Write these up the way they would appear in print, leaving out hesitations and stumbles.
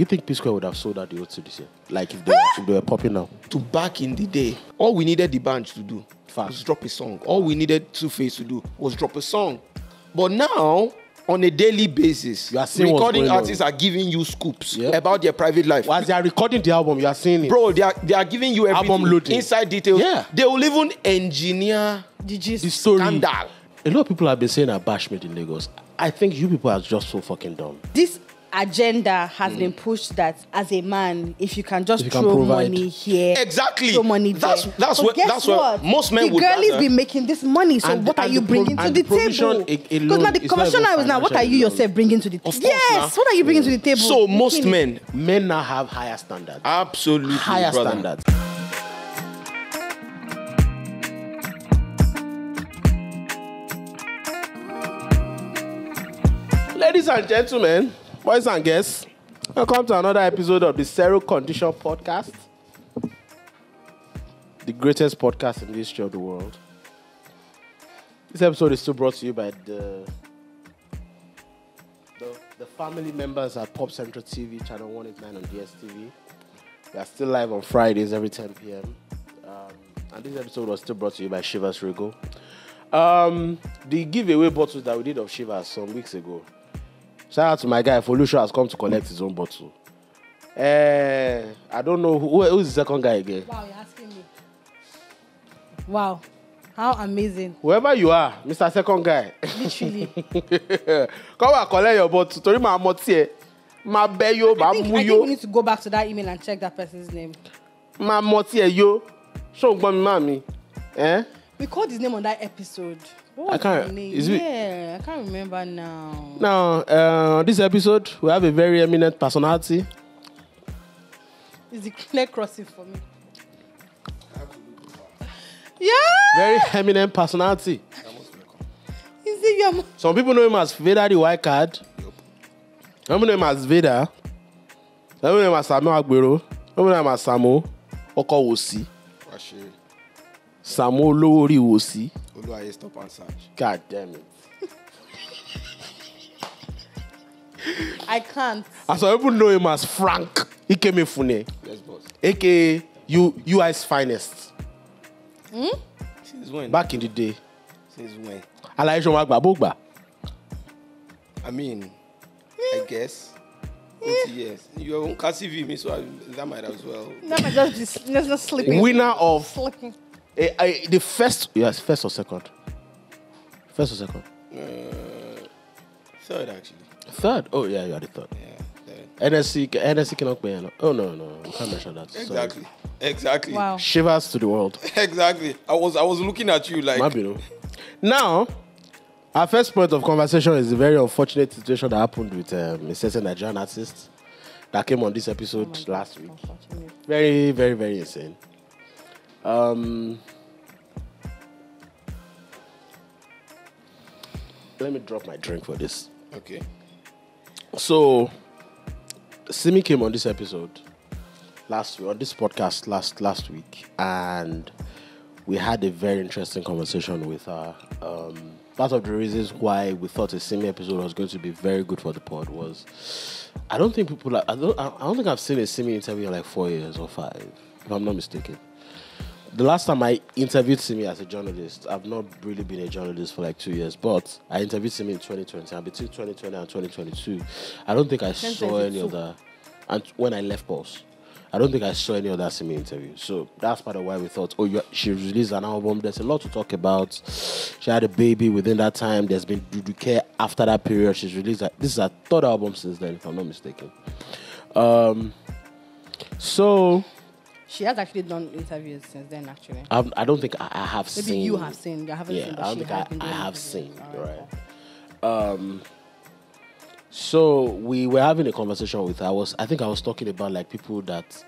Do you think P-Square would have sold out the O2 this year? Like if they were popping now? To back in the day, all we needed the band to do was drop a song. All we needed 2Face to do was drop a song. But now, on a daily basis, recording artists are giving you scoops about their private life. While they are recording the album, you are seeing it. Bro, they are giving you everything. Album loading. Inside details. Yeah. They will even engineer the story. Scandal. A lot of people have been saying abashment in Lagos. I think you people are just so fucking dumb. This agenda has been pushed that as a man, if you can just throw money here, throw money there. That's where most men would rather. The girlies be making this money, so what are you bringing to the table? Because now the commissioner is now, what are you yourself bringing to the table? Yes, what are you bringing to the table? So most men now have higher standards. Absolutely, higher standards. Ladies and gentlemen, boys and girls, welcome to another episode of the Zero Conditions Podcast, the greatest podcast in the history of the world. This episode is still brought to you by the family members at Pop Central TV, channel 189 on DSTV. We are still live on Fridays every 10 p.m. And this episode was still brought to you by Shiva's Rego. The giveaway bottles that we did of Shiva's some weeks ago. Shout out to my guy, Folusho has come to collect his own bottle. I don't know, who's the second guy again? Wow, you're asking me. Wow, how amazing. Whoever you are, Mr. Second Guy. Literally. Come and collect your bottle. I think we need to go back to that email and check that person's name. We called his name on that episode. I can't remember now. Now, this episode, we have a very eminent personality. It's the clear crossing for me. Yeah! Very eminent personality. Some people know him as Vader The Wildcard. Yep. Some people know him as Vida. Some people know him as Samuel Agbero. Some people know him as Samo Okowosi. Samo Lowori Wosi. Stop and search. God damn it. I can't. As I even know him as Frank Ikemefune. Yes, boss. AKA UI's finest. Hmm? Since when? Back in the day. Since when? I mean, I guess. 20 years. You won't cast me, so that might as well. That might just be not sleeping. Winner of. Sleeping. The first, yes, first or second? First or second? Third, actually. Third? Oh, yeah, you are the third. Yeah, third. NSC cannot play. Oh, no, you can't mention that. Exactly. Sorry. Exactly. Wow. Shivers to the world. Exactly. I was looking at you like... Now, our first point of conversation is a very unfortunate situation that happened with a certain Nigerian artist that came on this episode last week. Very, very, very insane. Let me drop my drink for this. Okay. So, Simi came on this episode last week, and we had a very interesting conversation with her. Part of the reasons why we thought a Simi episode was going to be very good for the pod was I don't think I've seen a Simi interview in like 4 years or five, if I'm not mistaken. The last time I interviewed Simi as a journalist, I've not really been a journalist for like 2 years, but I interviewed Simi in 2020, and between 2020 and 2022, I don't think I saw any other, and when I left Pulse, I don't think I saw any other Simi interview. So that's part of why we thought, she released an album, there's a lot to talk about. She had a baby within that time, there's been Dudu Care after that period, she's released, this is her third album since then, if I'm not mistaken. She has actually done interviews since then, actually. I don't think I have seen. Maybe you have seen. You haven't seen. I don't think I have seen. Right. So we were having a conversation with her. I think I was talking about like people that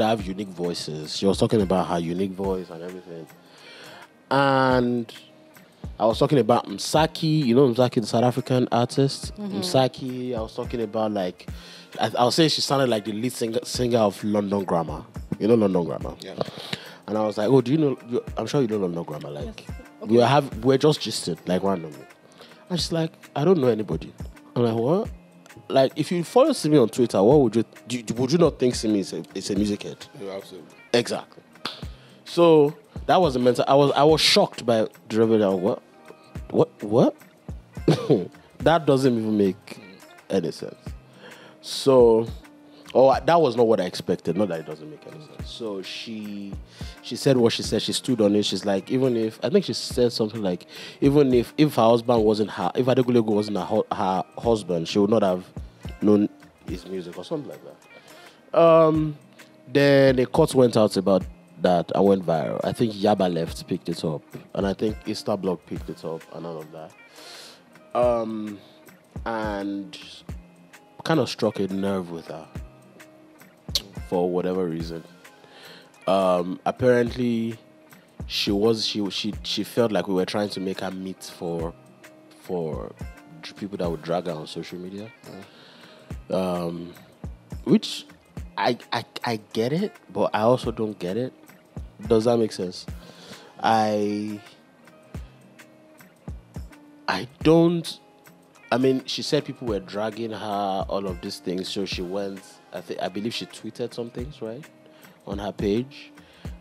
have unique voices. She was talking about her unique voice and everything. And I was talking about Msaki. You know Msaki, the South African artist. Mm-hmm. Msaki. I was talking about like I was saying she sounded like the lead singer of London Grammar. You know London Grammar? Yeah. And I was like, oh, do you know? I'm sure you know London Grammar. Like, yes. Okay. we're just gisted, like randomly. And she's like, I don't know anybody. I'm like, what? like, if you follow Simi on Twitter, what would you do? Would you not think Simi is a music head? Yeah, absolutely. Exactly. So that was the mental. I was shocked by the revelation. What? That doesn't even make any sense. So, that was not what I expected. Not that it doesn't make any sense. So she said what she said. She stood on it. She's like, even if, I think she said something like, even if her husband wasn't her, if Adekunle Gold wasn't her husband, she would not have known his music or something like that. Then the court went out about that and went viral. I think Yaba Left picked it up, and I think Instablog picked it up, and all of that. And kind of struck a nerve with her for whatever reason. Apparently, she felt like we were trying to make her meet for people that would drag her on social media, which I get it, but I also don't get it. Does that make sense? I don't. I mean, she said people were dragging her, all of these things. So she went. I believe she tweeted some things, right, on her page,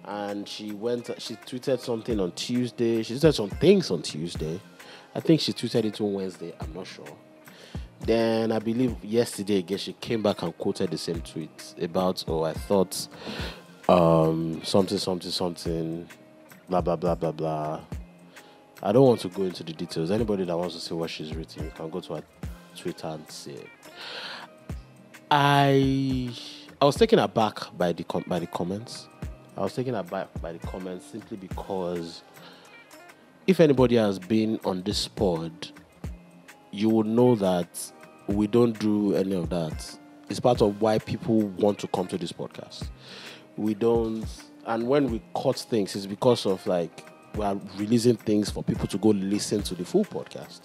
and she went. She tweeted something on Tuesday. She tweeted some things on Tuesday. I think she tweeted it on Wednesday. I'm not sure. Then I believe yesterday again she came back and quoted the same tweet about, oh, I thought something, blah blah blah blah blah. I don't want to go into the details. Anybody that wants to see what she's written, you can go to her Twitter and see it. I was taken aback by the comments. I was taken aback by the comments simply because if anybody has been on this pod, you will know that we don't do any of that. It's part of why people want to come to this podcast. We don't, and when we cut things, it's because of, like, we are releasing things for people to go listen to the full podcast.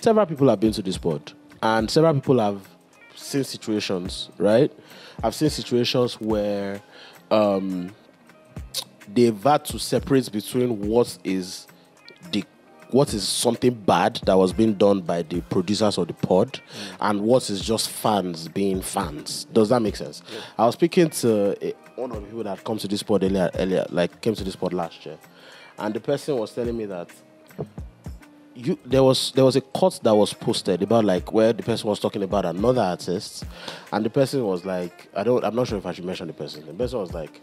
Several people have been to this pod, and several people have seen situations, right? I've seen situations where they've had to separate between what is something bad that was being done by the producers of the pod and what is just fans being fans. Does that make sense? Yeah. I was speaking to one of the people that come to this pod came to this pod last year, and the person was telling me that there was a cut that was posted about, like, where the person was talking about another artist, and the person was like, I'm not sure if I should mention the person. The person was like,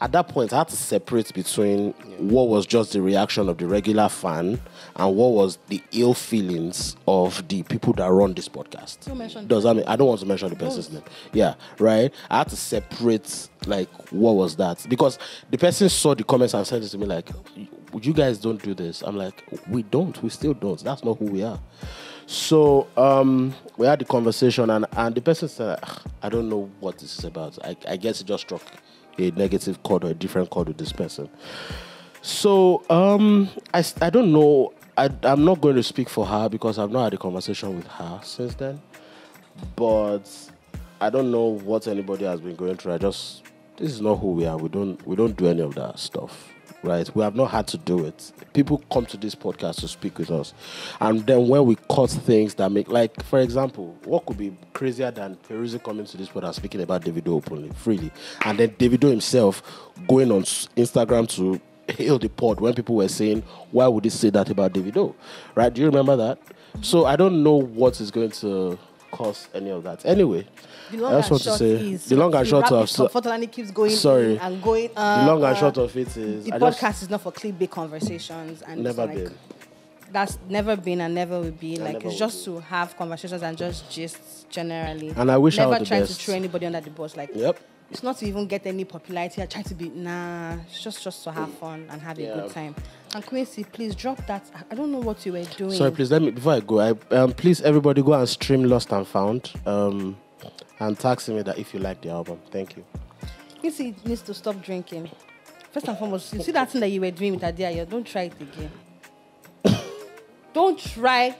at that point, I had to separate between what was just the reaction of the regular fan and what was the ill feelings of the people that run this podcast. Does that mean I don't want to mention the person's name? Yeah, right. I had to separate, like, what was that? Because the person saw the comments and said it to me like, "You guys don't do this." I'm like, "We don't. We still don't. That's not who we are." So we had the conversation, and the person said, "I don't know what this is about. I guess it just struck a negative chord or a different chord with this person." So I don't know. I'm not going to speak for her because I've not had a conversation with her since then. But I don't know what anybody has been going through. This is not who we are. We don't do any of that stuff, right? We have not had to do it. People come to this podcast to speak with us, and then when we cut things that make, like, for example, what could be crazier than Peruzzi coming to this podcast and speaking about Davido openly, freely, and then Davido himself going on Instagram to hail the pod when people were saying, why would they say that about Davido, right? Do you remember that? So I don't know what is going to cause any of that. Anyway, I just want to say the long and short of it keeps going. Sorry, and going. The long and short of it is the podcast is not for clickbait conversations, and never been. That's never been and never will be. Like, it's just to have conversations and just gists generally. And I wish I never try to throw anybody under the bus. Like, yep, it's not to even get any popularity. I try to be It's just to have fun and have a good time. And Quincy, please drop that. I don't know what you were doing. Sorry, please let me before I go. Please everybody go and stream Lost and Found, and tag Simi that if you like the album. Thank you. Quincy needs to stop drinking. First and foremost, you see that thing that you were doing with Adia? Don't try it again. Don't try.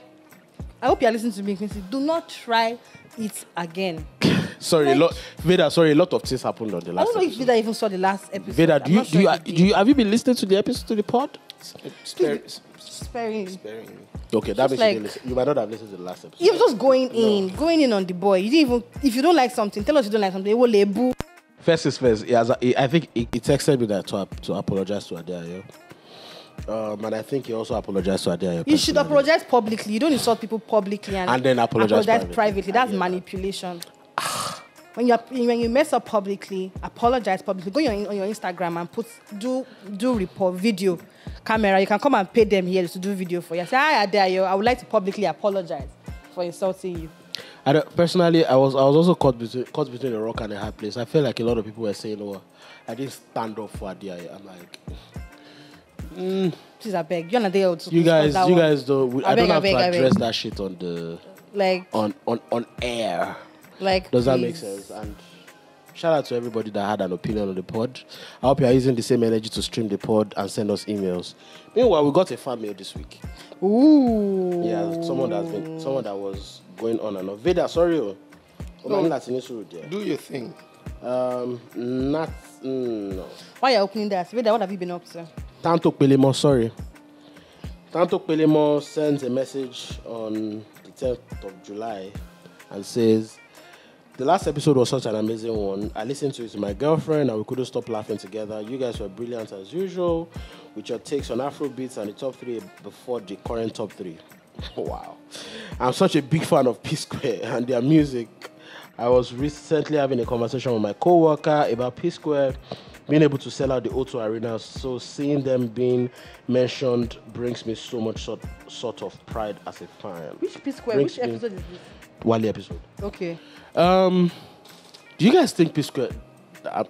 I hope you are listening to me, Quincy. Do not try it again. Sorry, like, Vader. Sorry, a lot of things happened on the last. I don't know if Vader even saw the last episode. Vader, do you have you been listening to the episode to the pod? Sparingly. Okay, that means like, you might not have listened to the last episode. You're just going in on the boy. You didn't even, if you don't like something, tell us you don't like something. First is first. I think he texted me that to apologize to Adia. Yeah? And I think he also apologized to Adia. You should apologize publicly. You don't insult people publicly and then apologize privately. That's manipulation. When you mess up publicly, apologize publicly. Go on your Instagram and do report video camera. You can come and pay them here to do video for you. Say, hi Adia, I would like to publicly apologize for insulting you. Personally, I was also caught between a rock and a hard place. I feel like a lot of people were saying, "Oh, I didn't stand up for Adia." I'm like. Please, I beg. You're not there to you guys don't. I don't have to address that shit on the on air. Like, does that make sense? And shout out to everybody that had an opinion on the pod. I hope you are using the same energy to stream the pod and send us emails. Meanwhile, we got a fan mail this week. Ooh, yeah, someone that was going on and on. Vida, sorry, do your thing. No. Why are you opening that? Vida, what have you been up to? Tanto Pelemo, sorry. Tanto Pelemo sends a message on the 10th of July and says, the last episode was such an amazing one. I listened to it with my girlfriend and we couldn't stop laughing together. You guys were brilliant as usual with your takes on Afrobeats and the top three before the current top three. Wow. I'm such a big fan of P-Square and their music. I was recently having a conversation with my co-worker about P-Square being able to sell out the O2 Arena, so seeing them being mentioned brings me so much sort of pride as a fan. Which P-Square? Which episode is this? Wally episode. Okay. Do you guys think P-Square...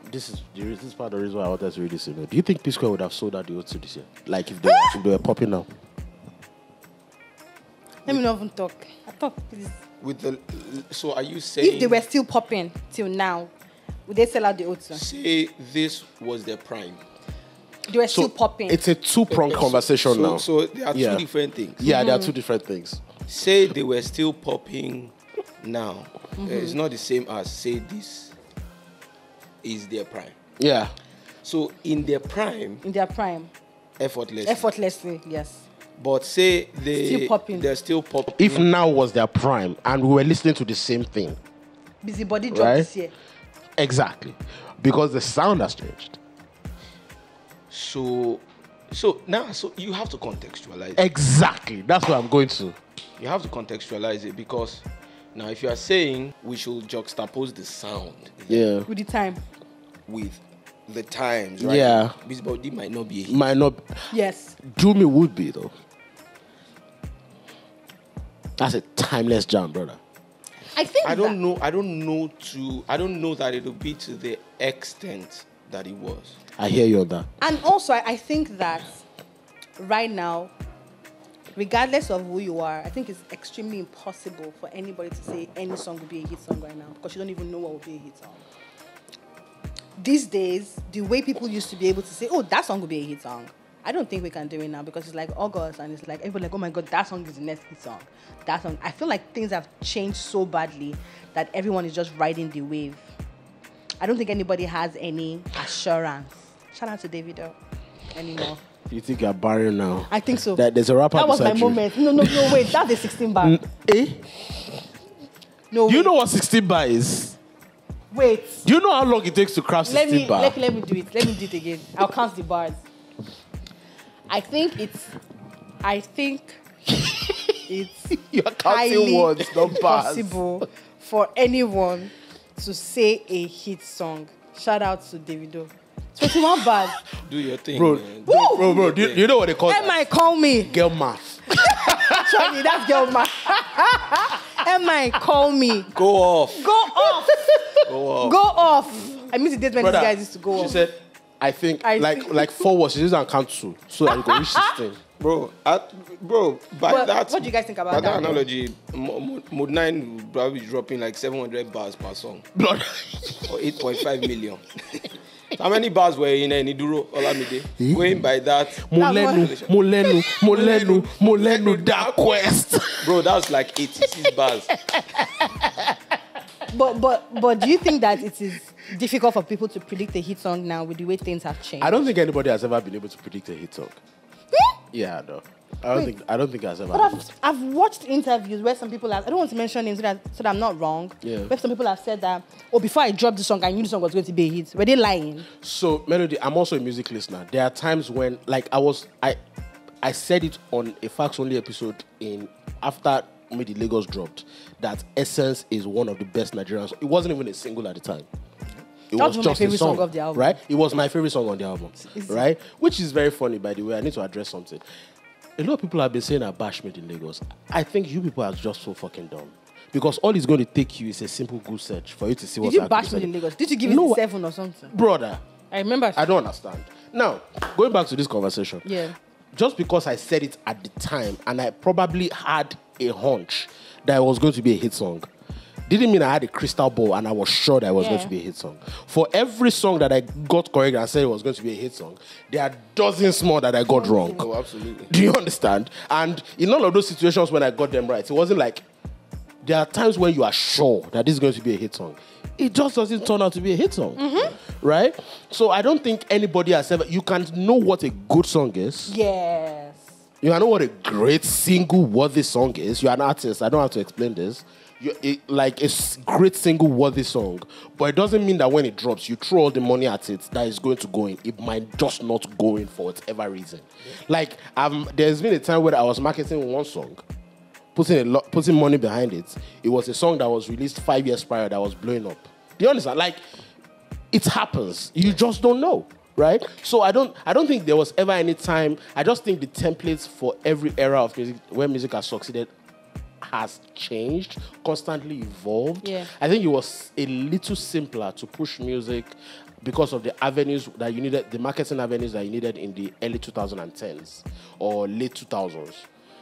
This is part of the reason why I wanted to read this email. Do you think P-Square would have sold out the O2 this year? Like if they were popping now? Let me not even talk. I talk, please. So are you saying... If they were still popping till now, would they sell out the O2? Say this was their prime. They were still popping. It's a two-pronged conversation now. So there are two different things. Yeah, there are two different things. Say they were still popping now. It's not the same as say this is their prime. Yeah. So in their prime. In their prime. Effortlessly. Effortlessly, yes. But say they're still popping. If now was their prime and we were listening to the same thing. Bisi Bodi dropped this year. Exactly, because the sound has changed. So now you have to contextualize it. Exactly, that's what I'm going to. You have to contextualize it because now if you are saying we should juxtapose the sound, with the times, right? Yeah, Bisi Bodi might not be a hit. Might not. Yes, Jumi would be though. That's a timeless jam, brother. I don't know that it'll be to the extent that it was. I hear you on that. And also, I think that right now, regardless of who you are, I think it's extremely impossible for anybody to say any song will be a hit song right now because you don't even know what will be a hit song. These days, the way people used to be able to say, oh, that song will be a hit song, I don't think we can do it now because it's like August and it's like everybody's like, oh my God, that song is the next hit song. That song. I feel like things have changed so badly that everyone is just riding the wave. I don't think anybody has any assurance. Shout out to Davido anymore. You think you're barren now? I think so. There's a rapper. That was my moment. No, wait. That's the 16 bar. Eh? No. You know what 16 bar is? Wait. Do you know how long it takes to craft 16 bar? Let me do it. Let me do it again. I'll count the bars. I think it's you're counting words, not bars. Possible for anyone to say a hit song. Shout out to Davido. 21 bars. Do your thing, bro. Bro, do you know what they call it? M.I. call me. Girl math. Actually, that's girl math. M.I. call me. Go off. Go off. Go off. Go off. I miss the date when these guys used to go off. She said, I think 4 words. She doesn't count 2, so I go reach 16. Bro, by that. What do you guys think about that analogy? Mode 9 will probably be dropping like 700 bars per song, or 8.5 million. How many bars were in any duro Olamide? Going by that, Molenu, Dark Quest. Bro, that was like 86 bars. But do you think that it is difficult for people to predict a hit song now with the way things have changed? I don't think anybody has ever been able to predict a hit song. Yeah, no. I don't think that's ever. But I've watched interviews where some people have, I don't want to mention names so that I'm not wrong. Yeah. Where some people have said that, oh, before I dropped this song, I knew this song was going to be a hit. Were they lying? So, Melody, I'm also a music listener. There are times when, like, I said it on a Facts Only episode after Midi Lagos dropped, that Essence is one of the best Nigerians. It wasn't even a single at the time. That was just my favorite song of the album. Right? It was my favorite song on the album. Right? Which is very funny, by the way. I need to address something. A lot of people have been saying I bash Midi Lagos. I think you people are just so fucking dumb. Because all it's going to take you is a simple Google search for you to see what's happening. Did you bash Midi Lagos? Did you give it 7 or something? Brother. I remember. I don't understand. Now, going back to this conversation. Yeah. Just because I said it at the time and I probably had a hunch that it was going to be a hit song, didn't mean I had a crystal ball and I was sure that it was going to be a hit song. For every song that I got correct and said it was going to be a hit song, there are dozens more that I got wrong. Oh, absolutely. Do you understand? And in all of those situations when I got them right, it wasn't like, there are times when you are sure that this is going to be a hit song. It just doesn't turn out to be a hit song. Mm-hmm. Right? So I don't think anybody has ever, you can know what a good song is. Yes. You know what a great single worthy song is. You're an artist. I don't have to explain this. Like a great single worthy song, but it doesn't mean that when it drops, you throw all the money at it that is going to go in. It might just not go in for whatever reason. Yeah. Like there's been a time where I was marketing one song, putting money behind it. It was a song that was released 5 years prior that was blowing up. Do you understand? Like it happens. You just don't know, right? So I don't think there was ever any time. I just think the templates for every era of music where music has succeeded has changed, constantly evolved. Yeah. I think it was a little simpler to push music because of the avenues that you needed, the marketing avenues that you needed in the early 2010s or late 2000s.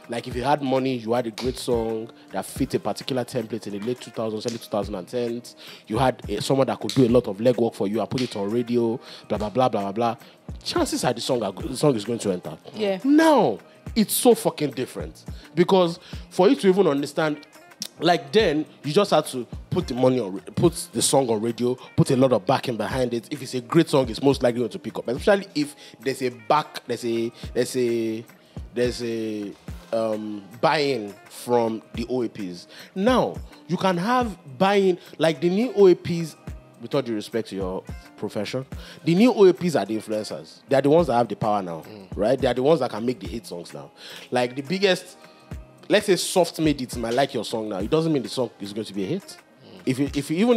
Like if you had money, you had a great song that fit a particular template in the late 2000s, early 2010s. You had someone that could do a lot of legwork for you. I put it on radio, blah, blah, blah, blah, blah, blah. Chances are the song is going to enter. Yeah. Now, it's so fucking different. Because for you to even understand, like then, you just had to put the song on radio, put a lot of backing behind it. If it's a great song, it's most likely going to pick up. Especially if there's a buy-in from the OAPs. Now, you can have buy-in, like the new OAPs, with all due respect to your profession, the new OAPs are the influencers. They are the ones that have the power now, right? They are the ones that can make the hit songs now. Like the biggest, let's say Soft made it and I like your song now, it doesn't mean the song is going to be a hit. Even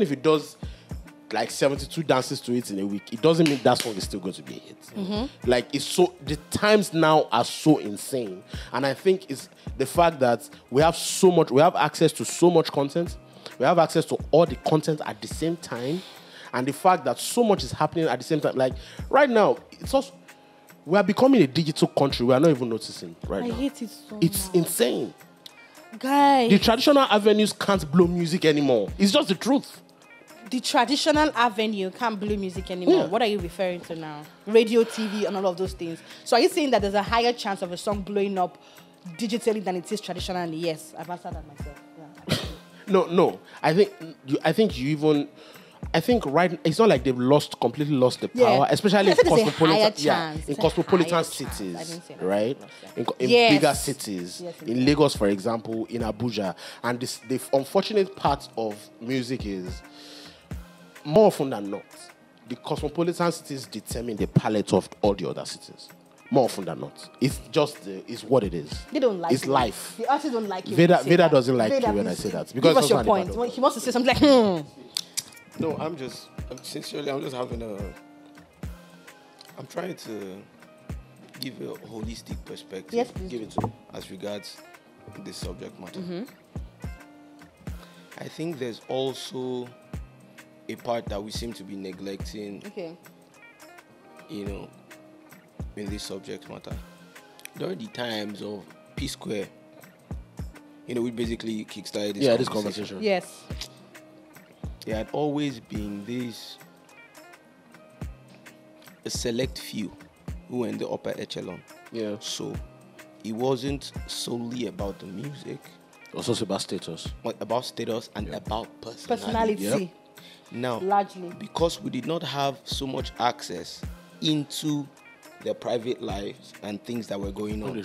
if it does like 72 dances to it in a week, it doesn't mean that song is still going to be a hit. Mm-hmm. Like it's so, the times now are so insane. And I think it's the fact that we have access to so much content. We have access to all the content at the same time. And the fact that so much is happening at the same time. Like right now, it's also, we are becoming a digital country. We are not even noticing right now. I hate it so much. It's insane. Guys. The traditional avenues can't blow music anymore. It's just the truth. The traditional avenue can't blow music anymore. Yeah. What are you referring to now? Radio, TV, and all of those things. So are you saying that there's a higher chance of a song blowing up digitally than it is traditionally? Yes, I've answered that myself. Yeah. No. I think right. It's not like they've lost the power, especially in cosmopolitan. Yeah, in cosmopolitan cities, right? In bigger cities, in Lagos, for example, in Abuja, and the unfortunate part of music is, more often than not, the cosmopolitan cities determine the palette of all the other cities. More often than not. It's just, it's what it is. They don't like it. It's life. The artists don't like you. Vader doesn't like you when I say that. Because what's your point? He wants to say something like, No, I'm sincerely having a... I'm trying to give a holistic perspective. Yes, please. Give it to as regards this subject matter. Mm-hmm. I think there's also a part that we seem to be neglecting, in this subject matter. During the times of P-Square, we basically kickstarted this conversation. Yes. There had always been a select few who were in the upper echelon. Yeah. So it wasn't solely about the music. It was also about status. About status and about personality. Yep. Now, largely because we did not have so much access into their private lives and things that were going on.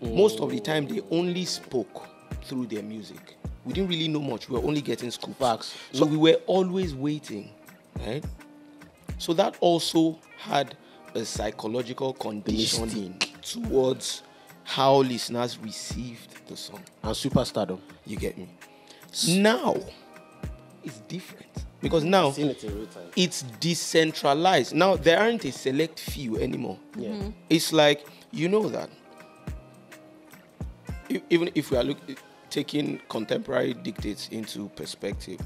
Most of the time, they only spoke through their music. We didn't really know much. We were only getting scoop facts. So we were always waiting, right? So that also had a psychological conditioning towards how listeners received the song. And superstardom. You get me? Now, it's different. Because now, it's decentralized. Now, there aren't a select few anymore. Yeah. Mm-hmm. It's like, you know that. Even if we are taking contemporary dictates into perspective,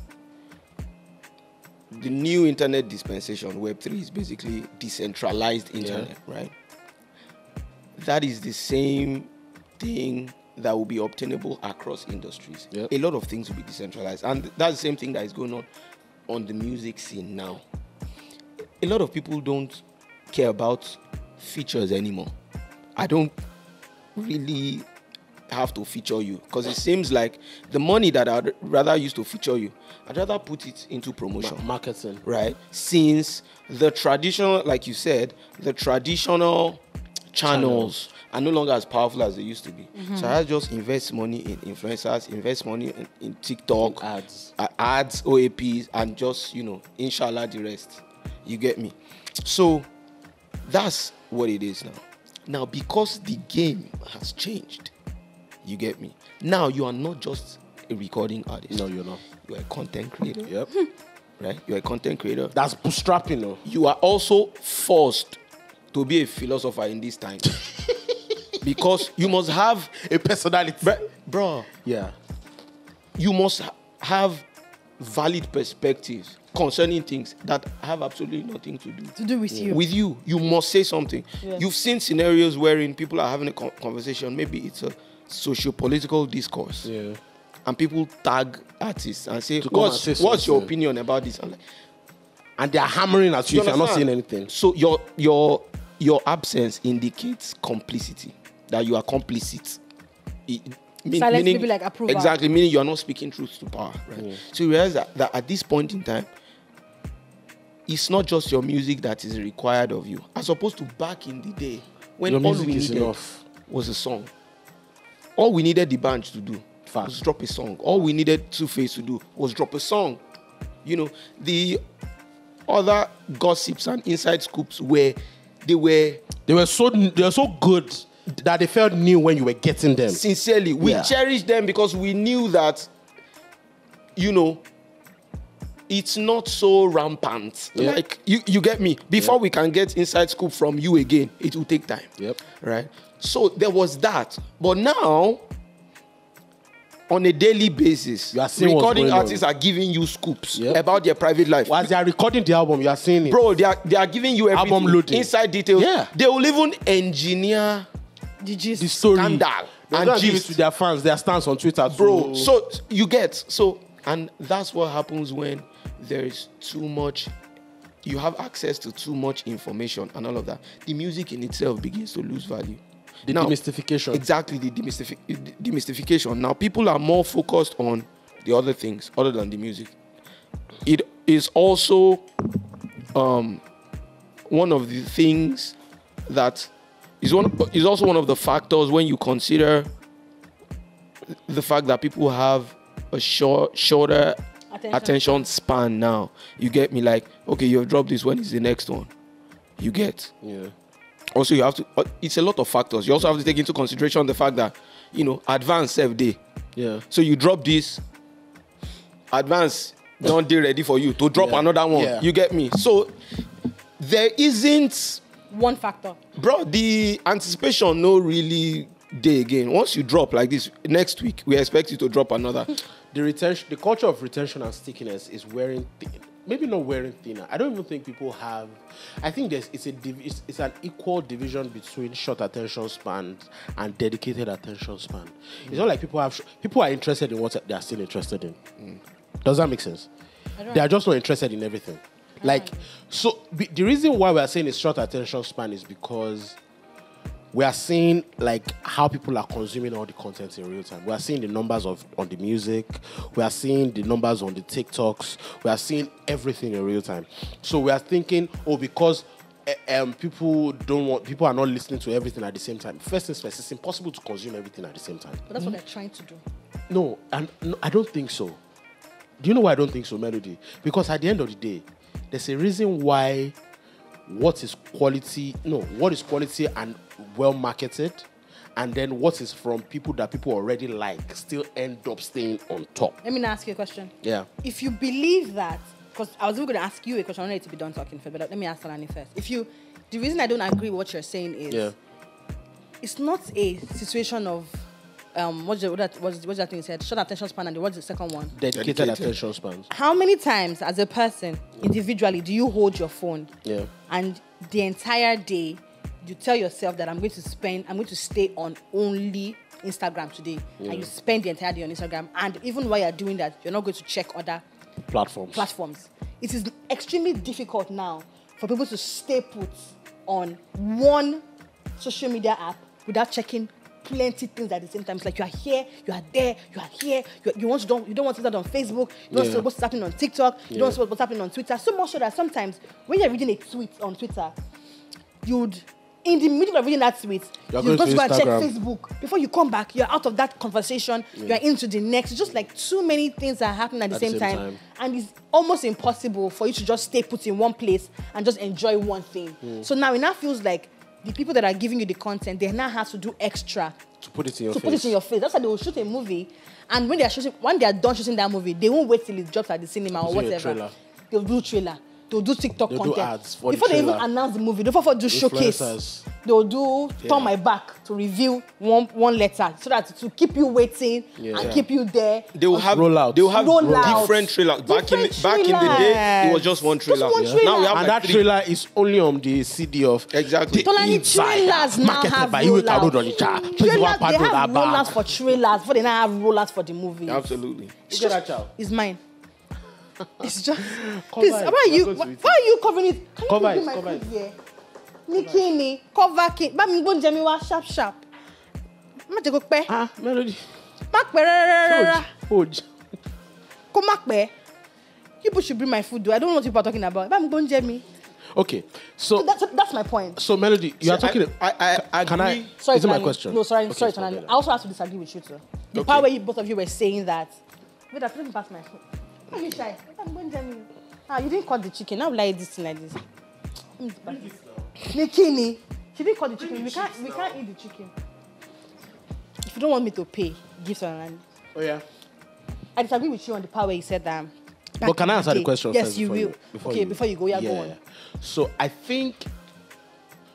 the new internet dispensation, Web3, is basically decentralized internet, right? That is the same thing that will be obtainable across industries. Yep. A lot of things will be decentralized. And that's the same thing that is going on the music scene now. A lot of people don't care about features anymore. I don't really have to feature you, because it seems like the money that I'd rather use to feature you, I'd rather put it into promotion. Marketing. Right? Since the traditional, like you said, the traditional channels are no longer as powerful as they used to be. Mm-hmm. So I just invest money in influencers, invest money in TikTok, in ads, OAPs, and just, you know, inshallah the rest. You get me? So that's what it is now. Now, because the game has changed, you get me? Now, you are not just a recording artist. No, you're not. You're a content creator. Yep. Right? You're a content creator. That's bootstrapping, though. You are also forced to be a philosopher in this time. Because you must have a personality. Bro. Yeah. You must have valid perspectives concerning things that have absolutely nothing to do. To do with you. With you. You must say something. Yes. You've seen scenarios wherein people are having a conversation. Maybe it's a socio-political discourse. Yeah. And people tag artists and say, what's your opinion about this? And, like, and they're hammering at you if you're not saying anything. So your absence indicates complicity, that you are complicit. Silence people like approval. Exactly, meaning you're not speaking truth to power. Right? Yeah. So you realize that at this point in time, it's not just your music that is required of you. As opposed to back in the day, when all we needed was a song. All we needed the band to do was drop a song. All we needed 2Face to do was drop a song. You know, the other gossips and inside scoops were they were so good that they felt new when you were getting them. Sincerely, we cherished them because we knew that, you know, it's not so rampant. Yep. Like you get me. Before we can get inside scoop from you again, it will take time. Yep. Right. So there was that, but now, on a daily basis, recording artists are giving you scoops about their private life. While they are recording the album, you are seeing it. Bro, they are giving you everything. Album loading. Inside details. Yeah. They will even engineer the story. Scandal. And give it to their fans, their stance on Twitter. Bro, so you get. So, and that's what happens when there is too much. You have access to too much information and all of that. The music in itself begins to lose value. The demystification. Exactly, the demystification. Now, people are more focused on the other things other than the music. It is also one of the things that is also one of the factors when you consider the fact that people have a shorter attention span now. You get me? Like, okay, you've dropped this, when is the next one? You get. Yeah. Also, you have to, it's a lot of factors. You also have to take into consideration the fact that, you know, advance every day. Yeah. So you drop this, advance, don't be ready for you to drop another one. Yeah. You get me? So there isn't one factor. Bro, the anticipation no really day again. Once you drop like this, next week, we expect you to drop another. The culture of retention and stickiness is wearing thin. Maybe not wearing thinner. I don't even think people have. I think it's an equal division between short attention span and dedicated attention span. It's not like people are interested in what they are still interested in. Does that make sense? They are just not interested in everything. Like, so the reason why we are saying it's short attention span is because we are seeing, like, how people are consuming all the content in real time. We are seeing the numbers on the music. We are seeing the numbers on the TikToks. We are seeing everything in real time. So we are thinking, oh, because people are not listening to everything at the same time. First things first, it's impossible to consume everything at the same time. But that's what they're trying to do. No, and no, I don't think so. Do you know why I don't think so, Melody? Because at the end of the day, there's a reason why what is quality and well marketed, and then what is from people that people already like still end up staying on top. Let me now ask you a question. Yeah. If you believe that, because I was even going to ask you a question, I wanted to be done talking first, but let me ask Alani first. The reason I don't agree with what you're saying is, it's not a situation of, what's that thing you said? Short attention span, and what's the second one? Dedicated attention spans. How many times as a person, individually, do you hold your phone? Yeah. And the entire day, you tell yourself that I'm going to stay on only Instagram today. Yeah. And you spend the entire day on Instagram. And even while you're doing that, you're not going to check other platforms. It is extremely difficult now for people to stay put on one social media app without checking plenty things at the same time. It's like you are here, you are there, you are here. You don't want to start on Facebook. You don't see what's happening on TikTok. You don't see what's happening on Twitter. So much so that sometimes when you're reading a tweet on Twitter, in the middle of reading that tweet, you just go and check Facebook. Before you come back, you're out of that conversation. Yeah. You're into the next. It's just like too many things are happening at the same time. And it's almost impossible for you to just stay put in one place and just enjoy one thing. Mm. So now it now feels like the people that are giving you the content, they now have to do extra to put it in your face. That's why they will shoot a movie, and when they are done shooting that movie, they won't wait till it drops at the cinema or whatever. They'll do trailer. They'll do TikTok content. Do ads for before the they even announce the movie, before they do showcase, they'll do turn my back to review one letter, so that to keep you waiting and keep you there. They will have different trailers. Back in the day, it was just one trailer. Now we have that trailer is only on the CD of exactly. Trailers now have rollers. They have rollers for trailers, but they now have rollers for the movie. Absolutely, it's mine. It's just. Please, why are you covering it? Can cover you give it. Yeah. Nikini, cover it. But me go Jemmy wa sharp. Ma te go pe. Ah, Melody. Ma pe rara. Hodge. Come ma pe. You people should bring my food. I don't know what people are talking about. But me go Jemmy. Okay, so that's my point. So Melody, you are talking. I can agree. Sorry, is it my question? No, sorry, sorry, Tanani. I also have to disagree with you too. The part where both of you were saying that. Wait, I couldn't pass my food. Let me try. I'm going to you. Ah, you didn't cut the chicken. I'll lie this thing like this. Nikini, she didn't cut the chicken. We can't eat the chicken. If you don't want me to pay, give someone. Oh yeah. I disagree with you on the part where you said that. But can I answer the question? Yes, you will. Okay, before you go, go on. So I think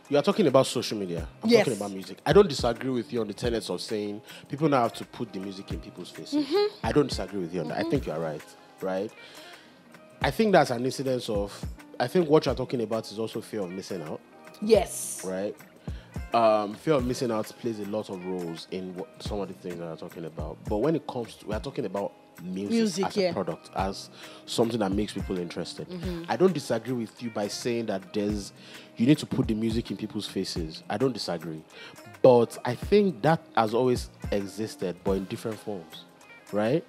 you are talking about social media. I'm talking about music. I don't disagree with you on the tenets of saying people now have to put the music in people's faces. I don't disagree with you on that. I think you are right. Right, I think that's an incidence of. I think what you're talking about is also fear of missing out. Yes. Right. Fear of missing out plays a lot of roles in some of the things that I'm talking about. But when it comes to, we are talking about music as a product, as something that makes people interested. I don't disagree with you by saying that you need to put the music in people's faces. I don't disagree, but I think that has always existed, but in different forms. Right,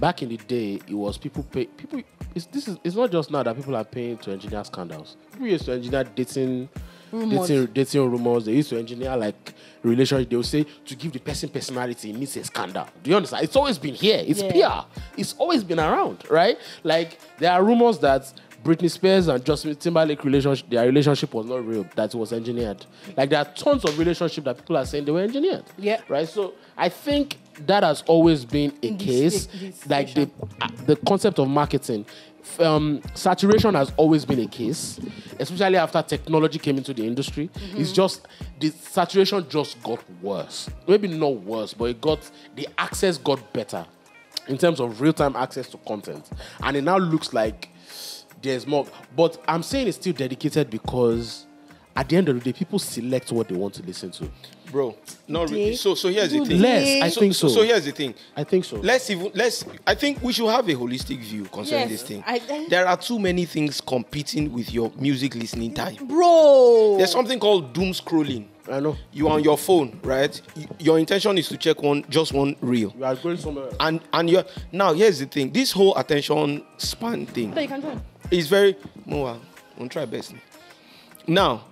back in the day, it was people. It's not just now that people are paying to engineer scandals. People used to engineer dating rumors. They used to engineer like relationships. They would say to give the person personality, it needs a scandal. Do you understand? It's always been here. It's PR. It's always been around. Right? Like there are rumors that Britney Spears and Justin Timberlake their relationship was not real. That was engineered. Like there are tons of relationships that people are saying they were engineered. Yeah. Right. So I think that has always been a case. Like the concept of marketing, saturation has always been a case, especially after technology came into the industry. It's just the saturation just got worse. Maybe not worse, but the access got better in terms of real-time access to content, and it now looks like there's more. But I'm saying it's still dedicated because at the end of the day, people select what they want to listen to. Bro, not really. So here's the thing. I think so. So here's the thing. I think so. I think we should have a holistic view concerning this thing. There are too many things competing with your music listening time. Bro! There's something called doom scrolling. I know. You're on your phone, right? Your intention is to check just one reel. You are going somewhere. And you're... Now, here's the thing. This whole attention span thing... But you can join. It's very... No, I'll try best. Now,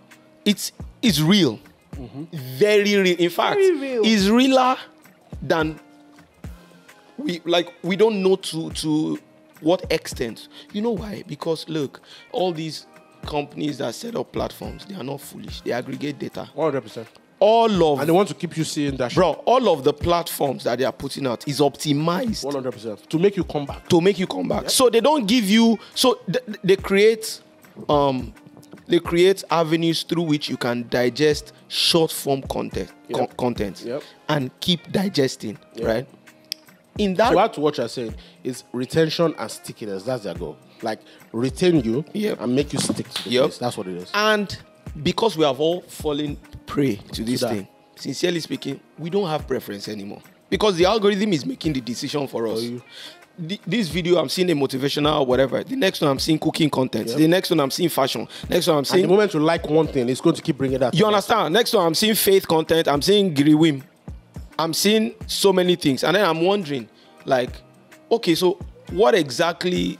it's real. Mm-hmm. Very real. In fact, it's realer than we don't know to what extent. You know why? Because look, all these companies that set up platforms, they are not foolish. They aggregate data. 100%. And they want to keep you seeing that shit. Bro, all of the platforms that they are putting out is optimized. 100%. To make you come back. To make you come back. Yeah. So they don't give you... So they create avenues through which you can digest short-form content, yep. And keep digesting, yep. Right? In that... So that's what you're saying. Is retention and stickiness. That's their goal. Like, retain you, yep. And make you stick to the place. That's what it is. And... Because we have all fallen prey to this thing, sincerely speaking, we don't have preference anymore. Because the algorithm is making the decision for us. This video, I'm seeing a motivational or whatever. The next one, I'm seeing cooking content. Yep. The next one, I'm seeing fashion. Next one, I'm seeing... And the moment you like one thing, it's going to keep bringing that. You understand? Next one, I'm seeing faith content. I'm seeing griwim. I'm seeing so many things. And then I'm wondering, like, okay, so what exactly...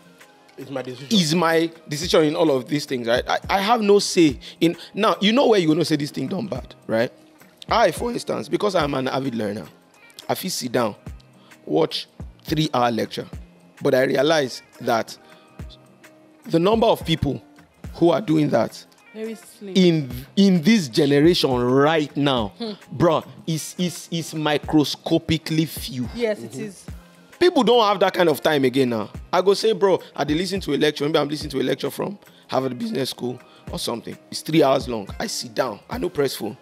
is my decision in all of these things, right? I have no say in... Now, you know where you're going to say this thing done bad, right? I, for instance, because I'm an avid learner, I feel sit down, watch 3-hour lecture. But I realize that the number of people who are doing that in this generation right now, bro, is microscopically few. Yes, it is. People don't have that kind of time again now. I go say, bro, I did listen to a lecture. Maybe I'm listening to a lecture from Harvard Business School or something. It's 3 hours long. I sit down. I no press phone.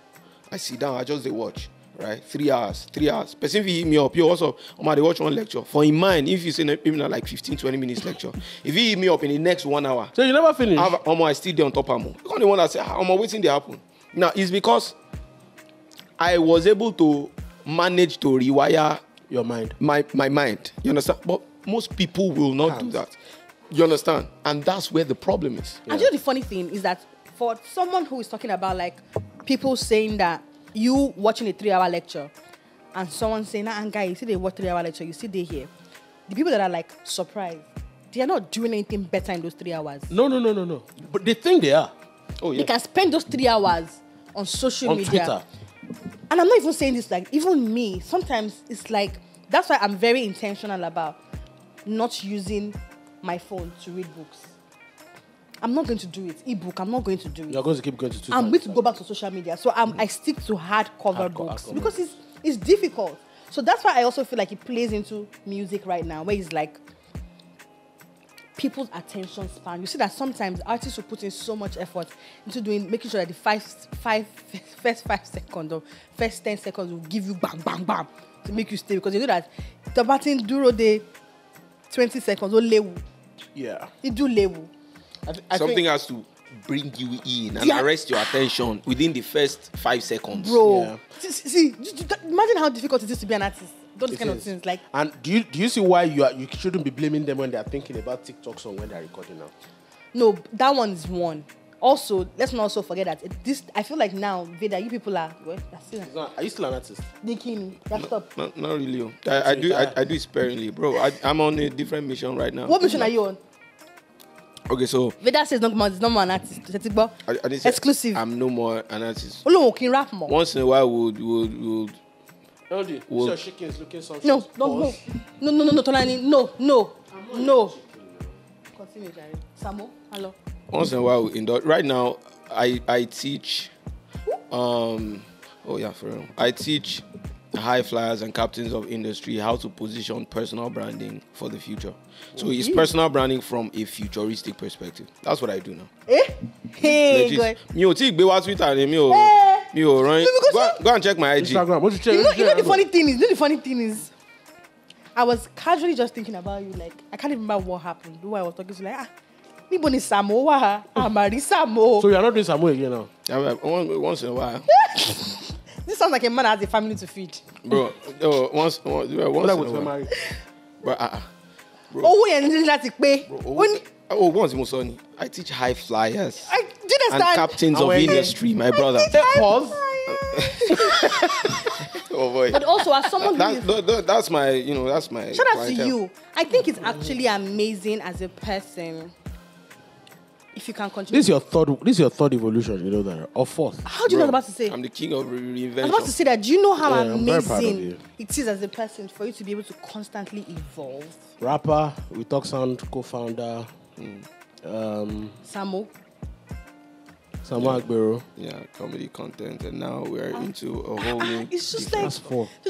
I sit down. I just watch, right? 3 hours. 3 hours. Person if you hit me up, yo, what's up? I'm going to watch one lecture. For in mind, if you say like 15, 20 minutes lecture, if you hit me up in the next 1 hour. So you never finish? I still there on top of them. You're the one that say, I'm waiting to happen. Now, it's because I was able to manage to rewire your mind. My mind. You understand? But most people will not do that. You understand? And that's where the problem is. Yeah. And you know the funny thing is that for someone who is talking about like people saying that you watching a 3-hour lecture and someone saying, nah, guy, you see they watch 3-hour lecture, you see they hear. The people that are like surprised, they are not doing anything better in those 3 hours. No. But they think they are. Oh yeah. They can spend those 3 hours on social media. Twitter. And I'm not even saying this, like, even me, sometimes it's like, that's why I'm very intentional about not using my phone to read books. I'm not going to do it. E-book, I'm not going to do it. You're going to keep going to I'm going to go back to social media. So I stick to hardcover books because it's difficult. So that's why I also feel like it plays into music right now, where it's like people's attention span. You see that sometimes artists will put in so much effort into making sure that the first 5 seconds or first 10 seconds will give you bam, bam, bam. To make you stay, because you know that the button duro the 20 seconds or lewu. Yeah. It do lewu. Something has to bring you in and arrest your attention within the first 5 seconds. Bro. Yeah. See, imagine how difficult it is to be an artist. Those kind of things. Like, and do you see why you shouldn't be blaming them when they are thinking about TikToks or when they are recording now? No, that one is one. Also, let's not also forget that I feel like now, Vida, you people are. Well, are you still an artist? Nikini, that's up. Not really. I do it sparingly, bro. I'm on a different mission right now. What mission are you on? Okay, so Vida says no more an artist. I exclusive. I'm no more an artist. Once in a while, we'll Melody, your chicken is looking something. No. Continue, Jerry. Samo, hello. Once in a while, right now, I teach, for real. I teach high flyers and captains of industry how to position personal branding for the future. So it's personal branding from a futuristic perspective. That's what I do now. Hey, you take Twitter and go and check my IG. Instagram. What you check? You know the funny thing is. I was casually just thinking about you. Like I can't remember what happened. Who I was talking to, like Samoa. I'm married Samoa. So you are not doing Samoa again now? Once in a while. This sounds like a man has a family to feed. Bro, once in a while. But bro. I teach high flyers. Do you understand? And captains of industry, my brother. Pause. Oh boy. But also, as someone that's my. Shout out to you. I think it's actually amazing as a person. If you can continue. This is your third evolution, you know that, or fourth. How do you know what I'm about to say? I'm the king of reinvention. I'm about to say that. Do you know how amazing it is as a person for you to be able to constantly evolve? Rapper, We Talk Sound co-founder, Samo Agbero. Yeah, comedy content, and now we are into a whole new. It's just like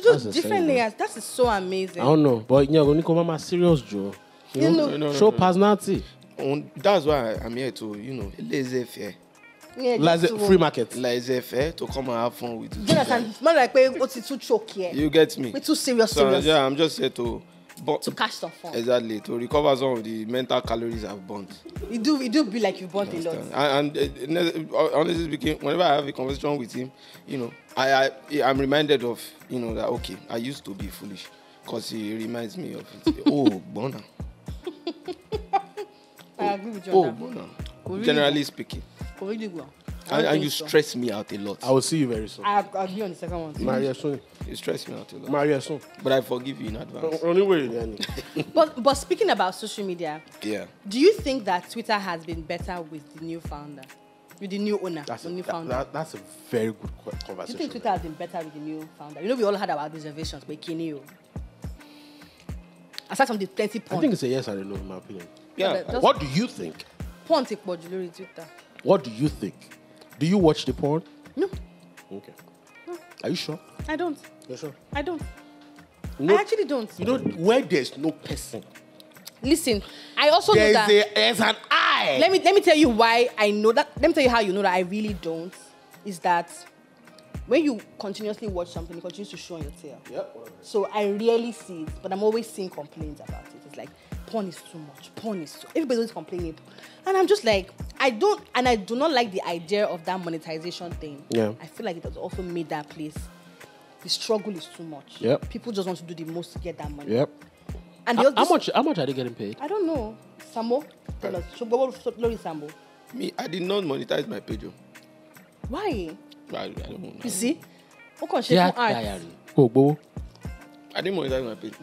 that's different layers. That is so amazing. I don't know, but you know, when you come my serious Joe, you know, show personality. That's why I'm here to, you know, laissez-faire. Yeah, free market. Laissez-faire to come and have fun with you. It's not like we're too choky. You get me? We're too serious. Yeah, I'm just here to catch the fun. Exactly, to recover some of the mental calories I've burnt. It do be like you've burnt a lot. And honestly speaking, whenever I have a conversation with him, you know, I'm reminded of, you know, that, okay, I used to be foolish because he reminds me of it. Oh, Bona. I agree with you on that. Generally speaking. And you stress me out a lot. I will see you very soon. I agree on the second one. Maria soon. You stress me out a lot. Maria soon. But I forgive you in advance. Anyway. But speaking about social media, yeah. Do you think that Twitter has been better with the new founder? With the new owner? That's a very good conversation. Do you think Twitter has been better with the new founder? You know, we all had our reservations, but Kenny. Aside from the plenty points. I think it's a yes and a no, in my opinion. Yeah. What do you think? Porn take Twitter. What do you think? Do you watch the porn? No. Okay. No. Are you sure? I don't. You're sure? I don't. No. I actually don't. You don't. Where there's no person. Listen, I also know that there's an I. Let me tell you why I know that. Let me tell you how you know that I really don't. Is that when you continuously watch something, it continues to show on your tail. Yep. So I rarely see it, but I'm always seeing complaints about it. It's like, porn is too much. Everybody's complaining. And I'm just like, I do not like the idea of that monetization thing. Yeah. I feel like it has also made that place. The struggle is too much. Yep. People just want to do the most to get that money. Yep. And how much are they getting paid? I don't know. Samo? Tell us. Sambo. Me, I did not monetize my page. Why? I don't know. You see? I didn't monetize my page.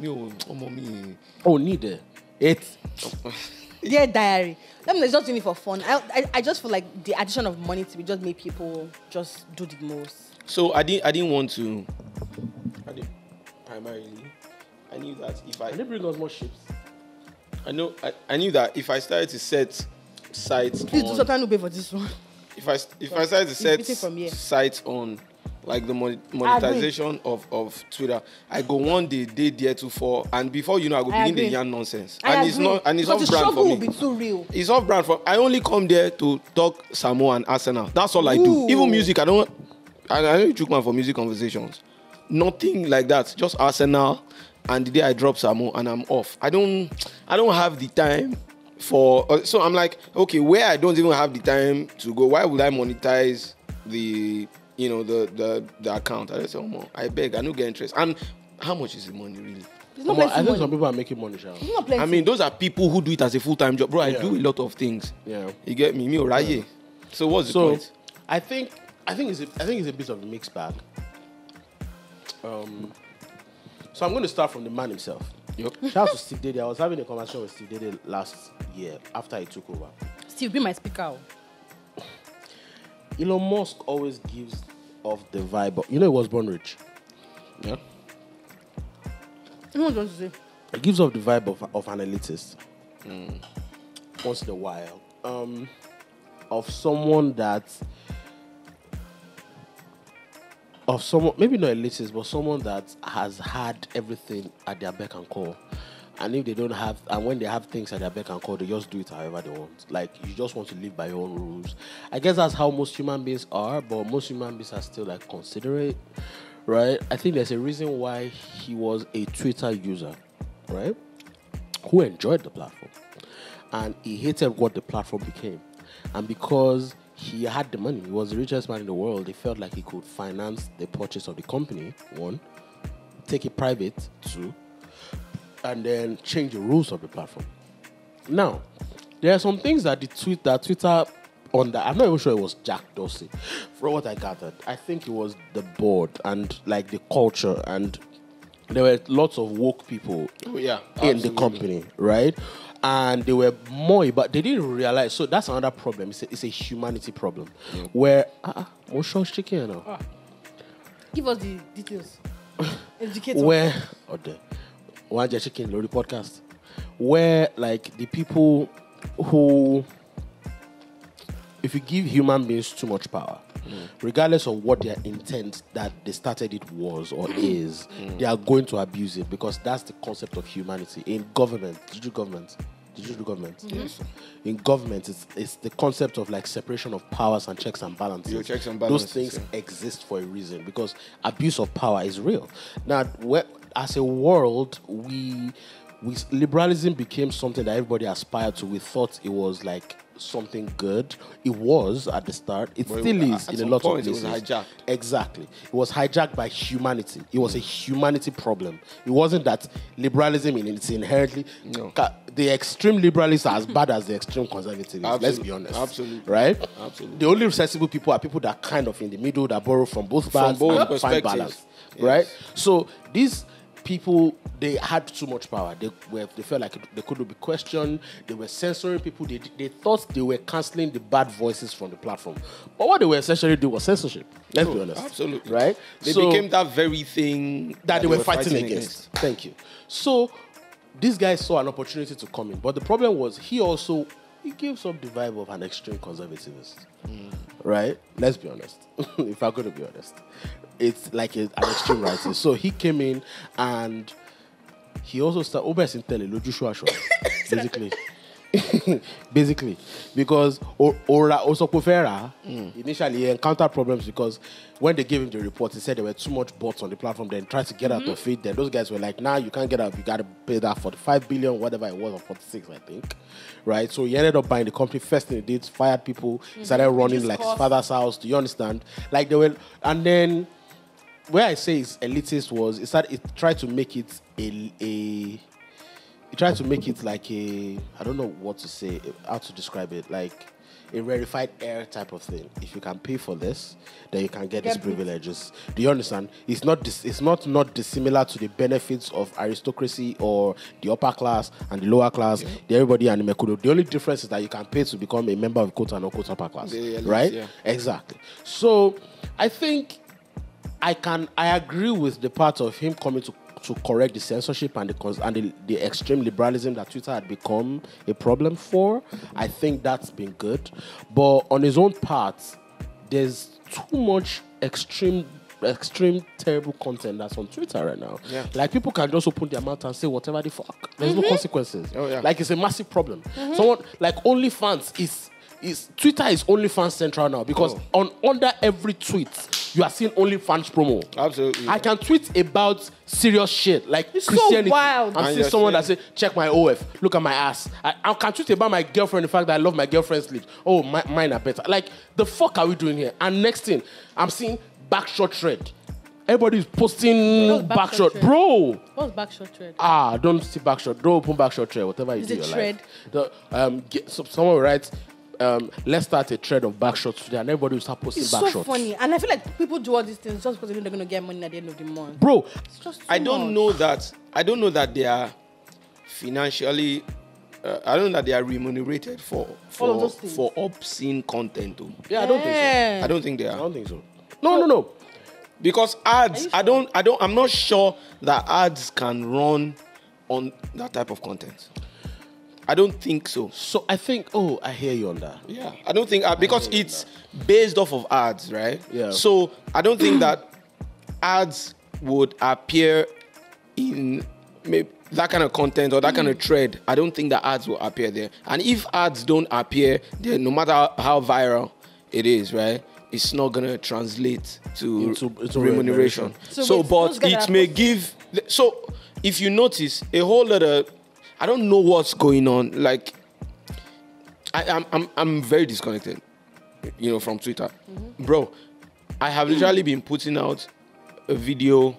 Me. Oh, neither. It's yeah, diary. I mean, it's just doing it for fun. I just feel like the addition of money to me just made people just do the most. So I didn't primarily. I knew that if I didn't bring us more ships. I knew that if I started to set sites. Please do something to pay for this one. If I started to set sites on like the monetization of Twitter, I go one day there to four, and before you know, I go begin the yarn nonsense. It's off brand for me. Will be too real. It's off brand for. I only come there to talk Samoa and Arsenal. That's all I do. Even music, I don't took man for music conversations. Nothing like that. Just Arsenal, and the day I drop Samoa, and I'm off. I don't have the time for. So I'm like, okay, where I don't even have the time to go, why would I monetize the? You know, the account. I just say, I beg, I don't get interest. And how much is the money, really? I think some people are making money, child. I mean, those are people who do it as a full-time job. Bro, I do a lot of things. Yeah. You get me? Yeah. So what's the point? I think it's a bit of a mixed bag. So I'm going to start from the man himself. Yep. Shout out to Steve Diddy. I was having a conversation with Steve Diddy last year after he took over. Steve, be my speaker. Elon Musk always gives off the vibe. You know, he was born rich. Yeah. You know what I'm saying? It gives off the vibe of an elitist. Mm. Once in a while. Of someone, maybe not elitist, but someone that has had everything at their beck and call. And if they don't have, and when they have things at their beck and call, they just do it however they want. Like, you just want to live by your own rules. I guess that's how most human beings are, but most human beings are still, like, considerate, right? I think there's a reason why he was a Twitter user, right? Who enjoyed the platform. And he hated what the platform became. And because he had the money, he was the richest man in the world, he felt like he could finance the purchase of the company, one, take it private, two, and then change the rules of the platform. Now, there are some things that Twitter under. I'm not even sure it was Jack Dorsey. From what I gathered, I think it was the board and like the culture and there were lots of woke people in the company, right? And they were more, but they didn't realize. So that's another problem. It's a humanity problem. Mm. Where, motion's chicken now. Give us the details. Educate us. Where, one chicken, Lori podcast. Where, like, the people who, if you give human beings too much power, regardless of what their intent that they started it was or is, they are going to abuse it, because that's the concept of humanity. In government, did you do government? Yes. In government, it's the concept of like separation of powers and checks and balances. Your checks and balances. Those things exist for a reason, because abuse of power is real. Now, as a world, liberalism became something that everybody aspired to. We thought it was like something good. It was at the start. It still is in a lot of places. It was hijacked. Exactly. It was hijacked by humanity. It was a humanity problem. It wasn't that liberalism in it's inherently. No. The extreme liberalists are as bad as the extreme conservatives. Absolutely. Let's be honest. Absolutely. Right? Absolutely. The only sensible people are people that are kind of in the middle, that borrow from both sides and find balance. Yes. Right? So these people, they had too much power. They felt like they couldn't be questioned. They were censoring people. They thought they were cancelling the bad voices from the platform. But what they were essentially doing was censorship. Let's be honest. Absolutely. Right? They became that very thing that they were fighting against. Thank you. So this guy saw an opportunity to come in. But the problem was he gives up the vibe of an extreme conservativist. Mm. Right? Let's be honest. If I'm going to be honest. It's like an extreme writer. So he came in and he also started basically because Osokofera initially encountered problems, because when they gave him the report, he said there were too much bots on the platform. Then tried to get out of it. Then those guys were like, "Nah, you can't get out. You got to pay that 45 billion, whatever it was, or 46, I think." Right. So he ended up buying the company. First thing he did, fired people. Started running like his father's house. Do you understand? Like they were, and then where I say it's elitist was it tried to make it like a, I don't know what to say, how to describe it, like a rarefied air type of thing. If you can pay for this, then you can get these privileges. Do you understand? It's not dissimilar to the benefits of aristocracy or the upper class and the lower class, everybody and the Mekudo. The only difference is that you can pay to become a member of quote unquote upper class, right? Yeah. Exactly. So I think I agree with the part of him coming to correct the censorship and the extreme liberalism that Twitter had become a problem for. I think that's been good. But on his own part, there's too much extreme terrible content that's on Twitter right now. Yeah. Like people can just open their mouth and say whatever the fuck. There's no consequences. Oh, yeah. Like it's a massive problem. Someone like OnlyFans is Twitter is OnlyFans central now, because under every tweet you are seeing OnlyFans promo. Absolutely. I can tweet about serious shit like it's Christianity. So wild. I'm seeing someone that says, check my OF, look at my ass. I can tweet about my girlfriend, the fact that I love my girlfriend's lips. Oh, mine are better. Like, the fuck are we doing here? And next thing, I'm seeing backshot thread. Everybody's posting backshot. Bro! What's backshot thread? Ah, don't see backshot. Don't open backshot thread, whatever you do in your life. Someone writes, let's start a thread of backshots today, and everybody will start posting backshots. It's so funny, and I feel like people do all these things just because they know they're going to get money at the end of the month. Bro, it's just I don't know that they are financially. I don't know that they are remunerated for obscene content. Though. Yeah, I don't think so. I don't think they are. I don't think so. No. Because ads, sure? I'm not sure that ads can run on that type of content. I don't think so. So I think, I hear you on that. Yeah. I don't think, because it's based off of ads, right? Yeah. So I don't think that ads would appear in maybe that kind of content or that kind of thread. I don't think that ads will appear there. And if ads don't appear there, no matter how viral it is, right? It's not going to translate to remuneration. So if you notice, a whole lot of, I don't know what's going on. Like, I'm very disconnected, you know, from Twitter. Bro, I have literally been putting out a video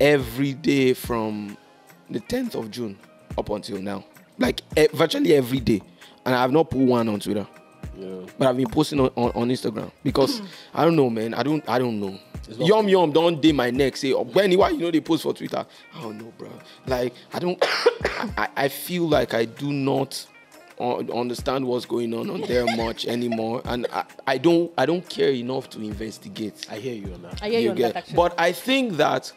every day from the 10th of June up until now. Like, virtually every day. And I have not put one on Twitter. Yeah. But I've been posting on Instagram. Because, I don't know, man. I don't know. Yum yum don't day my neck say, oh, Benny, why you know they post for Twitter? Oh no, bro. Like I don't I feel like I do not understand what's going on there much anymore, and I don't care enough to investigate. I hear you on that. I hear you on that, actually. But I think that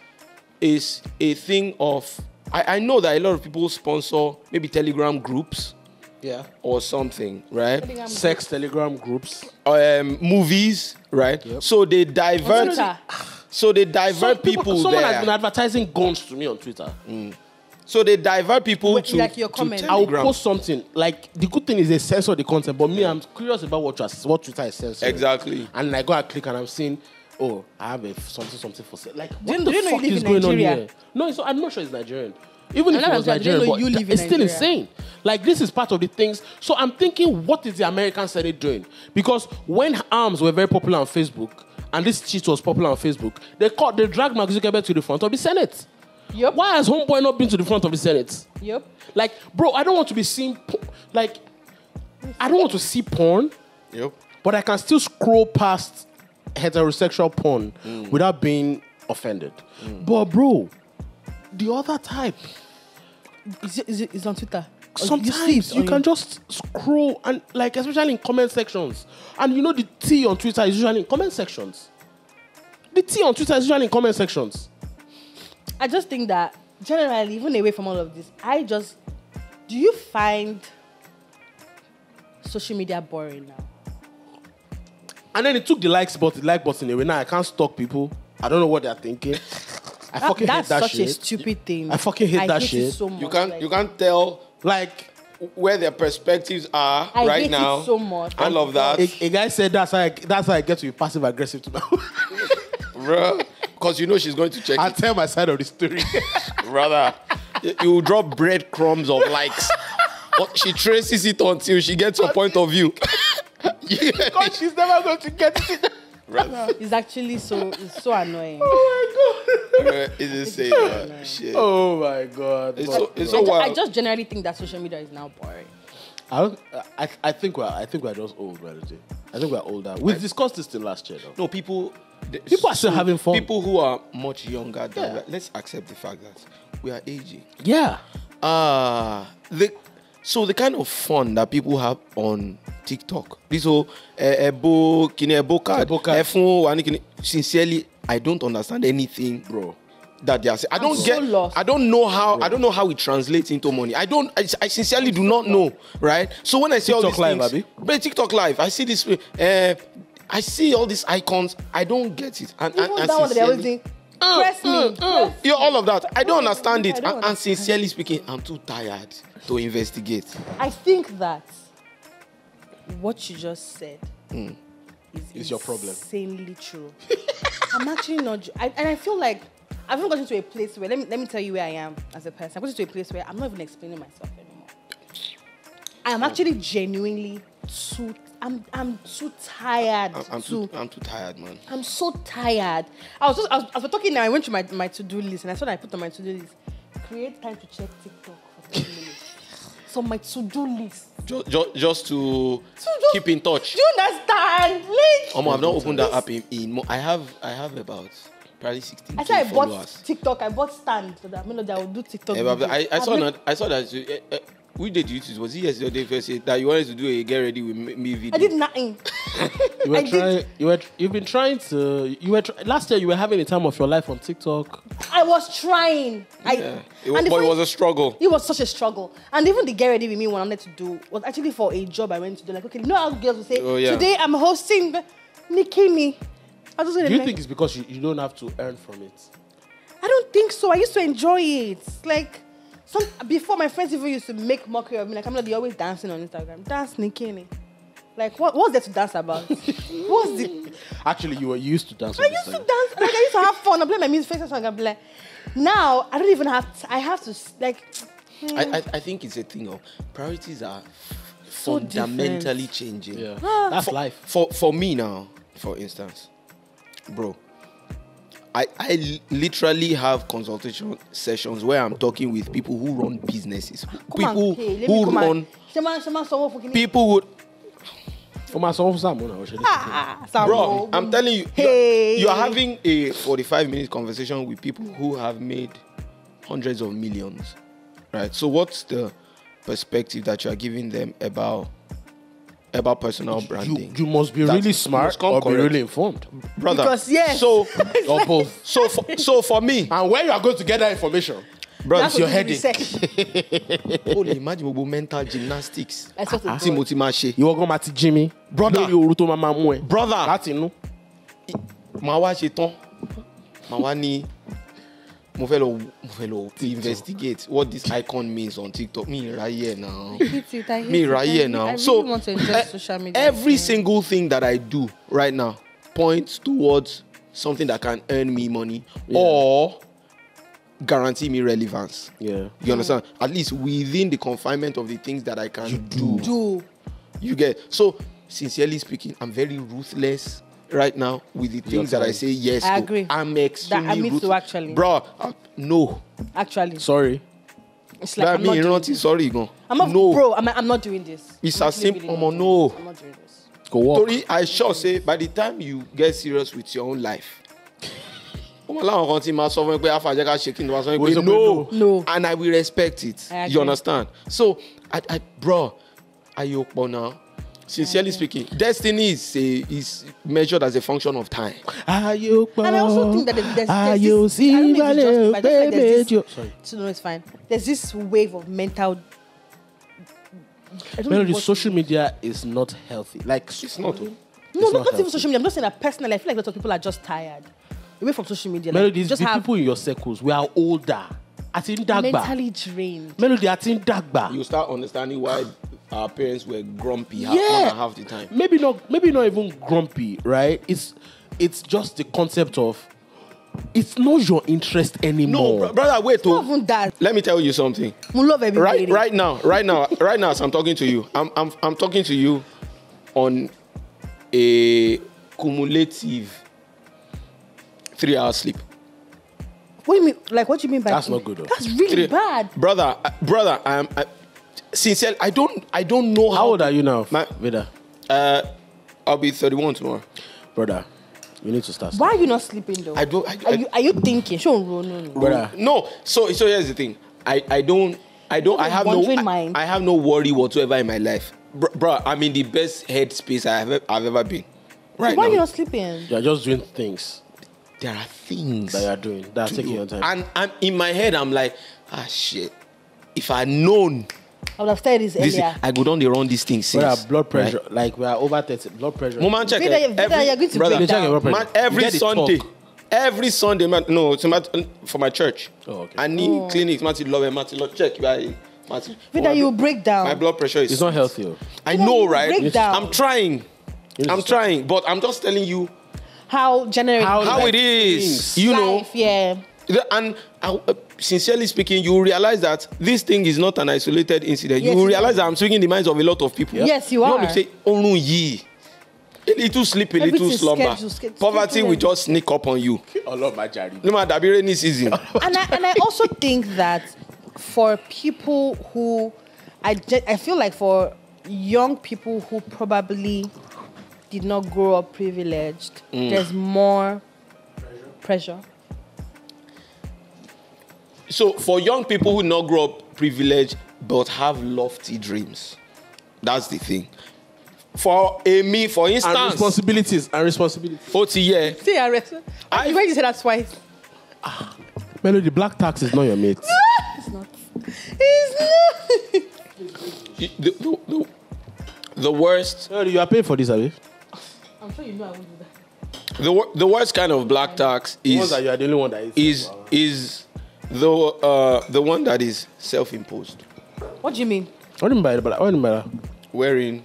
is a thing of I know that a lot of people sponsor maybe Telegram groups, yeah, or something, right? Telegram sex groups. Telegram groups, movies, right? Yep. So they divert. So they divert people. Someone there has been advertising guns to me on Twitter. Mm. So they divert people to, like your comment. To Telegram. I will post something. Like, the good thing is they censor the content, but me, yeah. I'm curious about what Twitter is censoring. Exactly. And I go and click and I'm seeing, oh, I have something for sale. Like, what the fuck is going on here? No, it's not, I'm not sure it's Nigerian. Even if it was Nigerian, but it's still insane. Like, this is part of the things. So I'm thinking, what is the American Senate doing? Because when arms were very popular on Facebook, and this cheat was popular on Facebook, they dragged Mark Zuckerberg to the front of the Senate. Yep. Why has homeboy not been to the front of the Senate? Yep. Like, bro, I don't want to be seen. Like, I don't want to see porn. Yep. But I can still scroll past heterosexual porn without being offended. Mm. But bro, the other type is on Twitter. Sometimes you can just scroll and, like, especially in comment sections. And you know the tea on Twitter is usually in comment sections. I just think that generally, even away from all of this, do you find social media boring now? And then it took the like button away. Now I can't stalk people. I don't know what they're thinking. I fucking hate that shit. That's such a stupid thing. I fucking hate that shit. So much, you can't tell like where their perspectives are right now. I hate it so much. I love that. A guy said that's how I get to be passive aggressive to my bro. Because you know she's going to check. I'll tell my side of the story. Brother, you will drop breadcrumbs of likes. But she traces it until she gets her point of view. Because she's never going to get it. Brother. It's actually so annoying. Oh my God. It's insane. Shit. Oh my God. I just generally think that social media is now boring. I think we're just old, relative. I think we're older. We discussed this thing last year, though. No, people are still having fun. People who are much younger than that. Let's accept the fact that we are aging. Yeah. So the kind of fun that people have on TikTok, this whole sincerely, I don't understand anything, bro. That they are saying. I don't know how. Bro. I don't know how it translates into money. I sincerely do not know. Right. So when I see TikTok all these things, live, TikTok live, I see this. I see all these icons. I don't get it. And that one they always think, press me. Yeah, all of that. I don't understand it. And sincerely speaking, I'm too tired to investigate. I think that what you just said is your problem. Insanely true. I'm actually not. And I feel like I've not gotten to a place where let me tell you where I am as a person. I've gotten to a place where I'm not even explaining myself anymore. I'm actually genuinely too. I'm too tired. I'm too tired, man. I'm so tired. I was talking now. I went to my to do list and I saw that I put on my to do list. Create time to check TikTok for 10 minutes. So my to do list. Just to keep in touch. Do you understand? Like, I've not opened that app in. I have about. Probably 16. I said I bought TikTok. I bought Stand for that. Melody, I will do TikTok. Yeah, I saw that. Which day did you choose? Was it yesterday? First day that you wanted to do a get ready with me video. I did nothing. Last year you were having a time of your life on TikTok. I was trying. It was a struggle. It was such a struggle. And even the get ready with me one I wanted to do was actually for a job I went to do. Like, okay, you know how girls will say, oh, yeah, today I'm hosting Nikimi. Do you think it's because you don't have to earn from it? I don't think so. I used to enjoy it. Like, before my friends even used to make mockery of me. Like, I'm not always dancing on Instagram. Dance, Nikini. Like, what's there to dance about? Actually, you were used to dance. I used to dance. Like, I used to have fun. I play my music, face and like, now I don't even have. I have to like. I think it's a thing of priorities are so fundamentally different. Changing. Yeah. That's life. For me now, for instance. Bro, I literally have consultation sessions where I'm talking with people who run businesses. People who run... People who... Bro, I'm telling you, you're having a 45-minute conversation with people who have made hundreds of millions, right? So what's the perspective that you're giving them about personal branding? You must be really smart or be really informed, brother. Because yes, so or both. So for me, and where you are going to get that information, brother, it's your headache. Holy, imagine we mental gymnastics. That's what it's called. You are going to Jimmy, brother. Brother, that's it. Mawa sheton, mawa ni. To investigate what this icon means on TikTok. Me right here now. Me right here now. Really so want to enjoy social media every single thing that I do right now points towards something that can earn me money or guarantee me relevance. Yeah, you understand? At least within the confinement of the things that I can do. You get so sincerely speaking, I'm very ruthless right now with the things that I say yes I agree. I'm extremely ruthless. Actually. Bro, no. Actually. Sorry. It's like, I'm not doing sorry, go. I'm not, no. Bro, I'm not doing this. It's as simple, no. I'm not doing this. Go walk. Tori, I sure say, by the time you get serious with your own life, no. And I will respect it. You understand? So, bro, I hope now. Sincerely speaking, destiny is measured as a function of time. And I also think that there's this wave of mental. Melody, social media is not healthy. Like it's not. No, not even social media. I'm not saying that personally. I feel like lots of people are just tired away from social media. Melody, like, just the people in your circles. We are older. I think dagba. Mentally drained. Melody, I think dagba. You start understanding why our parents were grumpy half the time. Maybe not even grumpy, right? It's just the concept of it's not your interest anymore. No, brother, wait. Let me tell you something. Right now, as I'm talking to you, I'm talking to you on a cumulative 3 hours sleep. What do you mean? Like, what do you mean by that's not good? Though. That's really bad, brother. Sincerely, I don't know how old are you now, Vida? I'll be 31 tomorrow, brother. You need to start. Why are you not sleeping though? Are you thinking? Brother. No. So here's the thing. I have no worry whatsoever in my life, bro. I'm in the best headspace I've ever been. Right. Why are you not sleeping? You're just doing things. There are things that you're doing that are taking your time. And I'm in my head. I'm like, shit. If I'd known, I would have started this earlier. I could only run these things. Blood pressure, right? Like we are over 30. Blood pressure. Mom, check every Sunday, man. No, it's for my church. Oh, okay. I need clinics. Martin love check. Vida, you will break down. My blood pressure is. It's not healthy. I know, right? I'm trying. I'm trying, but I'm just telling you how it is. You know, yeah. And sincerely speaking, you realize that this thing is not an isolated incident. Yes, you realize that I'm swinging the minds of a lot of people. Yeah. Yes, you are. You say, a little sleep, a little slumber. Poverty will just sneak up on you. I love my charity. No matter the rainy season. And I also think that for people who, I feel like for young people who probably did not grow up privileged, there's more pressure. So for young people who not grow up privileged but have lofty dreams, that's the thing. For me, for instance, and responsibilities. See, why you say that twice? Melody, black tax is not your mate. It's not. The worst. Melody, you are paying for this, are you? I'm sure you know I won't do that. The worst kind of black tax is that you are the only one that is. Though the one that is self-imposed. What do you mean? What do you mean by that? Wherein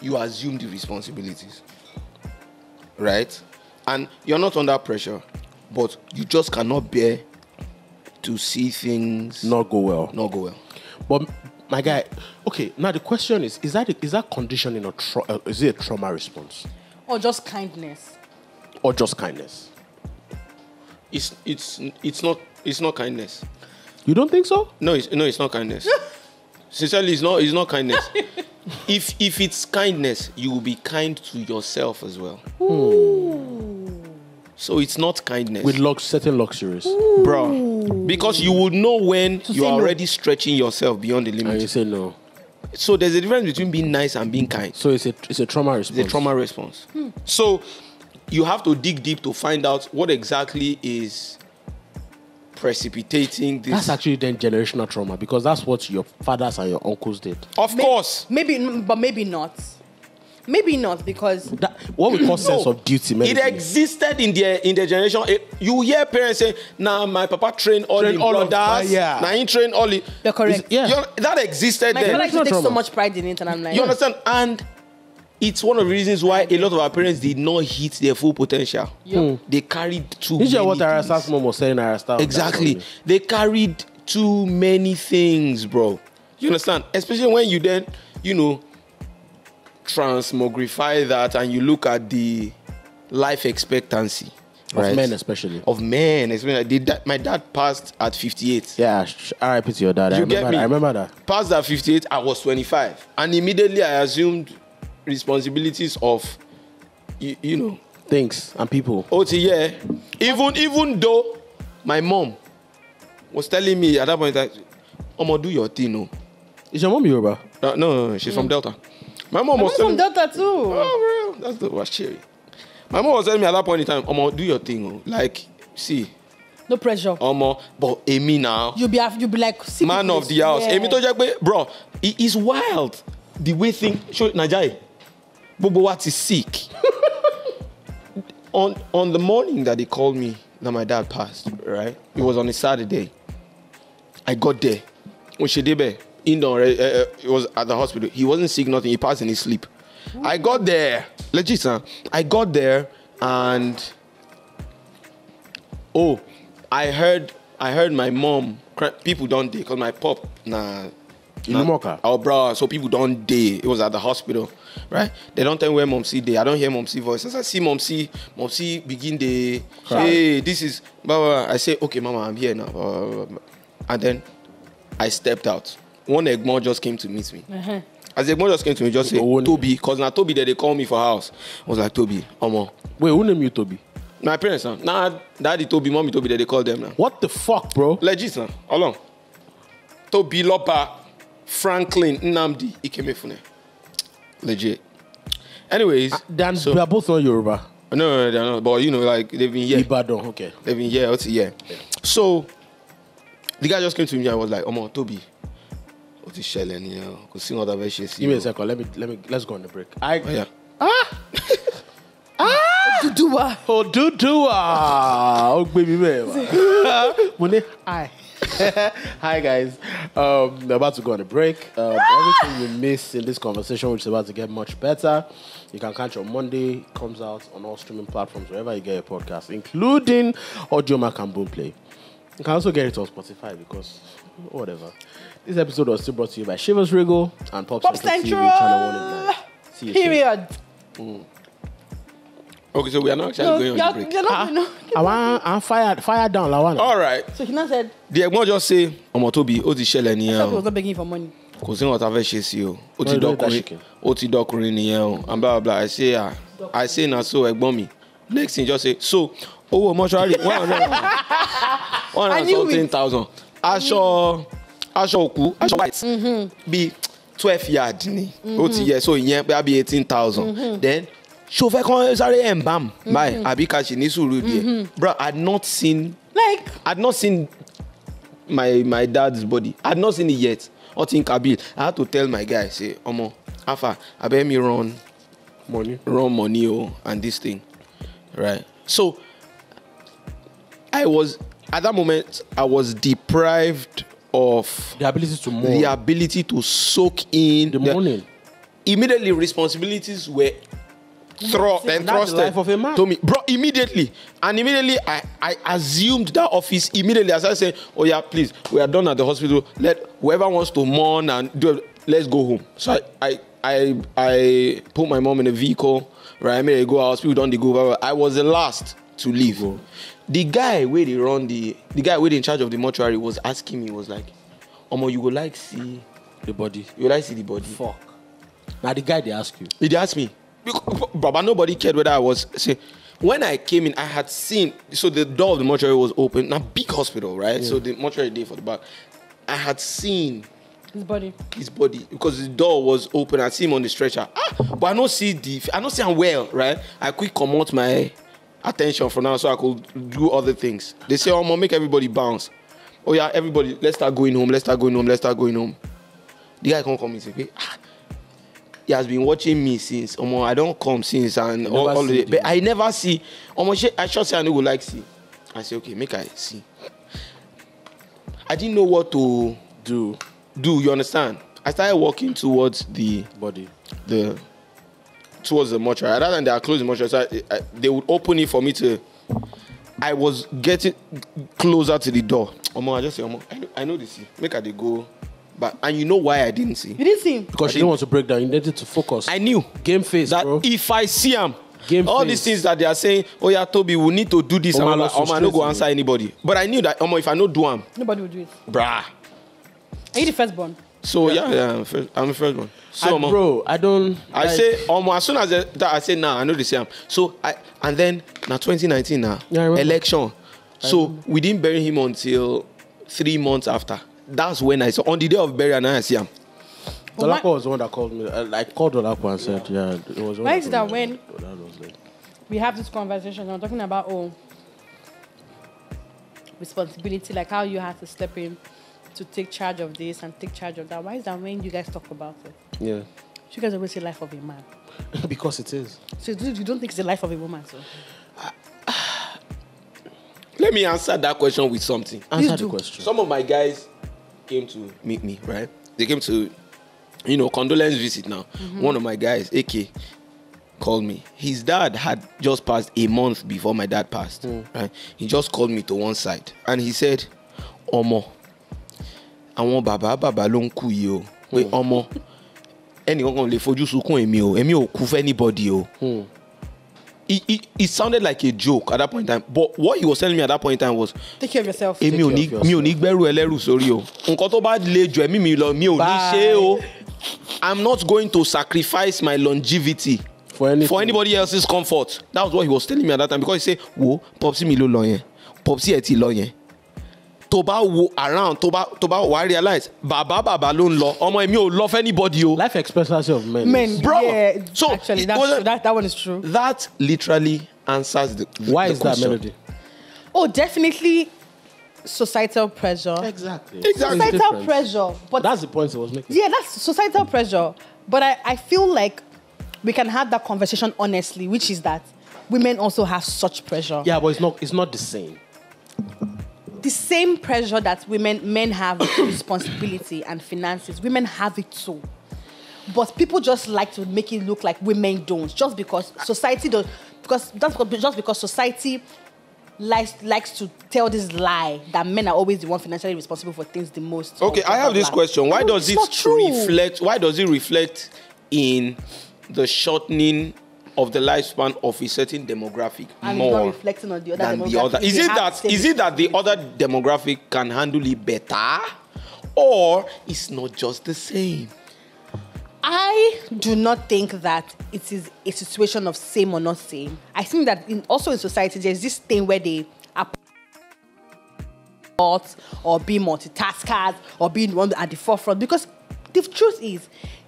you assume the responsibilities, right? And you're not under pressure, but you just cannot bear to see things not go well. But my guy, okay. Now the question is that conditioning or is it a trauma response? Or just kindness? Or just kindness? It's not kindness. You don't think so? No, it's not kindness. Sincerely, it's not kindness. If it's kindness, you will be kind to yourself as well. Ooh. So it's not kindness. With certain luxuries. Ooh. Bro. Because you would know when so you're already stretching yourself beyond the limit. And you say no. So there's a difference between being nice and being kind. So it's a trauma response. It's a trauma response. Hmm. So you have to dig deep to find out what exactly is precipitating this. That's actually then generational trauma, because that's what your fathers and your uncles did. Of course. Maybe, but maybe not. Maybe not, because that, what we call sense of duty. It existed in their generation. You hear parents say, "Nah, my papa trained all the brothers. Yeah, nah, he trained all the." You're correct. Yeah, that existed. My father actually takes so much pride in it, and I'm like, you understand? And it's one of the reasons why a lot of our parents did not hit their full potential. Yep. They carried too many what Arasta's mom was saying, Exactly. They carried too many things, bro. You understand? Especially when you then, you know, transmogrify that and you look at the life expectancy. Right? Of men especially. Of men. Especially. My dad passed at 58. Yeah, RIP to your dad. I remember that. Passed at 58, I was 25. And immediately I assumed responsibilities of you know, things and people. Yeah. Even though my mom was telling me at that point that I'm gonna do your thing. No. Is your mom Yoruba? No, she's from Delta. My mom was from Delta too. Oh bro, that's the worst shit. My mom was telling me at that point in time, I'm gonna do your thing. Oh. Like, see. No pressure. But Amy now. You'll be like man of the house. Yeah. Amy told you, bro, it is wild. The way things show Najai. Bobo what is sick. on the morning that they called me that my dad passed, right? It was on a Saturday. I got there. It was at the hospital. He wasn't sick, nothing. He passed in his sleep. Oh. I got there. Legit, huh? I got there and I heard my mom cry. People don't dare because my pop bro, so people don't day. It was at the hospital, right? They don't tell where Mom C day. I don't hear Mom C voice. As I see Mom C begin the hey, this is blah, blah. I say, okay, Mama, I'm here now. And then I stepped out. One Egmont just came to meet me. As Egmont just came to me, just say Toby, because now Toby they call me for house. I was like, Toby, Omo. Wait, who named you Toby? My parents, huh? Nah, Daddy Toby, Mommy Toby, they call them now. What the fuck, bro? Legit, huh? How long? Toby Lopa. Franklin Nnamdi Ikemefune. Legit. Anyways. They are both on Yoruba. No, they're not. But, you know, like, they've been here. Ibadan, okay. They've been here. Yeah. So, the guy just came to me and I was like, Omo, Toby. What is Shellen here? Because see other versions. Give me a second. Let's go on the break. Oduduwa. Oh, baby, baby. Hi. Hi guys, we're about to go on a break. Everything you missed in this conversation, which is about to get much better, you can catch on Monday. It comes out on all streaming platforms wherever you get your podcast, including Audiomack and Boomplay. You can also get it on Spotify because whatever. This episode was still brought to you by Shiva's Rego and Pop Central TV, Channel 1 at 9. See you soon. Okay, so we are not actually going on the break. I'm fired down, Lawana. All right. So he now said, the Egmont just say, Omo Tobi, Oti Shele ni yao. I was not begging for money. Cousin whatever she see you. Oti Dokuri ni yao. And blah, blah, blah. I say na so Egmont me. Next thing just say, so, oh, mortuary, 110,000. Asho whites. Be 12 yard ni. Oti yeah, so yeah, be 18,000. Then, Chauffeur kon sorry embam my abikashi ni suru there. Bro, I'd not seen my dad's body. I'd not seen it yet. I had to tell my guy, say, Omo, Afa, I bet me run money and this thing. Right. So I was at that moment deprived of the ability to move, the ability to soak in the morning. Immediately responsibilities were thrusted to me, bro, immediately. And immediately I assumed that office immediately as I said, oh yeah, please, we are done at the hospital. Let whoever wants to mourn and do it, let's go home. So I put my mom in a vehicle, right? I made her go out, people don't go over. I was the last to leave. Bro. The guy where they run the guy where they in charge of the mortuary was asking me, was like, Omo, you go like see the body. You like see the body. Fuck. Now the guy, they ask you. He asked me. But nobody cared whether I was... See, when I came in, I had seen... So the door of the mortuary was open. Now, big hospital, right? Yeah. So the mortuary day for the back. I had seen... His body. His body. Because the door was open. I see him on the stretcher. Ah, but I don't see the... I don't see him well, right? I quick commute my attention for now so I could do other things. They say, oh, Mom, make everybody bounce. Oh, yeah, everybody, let's start going home. Let's start going home. Let's start going home. The guy can't come and say, ah, he has been watching me since. Omo, I don't come since. And all the day. But I never see. Omo, I sure say I would like see. I say, okay, make I see. I didn't know what to do. You understand? I started walking towards the body, towards the mortuary. Rather than they are closing the mortuary, so they would open it for me to. I was getting closer to the door. Omo, I just say, Omo, I know this. Make her they go, but and you know why I didn't see? You didn't see him because she didn't want to break down. You needed to focus. I knew game face that bro. If I see him. Game all face. These things that they are saying, oh yeah, Toby, we need to do this. Omo, I'm like, Omo, I don't go answer anybody. But I knew that Omo, if I don't do him, nobody will do it. Brah. Are you the firstborn? So yeah, I'm the firstborn. So and bro, I don't. I like, say as soon as that I say now, nah, I know the same. So and then now 2019 now election. So we didn't bury him until 3 months after. That's when I saw on the day of burial. Now I see him. Well, Olako was the one that called me. I called Olako and said, yeah, it was. Why is that when we have this conversation? I'm talking about responsibility, like how you have to step in. To take charge of this and take charge of that. Why is that when you guys talk about it? Yeah. You guys always say life of a man. Because it is. So you don't think it's the life of a woman, so? Let me answer that question with something. Answer the question. Some of my guys came to meet me, right? They came to, you know, condolence visit now. Mm-hmm. One of my guys, AK, called me. His dad had just passed a month before my dad passed, right? He just called me to one side and he said, Omo, I want Baba long kuyo. Wait, Omo. Anyone gonna le foju sukun emi o ku for anybody o. It sounded like a joke at that point in time, but what he was telling me at that point in time was take care of yourself. Emi o ni gberu eleru sori o. Nkan to ba le ju emi mi lo mi o ni se o. I'm not going to sacrifice my longevity for anybody else's comfort. That was what he was telling me at that time because he said, "Wo, popsi mi lo lo yen. Popsi eti lo yen." Toba wo around, Toba wa realize, Baba lone law, Omo emi o love anybody o. Life expectancy of men, bro. Yeah, so actually, that one is true. That literally answers the why is question. That Melody? Oh, definitely societal pressure. Exactly. Societal pressure, but that's the point I was making. Yeah, that's societal pressure. But I feel like we can have that conversation honestly, which is that women also have such pressure. Yeah, but it's not the same. The same pressure that men have with responsibility and finances, women have it too. But people just like to make it look like women don't, just because society does. Because society likes to tell this lie that men are always the one financially responsible for things the most. Okay, I have this question: why does it reflect? Why does it reflect in the shortening of the lifespan of a certain demographic and more reflecting on the other than demographic? The other. Is it that the other demographic can handle it better, or it's not just the same? I do not think that it is a situation of same or not same. I think that also in society there's this thing where they are or be multitaskers or being one at the forefront because. The truth is,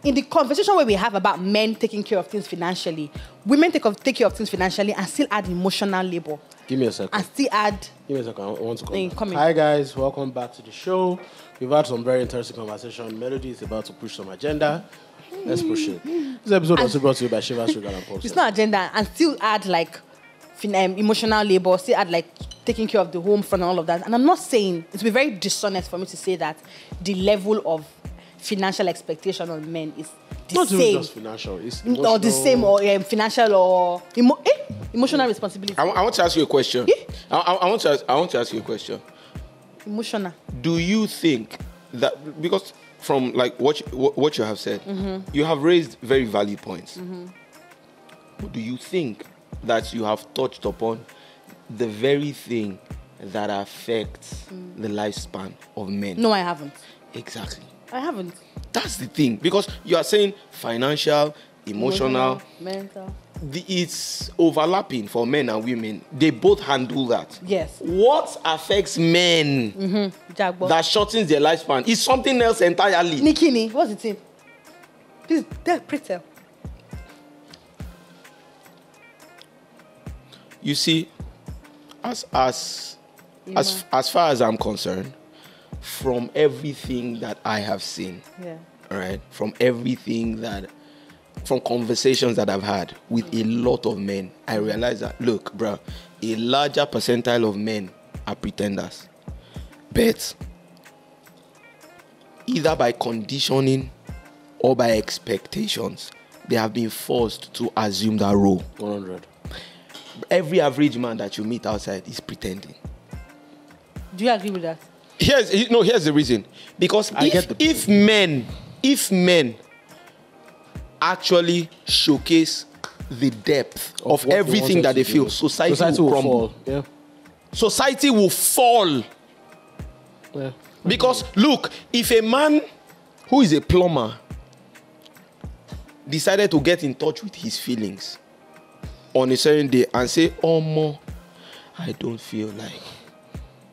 in the conversation where we have about men taking care of things financially, women take care of things financially and still add emotional labor. Give me a second. And still add... Give me a second. I want to come in. Hi, guys. Welcome back to the show. We've had some very interesting conversation. Melody is about to push some agenda. Let's push it. This episode was brought to you by Shiva's Rego and Pop Central. It's not agenda. And still add, like, emotional labor. Still add, like, taking care of the home front and all of that. And I'm not saying... It would be very dishonest for me to say that the level of... financial expectation on men is the not same. Not just financial, it's emotional. Or the same, or financial or emotional responsibility. I want to ask you a question. Eh? I want to ask you a question. Emotional. Do you think that because from like what you have said, you have raised very valid points. Do you think that you have touched upon the very thing that affects the lifespan of men? No, I haven't. Exactly. I haven't. That's the thing. Because you are saying financial, emotional, mental. It's overlapping for men and women. They both handle that. Yes. What affects men that shortens their lifespan is something else entirely. Nikini, what's the thing? Please, please tell. You see, as far as I'm concerned, from everything that I have seen, from everything that, from conversations that I've had with a lot of men, I realized that, look, bruh, a larger percentile of men are pretenders. But either by conditioning or by expectations, they have been forced to assume that role. 100. Every average man that you meet outside is pretending. Do you agree with that? Here's, no, here's the reason. Because if men actually showcase the depth of everything that they feel, society will crumble. Yeah. Society will fall. Yeah. Because, look, if a man who is a plumber decided to get in touch with his feelings on a certain day and say, oh, Mo, I don't feel like...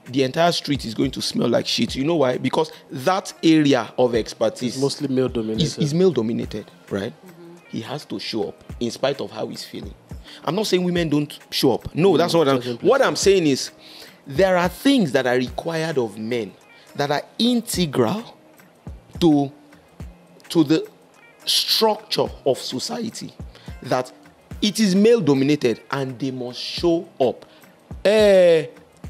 The entire street is going to smell like shit. You know why? Because that area of expertise is mostly male-dominated. Is male-dominated, right? He has to show up in spite of how he's feeling. I'm not saying women don't show up. No, that's not what I'm... What I'm saying is there are things that are required of men that are integral to the structure of society, that it is male-dominated and they must show up.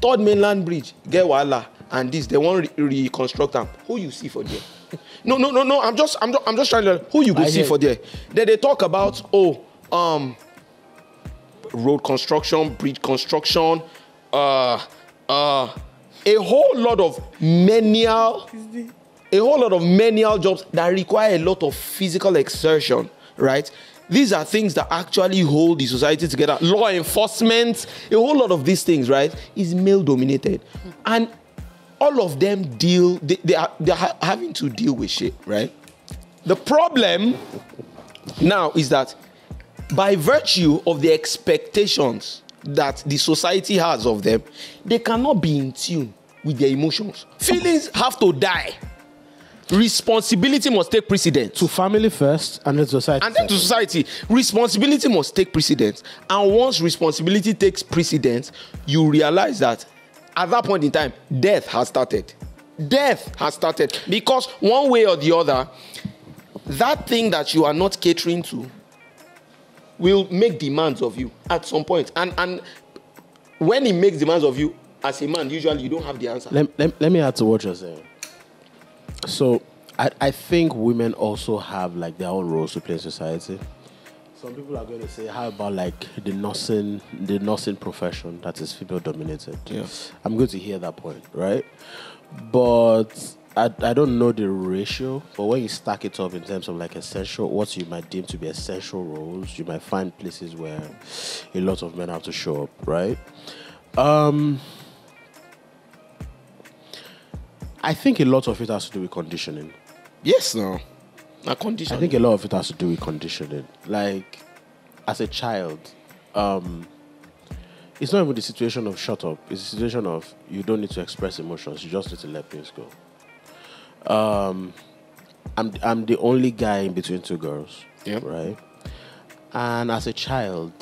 Third mainland bridge, get wala, and this, they won't reconstruct them. Who you see for there? No, I'm just trying to, who you go see for there? Then they talk about, road construction, bridge construction, a whole lot of menial jobs that require a lot of physical exertion, right? These are things that actually hold the society together. Law enforcement, a whole lot of these things, right, is male-dominated. And all of them deal, they are having to deal with shit, right? The problem now is that by virtue of the expectations that the society has of them, they cannot be in tune with their emotions. Feelings have to die. Responsibility must take precedence. To family first and then to society. And then to society. Responsibility must take precedence. And once responsibility takes precedence, you realize that at that point in time, death has started. Death has started. Because one way or the other, that thing that you are not catering to will make demands of you at some point. And when it makes demands of you, as a man, usually you don't have the answer. Let me add to what you're saying. So, I think women also have like their own roles to play in society. Some people are going to say, how about like the nursing profession that is female dominated? Yes. I'm going to hear that point, right? But I don't know the ratio, but when you stack it up in terms of like essential, what you might deem to be essential roles, you might find places where a lot of men have to show up, right? I think a lot of it has to do with conditioning. Yes, no. Conditioning. I think a lot of it has to do with conditioning. Like, as a child, it's not even the situation of shut up. It's the situation of you don't need to express emotions. You just need to let things go. I'm the only guy in between two girls, right? And as a child,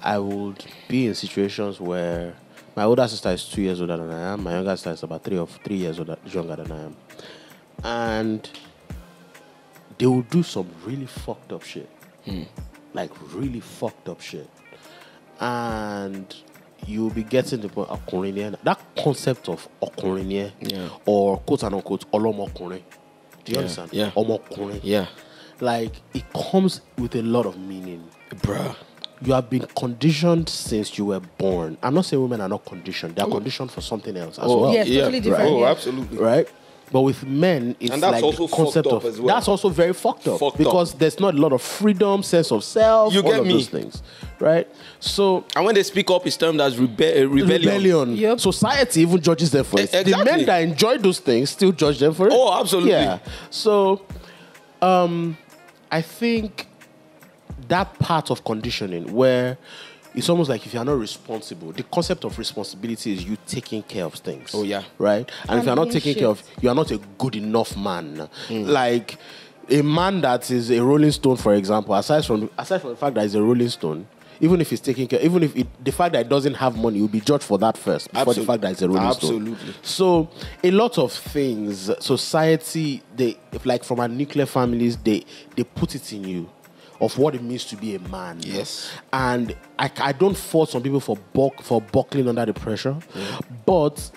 I would be in situations where my older sister is 2 years older than I am. My younger sister is about three years older, younger than I am. And they will do some really fucked up shit. Like, really fucked up shit. And you'll be getting the point of okorinye. That concept of okorinye, or quote-unquote, olomokorin. Do you understand? Yeah. Omokorin. Yeah. Like, it comes with a lot of meaning. Bruh. You have been conditioned since you were born. I'm not saying women are not conditioned. They are conditioned for something else as well. Yes, totally different. Right. Oh, absolutely. Right? But with men, it's like the concept of... As well. That's also very fucked up. Because there's not a lot of freedom, sense of self, those things. Right? So... And when they speak up, it's termed as rebellion. Yep. Society even judges them for it. Exactly. The men that enjoy those things still judge them for it. Oh, absolutely. Yeah. So... I think that part of conditioning where it's almost like if you're not responsible, the concept of responsibility is you taking care of things. Oh, yeah. Right? And if you're not taking care of, you are not a good enough man. Mm. Like, a man that is a rolling stone, for example, aside from the fact that he's a rolling stone, even if he's taking care, even if the fact that it doesn't have money, you'll be judged for that first before the fact that it's a rolling stone. So a lot of things, society, like from our nuclear families, they put it in you of what it means to be a man. Yes. And I don't fault some people for buckling under the pressure, yeah. But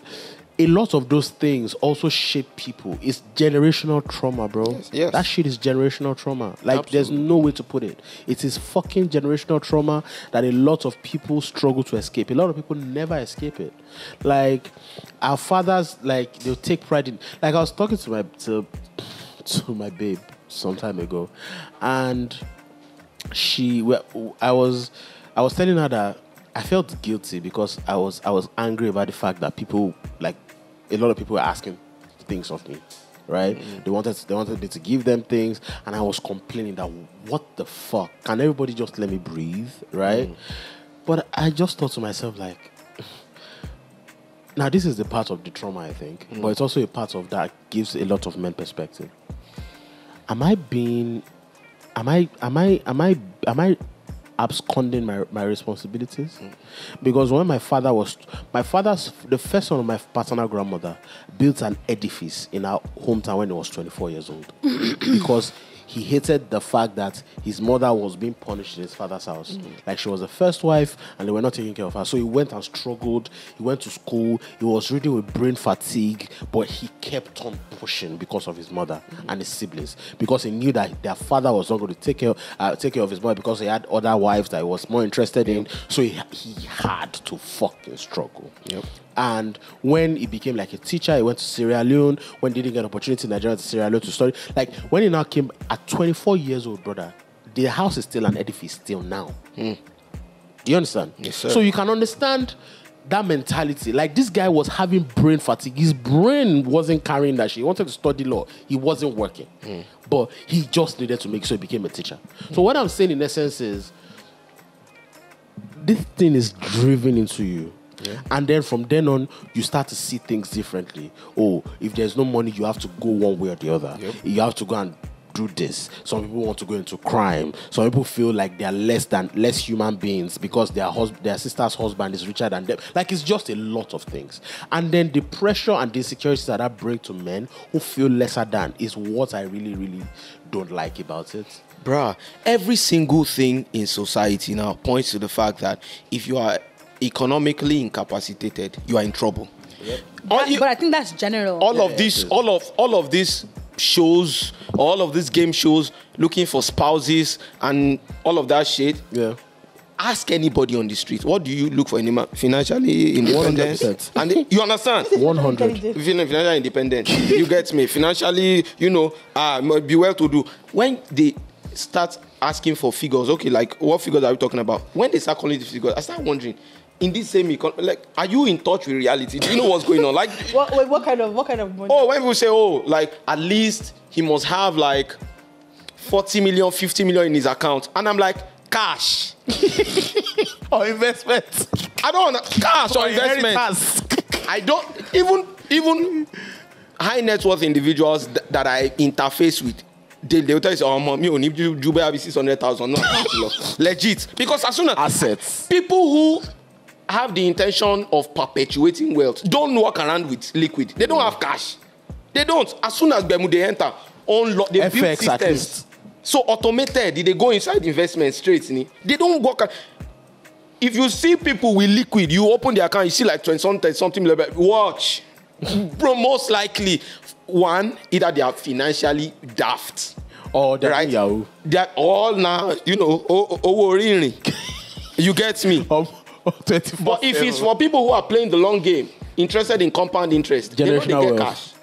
a lot of those things also shape people. It's generational trauma, bro. Yes, yes. That shit is generational trauma. Like, absolutely. There's no way to put it. It is fucking generational trauma that a lot of people struggle to escape. A lot of people never escape it. Like, our fathers, like, they'll take pride in... Like, I was talking to my babe some time ago, and I was telling her that I felt guilty because I was angry about the fact that people, like, a lot of people were asking things of me, right? Mm-hmm. They wanted me to give them things, and I was complaining that, what the fuck? Can everybody just let me breathe, right? Mm-hmm. But I just thought to myself, like, now this is the part of the trauma, I think, mm-hmm. but it's also a part of that gives a lot of men perspective. Am I absconding my responsibilities? Mm. Because when the first one of my paternal grandmother built an edifice in our hometown when he was 24 years old because he hated the fact that his mother was being punished in his father's house. Mm. Like, she was the first wife and they were not taking care of her. So he went and struggled. He went to school. He was really with brain fatigue, but he kept on pushing because of his mother and his siblings, because he knew that their father was not going to take care of his mother because he had other wives that he was more interested in. So he had to fucking struggle. Yep. And when he became like a teacher, he went to Sierra Leone. When he didn't get an opportunity in Nigeria, to Sierra Leone to study. Like, when he now came at 24 years old, brother, the house is still an edifice still now. Mm. Do you understand? Yes, sir. So you can understand that mentality. Like, this guy was having brain fatigue. His brain wasn't carrying that shit. He wanted to study law. He wasn't working. Mm. But he just needed to make sure he became a teacher. Mm. So what I'm saying in essence is, this thing is driven into you. Yeah. And then from then on, you start to see things differently. Oh, if there's no money, you have to go one way or the other. Yep. You have to go and do this. Some people want to go into crime. Some people feel like they're less human beings because their sister's husband is richer than them. Like, it's just a lot of things. And then the pressure and the insecurities that bring to men who feel lesser than is what I really, really don't like about it. Bruh, every single thing in society now points to the fact that if you are economically incapacitated, you are in trouble. Yep. But I think that's general. All of this shows, all of these game shows, looking for spouses and all of that shit. Yeah. Ask anybody on the street, what do you look for in financially independent? 100%. And you understand? 100. Financial independent. You get me? Financially, be well to do. When they start asking for figures, okay, like, what figures are we talking about? When they start calling the figures, I start wondering, in this same economy, like, are you in touch with reality? Do you know what's going on? Like, what kind of money? Oh, when people say, oh, like, at least he must have like 40 million, 50 million in his account, and I'm like, cash or investment? I don't want cash or investment. I don't even high net worth individuals that I interface with. They will tell you, oh, mom, you need to do 600,000. No, legit. Because as soon as assets, people who have the intention of perpetuating wealth don't walk around with liquid. They don't have cash. They don't. As soon as they enter, they build systems. So automated, they go inside investment straight. They don't walk. If you see people with liquid, you open their account, you see like 20 something like that. Watch. Bro, most likely, one, either they are financially daft, or they're right. Yahoo. They're all now, you get me. But if it's for people who are playing the long game, interested in compound interest, they know they get cash.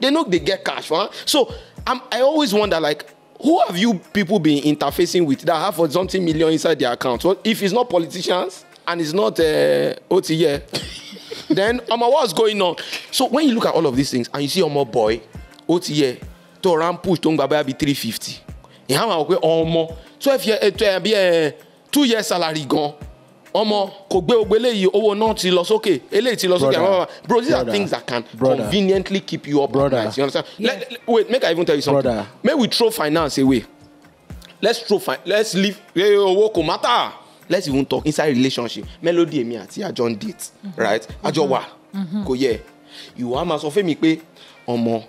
They know they get cash, huh? So I always wonder, like, who have you people been interfacing with that have something million inside their account? Well, if it's not politicians and it's not OTA. Then what's going on? So when you look at all of these things and you see OT, to around push to be 350. You have almost 2 years salary gone. Bro, these are things that can conveniently keep you up. You understand? Wait, make I even tell you something. May we throw finance away. Let's throw finance. Let's leave. Let's even talk inside relationship. Melody and me at here, John date, right? Ajowa, go yeah. You are myself. Me pay, omo.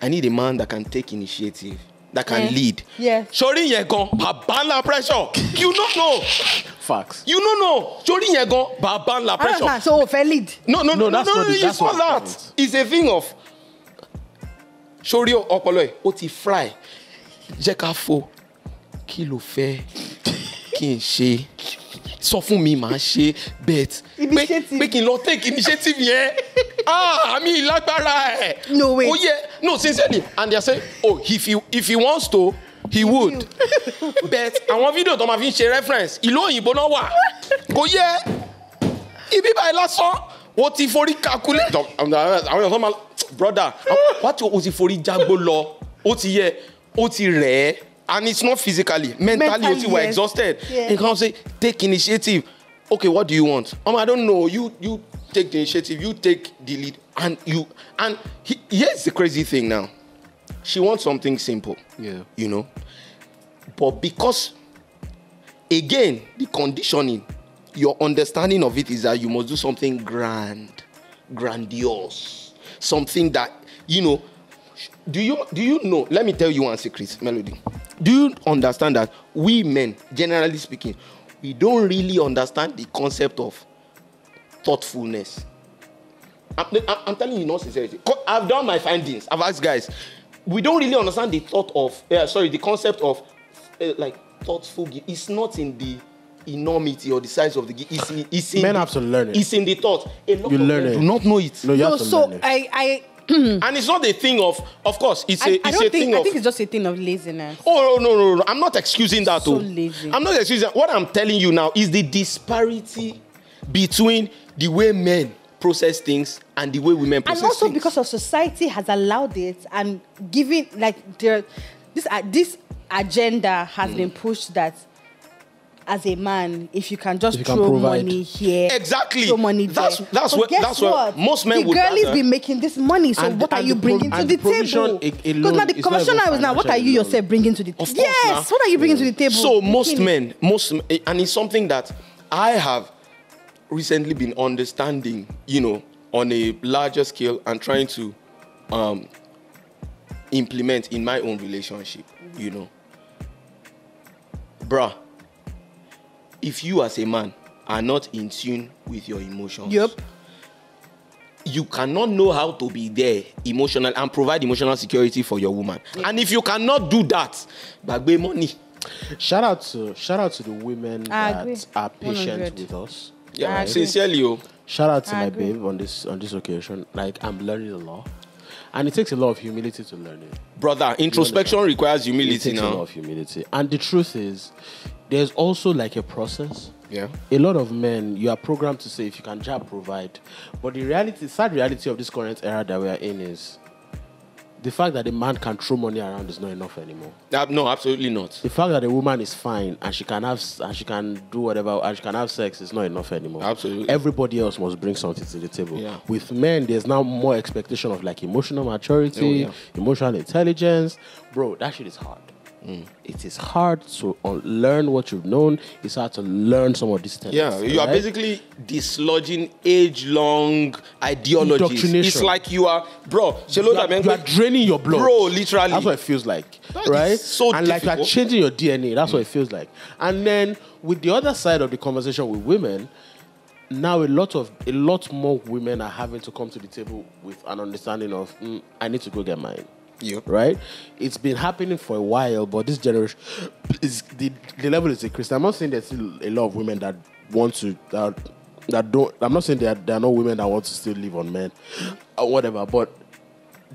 I need a man that can take initiative, that can lead. Yeah. Shori yegon, baban la pressure. You don't know. Facts. You don't know. Shori yegon, baban la pressure. So fair lead. No. That's not that. It's a thing of. Shori okoloy, oti fry, jeka fo, kilo fair. She so for me, man, she bet. Making lot take initiative, yeah. I mean, like that, no way. Oh yeah, no, sincerely. And they say, oh, if he wants to, he would. But I want video to my Vinci reference. Ilo in Bonawa. Go yeah. If he buy last song, what if for the calculator? I'm my brother. What you Ozi for the Jagbo law? Oti yeah, Oti rare. And it's not physically. Mentally, you were exhausted. Yeah. You can't say, take initiative. Okay, what do you want? I don't know. You take the initiative, you take the lead. And here's the crazy thing now. She wants something simple. Yeah. You know? But because, again, the conditioning, your understanding of it is that you must do something grandiose. Something that, you know, do you know? Let me tell you one secret, Melody. Do you understand that we men, generally speaking, we don't really understand the concept of thoughtfulness? I'm telling you, not sincerity. I've done my findings. I've asked guys. We don't really understand the concept of like thoughtful. It's not in the enormity or the size of the gift. It's in men have to learn it. It's in the thought. A lot you of learn men it. Do not know it. No, you have to learn it. And it's not a thing of course, I think it's just a thing of laziness. Oh, no. I'm not excusing that. So lazy. I'm not excusing. What I'm telling you now is the disparity between the way men process things and the way women process things. And also things. Because of society has allowed it and given, like, this agenda has been pushed that as a man, if you can just throw money here, exactly, throw money there. That's what most men would. The girl is been making this money, so what are you bringing to the table? Because now the commissioner is now, what are you yourself bringing to the table? Yes, what are you bringing to the table? So most men, and it's something that I have recently been understanding, you know, on a larger scale and trying to implement in my own relationship, you know, bruh. If you as a man are not in tune with your emotions, you cannot know how to be there emotional and provide emotional security for your woman. Yep. And if you cannot do that, bagbe money. Shout out to the women that are patient with us. Yeah, right? Sincerely. Oh. Shout out to my babe on this occasion. Like, I'm learning a lot. And it takes a lot of humility to learn it. Brother, introspection requires humility now. It takes a lot of humility. And the truth is, there's also like a process. Yeah. A lot of men, you are programmed to say, if you can just provide. But the sad reality of this current era that we are in is the fact that a man can throw money around is not enough anymore. No, absolutely not. The fact that a woman is fine and she can do whatever and she can have sex is not enough anymore. Absolutely. Everybody else must bring something to the table. Yeah. With men, there's now more expectation of like emotional maturity, emotional intelligence. Bro, that shit is hard. Mm. It is hard to learn what you've known. It's hard to learn some of these things. Yeah, you are basically dislodging age-long ideologies. It's like you are, bro. You are draining your blood, bro. Literally, that's what it feels like, right? So and difficult. Like you are changing your DNA. That's what it feels like. And then with the other side of the conversation with women. Now a lot more women are having to come to the table with an understanding of I need to go get mine. Yeah. Right? It's been happening for a while, but this generation is the level is increased. I'm not saying there's still a lot of women that want to that don't. I'm not saying there are no women that want to still live on men or whatever, but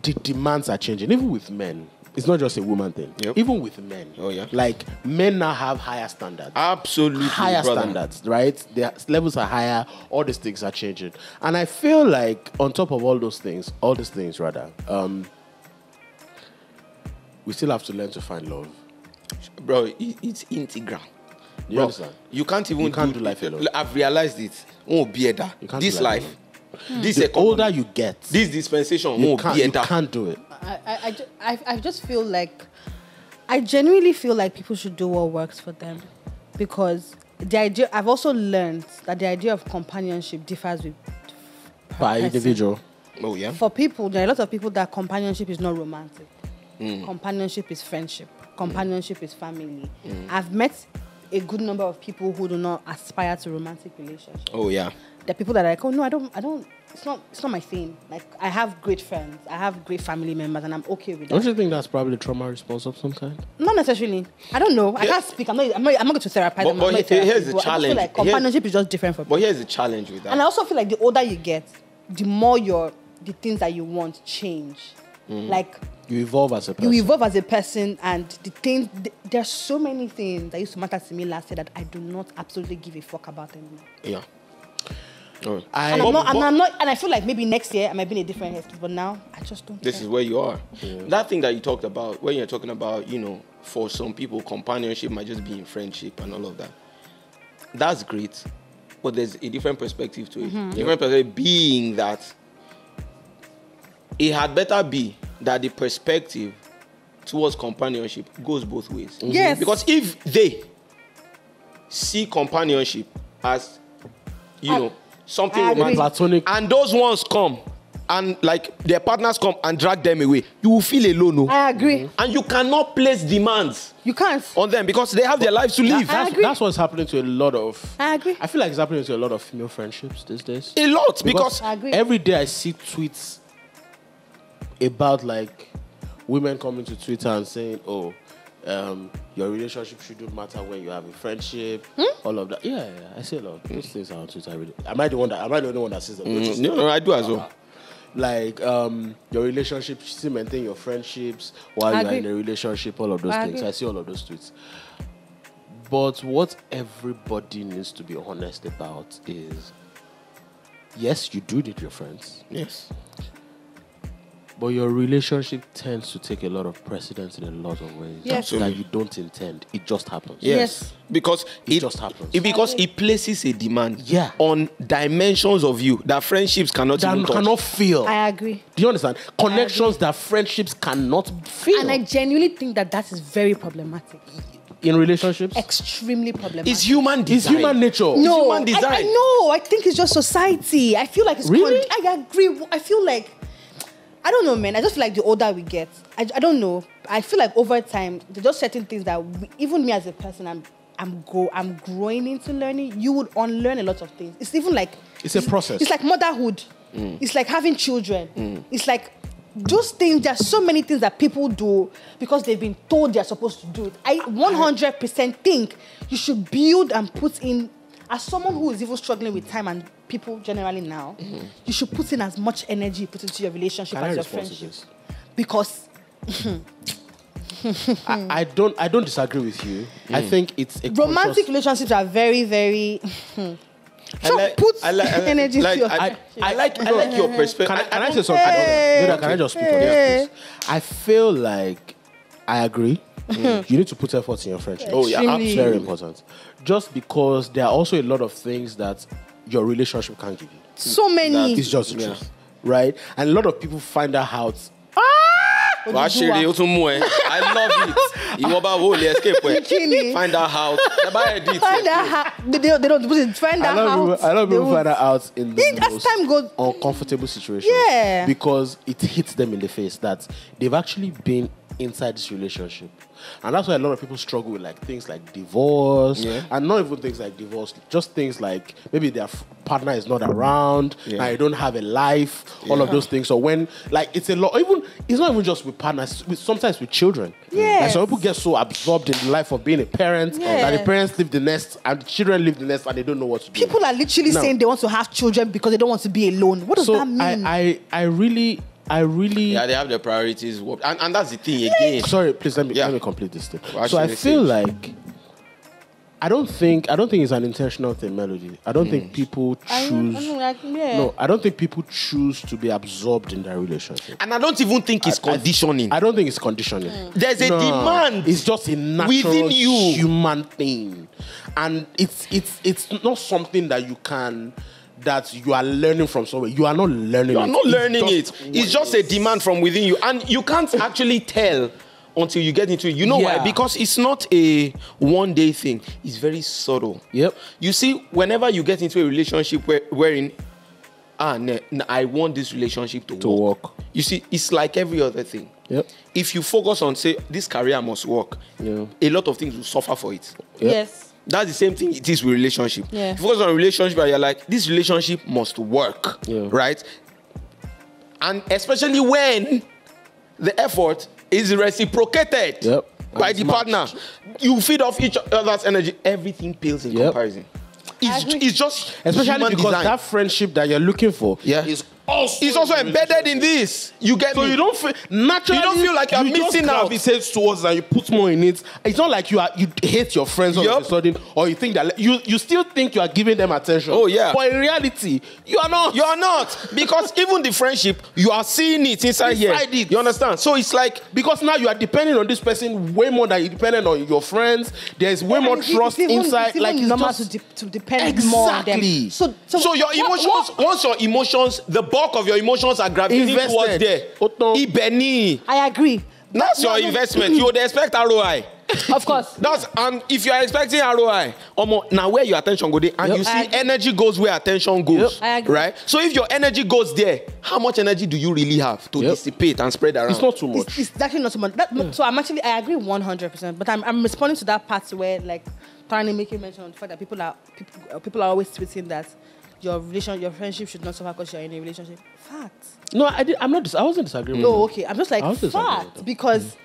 the demands are changing. Even with men, it's not just a woman thing. Yep. Even with men, like men now have higher standards. Absolutely, higher standards, right? Their levels are higher. All these things are changing, and I feel like on top of all these things, we still have to learn to find love. Bro, it's integral. You understand? You can't even do life alone. I've realized it. Oh, Bieda. This life. This the older you get, this dispensation won't be better. You can't do it. I just feel like, I genuinely feel like people should do what works for them, because the idea, I've also learned that the idea of companionship differs with by individual. Oh yeah. For people, there are a lot of people that companionship is not romantic. Mm. Companionship is friendship. Companionship is family. Mm. I've met a good number of people who do not aspire to romantic relationships. Oh yeah. The people that are like, oh no, I don't. It's not my thing. Like, I have great friends, I have great family members, and I'm okay with that. Don't you think that's probably a trauma response of some kind? Not necessarily. I don't know. I can't speak. I'm not going to therapize. But here's the challenge. Like companionship is just different for people. But here's the challenge with that. And I also feel like the older you get, the more the things that you want change. Mm. Like, you evolve as a person. You evolve as a person, and the things. There's so many things that used to matter to me last year that I do not absolutely give a fuck about anymore. Yeah. And I feel like maybe next year I might be in a different headspace, but now I just don't. This is where you are. Yeah. That thing that you talked about, when you're talking about, you know, for some people companionship might just be in friendship and all of that. That's great, but there's a different perspective to it. Mm-hmm. Different perspective being that it had better be that the perspective towards companionship goes both ways. Mm-hmm. Yes, because if they see companionship as, you know, something romantic, platonic, and those ones come and like their partners come and drag them away, you will feel alone. No? I agree. Mm-hmm. And you cannot place demands. You can't on them because they have their lives to live. That's what's happening to a lot of. I agree. I feel like it's happening to a lot of female friendships these days. A lot because I agree. Every day I see tweets about like women coming to Twitter and saying, "Oh, your relationship shouldn't matter when you have a friendship." Hmm? All of that. Yeah, yeah. I say a lot. Those things are on Twitter. Really. Am I the only one that says that? No, I do as well. Like, your relationship, still maintain your friendships while you are in a relationship. All of those things. I see all of those tweets. But what everybody needs to be honest about is, yes, you do need your friends. Yes. But your relationship tends to take a lot of precedence in a lot of ways. Yes. That you don't intend. It just happens. Yes. Because it just happens. Because it places a demand on dimensions of you that friendships cannot cannot feel. I agree. Do you understand? Connections that friendships cannot feel. And I genuinely think that is very problematic. In relationships? Extremely problematic. It's human design. It's human nature. No, it's human design. I know. I think it's just society. I feel like it's... Really? I agree. I feel like... I don't know, man. I just feel like the older we get, I don't know. I feel like over time, there's just certain things that even me as a person, I'm growing into learning. You would unlearn a lot of things. It's even like... It's a process. It's like motherhood. Mm. It's like having children. Mm. It's like those things. There's so many things that people do because they've been told they're supposed to do it. I 100% think you should build and put in... As someone who is even struggling with time and people generally now, you should put in as much energy you put into your relationship as your friendship. Because I don't disagree with you. Mm. I think it's a romantic relationships are very, very energy to your friendship. I like your perspective. Can I say something? Can I just speak on this? I feel like I agree. Mm. You need to put effort in your friendship. Oh yeah, absolutely. Very important. Just because there are also a lot of things that your relationship can't give you. So many. It's just the truth, right? And a lot of people find that out. I love it. Find that out. They don't put it. Find that out. A lot of people find that out in the most uncomfortable situation. Yeah. Because it hits them in the face that they've actually been inside this relationship, and that's why a lot of people struggle with like things like divorce, and not even things like divorce, just things like maybe their partner is not around, and they don't have a life, all of those things. So when like it's a lot, even it's not even just with partners, sometimes with children. Yeah, like some people get so absorbed in the life of being a parent that the parents leave the nest and the children leave the nest and they don't know what to do. People are literally saying they want to have children because they don't want to be alone. What does that mean? I really... Yeah, they have their priorities. And that's the thing again. Sorry, please, let me complete this thing. So I feel like I don't think it's an intentional thing, Melody. I don't think people choose to be absorbed in their relationship. And I don't even think it's conditioning. I don't think it's conditioning. Mm. There's a demand. It's just a natural within you human thing. And it's not something that you can you are learning from somewhere. You are not learning it. It's just a demand from within you. And you can't actually tell until you get into it. You know why? Because it's not a one-day thing. It's very subtle. Yep. You see, whenever you get into a relationship wherein, I want this relationship to work. You see, it's like every other thing. Yep. If you focus on, say, this career must work, a lot of things will suffer for it. Yep. Yes. That's the same thing it is with relationship. Yeah. Focus on a relationship where you're like, this relationship must work, right? And especially when the effort is reciprocated by the partner. You feed off each other's energy. Everything pales in comparison. It's just especially because that friendship that you're looking for is also embedded in this. You get me? You don't feel naturally. You don't feel like you're missing out. It says to us that you put more in it. It's not like you hate your friends all of a sudden, or you think that you still think you are giving them attention. Oh yeah. But in reality, you are not. You are not, because even the friendship, you are seeing it inside here. You understand? So it's like, because now you are depending on this person way more than you dependent on your friends. There's way more trust inside. Like it's just to depend more on them. Exactly. So your emotions. Once your emotions, the bulk of your emotions are gravitating towards there. Ibeni. I agree. That's your investment. You would expect ROI. Of course. And if you are expecting ROI, now where your attention goes, and you see energy goes where attention goes. I agree. Right? So if your energy goes there, how much energy do you really have to dissipate and spread around? It's not too much. It's actually not too much. So I agree 100%. But I'm responding to that part where, like, trying to make you mention the fact that people are always tweeting that your friendship should not suffer because you're in a relationship. Fact. No, I wasn't disagreeing with you. No, okay. I'm just like, fact. Because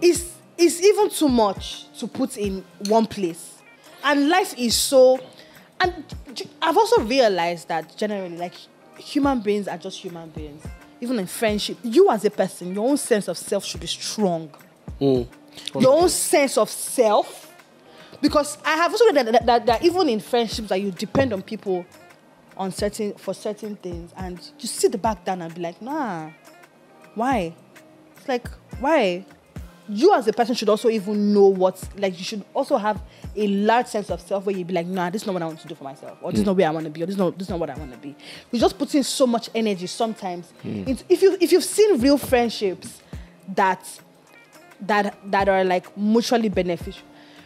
it's even too much to put in one place. And life is so... And I've also realized that generally, like, human beings are just human beings. Even in friendship, you as a person, your own sense of self should be strong. Mm. Your own sense of self. Because I have also read that even in friendships, that you depend on people for certain things, and you sit back down and be like, nah, why? It's like, why? You as a person should also even know what's, like, you should also have a large sense of self where you'd be like, nah, this is not what I want to do for myself, or this is not where I want to be, or this is not what I want to be. You just put in so much energy sometimes. Mm. If you've seen real friendships that are, like, mutually beneficial.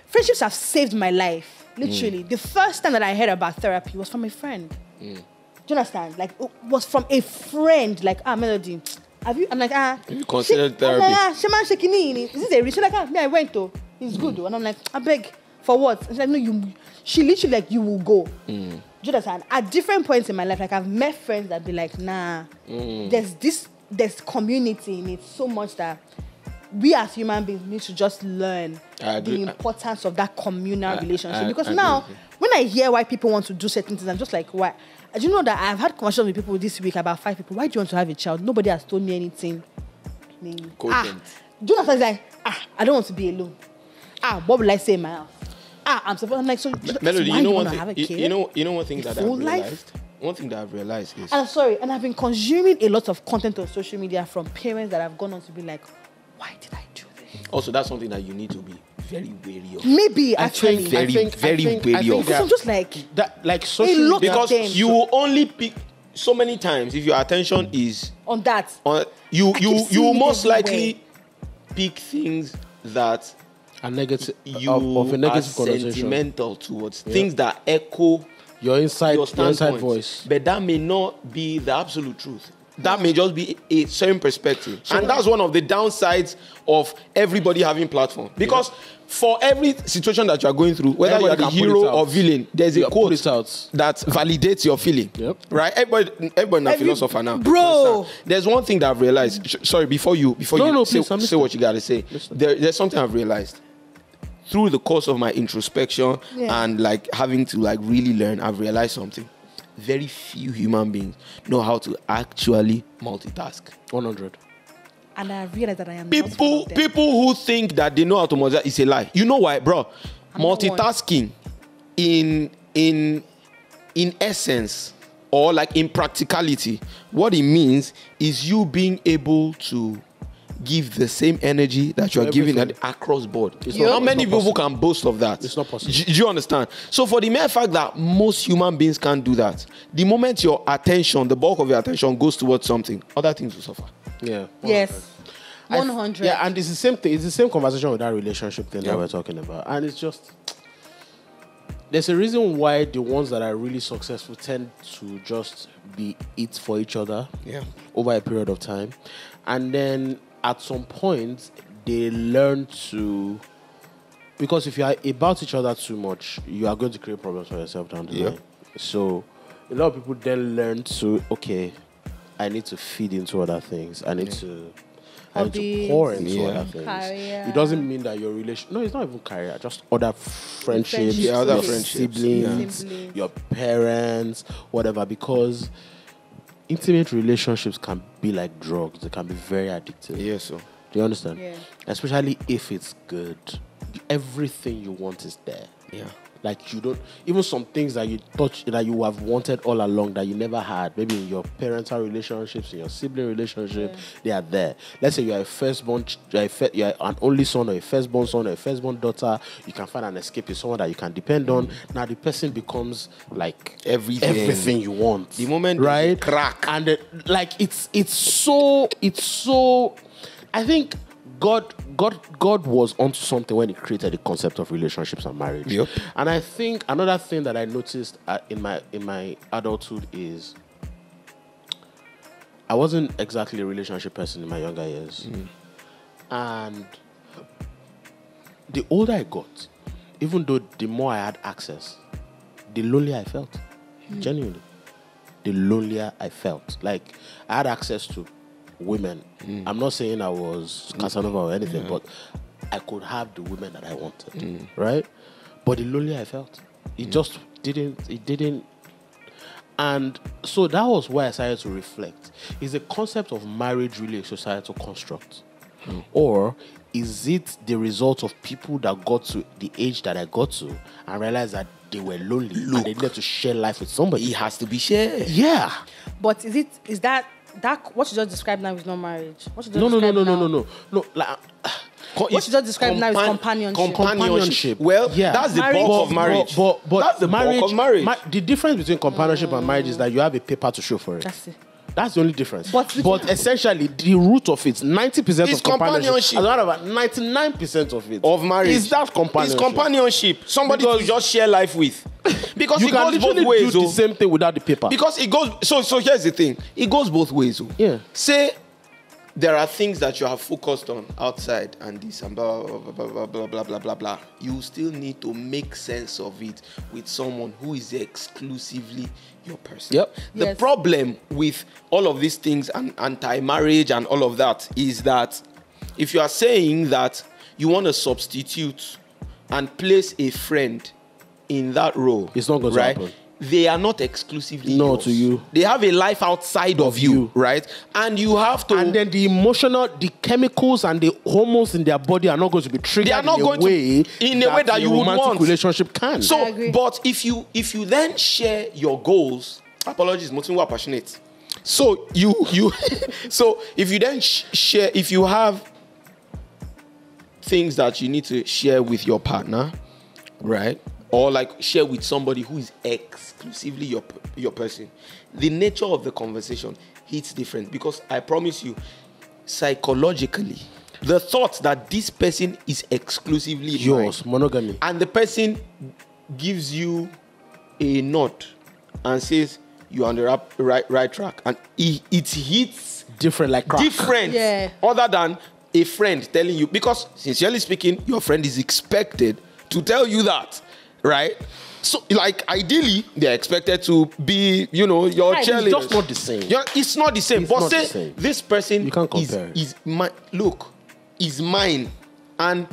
Friendships have saved my life, literally. The first time that I heard about therapy was from a friend. Mm. Do you understand? Like, it was from a friend. Like, Melody, have you? I'm like, have you considered therapy? Is this a reason? Like, I went to. It's good, though. And I'm like, I beg, for what? And she's like, no, she literally, like, you will go. Mm. Do you understand? At different points in my life, like, I've met friends that be like, nah, there's community in it so much that we as human beings need to just learn the importance of that communal relationship. Because now, when I hear why people want to do certain things, I'm just like, why? Do you know that I've had conversations with people this week, about 5 people. Why do you want to have a child? Nobody has told me anything. Do you know what I'm saying? I don't want to be alone. What will I say in my house? I'm supposed to, like, so. Melody, you know one thing. One thing that I've realized is, I'm sorry, and I've been consuming a lot of content on social media from parents that have gone on to be like, why did I do this? Also, that's something that you need to be very wary of. Maybe actually, I think wary of. I'm just like that, like social, because you will only pick so many times if your attention is on that. You most likely pick things that are negative, of a negative connotation, sentimental towards things that echo your inside voice. But that may not be the absolute truth. That may just be a certain perspective. Sure. And that's one of the downsides of everybody having platform. Because for every situation that you are going through, whether you are the hero or villain, there's a quote that validates your feeling. Yep. Right? Everybody's a philosopher now. Bro! There's one thing that I've realized. Sorry, before you say what you got to say. There's something I've realized. Through the course of my introspection and, like, having to, like, really learn, I've realized something. Very few human beings know how to actually multitask. 100. And I realize that I am not one of them. People who think that they know how to multitask is a lie. You know why, bro? Multitasking in essence, or like in practicality, what it means is you being able to give the same energy that you're giving across board. How many people can boast of that? It's not possible. Do you understand? So for the mere fact that most human beings can't do that, the moment your attention, the bulk of your attention goes towards something, other things will suffer. Yeah. Yes. 100. Yeah, and it's the same thing. It's the same conversation with that relationship thing that we're talking about. And it's just... There's a reason why the ones that are really successful tend to just be it for each other over a period of time. And then at some point, they learn to... Because if you are about each other too much, you are going to create problems for yourself down the line. So a lot of people then learn to, okay, I need to feed into other things. I need to... And to pour into other things. Career. It doesn't mean that your relation... No, it's not even career. Just other friendships, other siblings, your parents, whatever. Because intimate relationships can be like drugs. They can be very addictive. Yes, sir. Do you understand? Yeah. Especially if it's good. Everything you want is there. Yeah. Like you don't... Even some things that you touch, that you have wanted all along that you never had, maybe in your parental relationships, in your sibling relationship, they are there. Let's say you are a firstborn, you are an only son or a firstborn son or a firstborn daughter, you can find an escape, someone that you can depend on. Now the person becomes like everything you want. The moment they crack. And like it's so... I think... God was onto something when he created the concept of relationships and marriage. Yep. And I think another thing that I noticed in my adulthood is I wasn't exactly a relationship person in my younger years. And the older I got, even though the more I had access, the lonelier I felt. Genuinely. The lonelier I felt. Like, I had access to women. I'm not saying I was Casanova or anything, but I could have the women that I wanted, right? But the lonely I felt, it just didn't, and so that was where I started to reflect. Is the concept of marriage really a societal construct? Or is it the result of people that got to the age that I got to and realized that they were lonely and they needed to share life with somebody? It has to be shared. Yeah. But is that what you just described now is not marriage. What you just no. Like, what you just described now is companionship. Companionship. Well, that's the bulk of marriage. But that's the marriage. Bulk of marriage. The difference between companionship and marriage is that you have a paper to show for it. That's it. That's the only difference. But essentially, the root of it, 90% of companionship. A lot about 99% of it of marriage is that companionship. It's companionship. Somebody to just share life with. Because it goes both ways. Do the same thing without the paper. Because it goes. So here's the thing. It goes both ways. Yeah. Say there are things that you have focused on outside and this and blah blah blah blah blah blah blah blah blah. You still need to make sense of it with someone who is exclusively your person. Yep. The problem with all of these things and anti-marriage and all of that is that if you are saying that you want to substitute and place a friend in that role, it's not going to happen. They are not exclusively yours. To you. They have a life outside of you, right? And you have to... And then the emotional, the chemicals and the hormones in their body are not going to be triggered in a way that you would want. Romantic relationship can. So, but if you then share your goals... Apologies, Motin, we are passionate. So, if you then share... If you have things that you need to share with your partner, right? Or like share with somebody who is exclusively your person, the nature of the conversation hits different, because I promise you, psychologically, the thought that this person is exclusively yours, monogamy, and the person gives you a nod and says you're on the right track, and it hits different, like crack. Different, other than a friend telling you, because sincerely speaking, your friend is expected to tell you that. Right? So, like, ideally, they're expected to be, you know, your cheerleader. It's just not the same. It's not the same. But say, this person is mine. And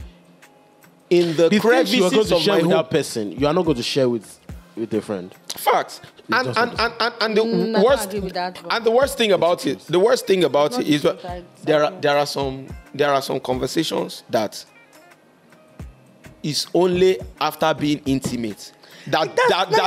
in the crevices of my whole person, you are not going to share with a friend. Facts. And the worst thing about it, is there are some conversations that is only after being intimate. That's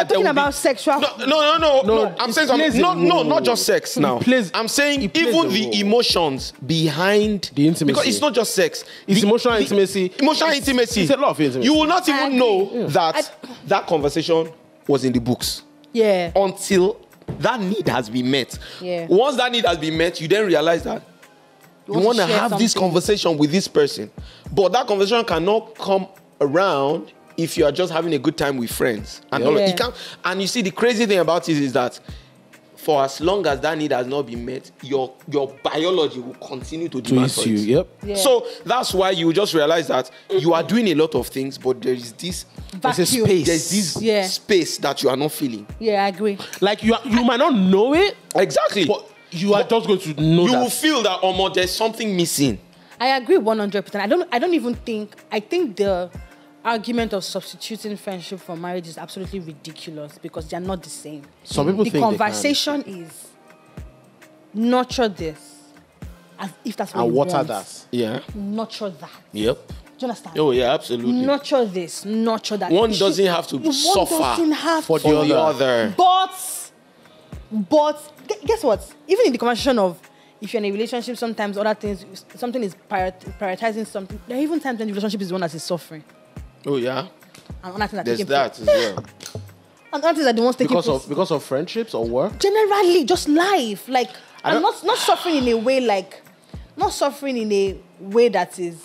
talking about sexual. No. I'm saying something. Not just sex now. I'm saying even the emotions behind the intimacy. Because it's not just sex. It's emotional intimacy. Emotional intimacy. It's a lot of intimacy. You will not even know that conversation was in the books. Yeah. Until that need has been met. Yeah. Once that need has been met, you then realize that you want to have this conversation with this person. But that conversation cannot come around if you are just having a good time with friends. And, and you see, the crazy thing about it is that for as long as that need has not been met, your biology will continue to demand for it. Yep. Yeah. So that's why you just realize that you are doing a lot of things, but there is this vacuum. There's this space that you are not feeling. Yeah, I agree. Like, you might not know it. Exactly. But you are just going to know that. You will feel that, there's something missing. I agree 100%. I don't even think... I think the argument of substituting friendship for marriage is absolutely ridiculous because they're not the same. Some people think the conversation is nurture this, as if that's what you want. And water that. Yeah. Nurture that. Yep. Do you understand? Oh yeah, absolutely. Nurture this, nurture that. One doesn't have to suffer for the other. But guess what? Even in the conversation of if you're in a relationship, sometimes other things, something is prioritizing something. There are even times when the relationship is the one that is suffering. Oh yeah, and there's that as well. And others are the ones taking place because of friendships or work. Generally, just life. Like, and not suffering in a way that is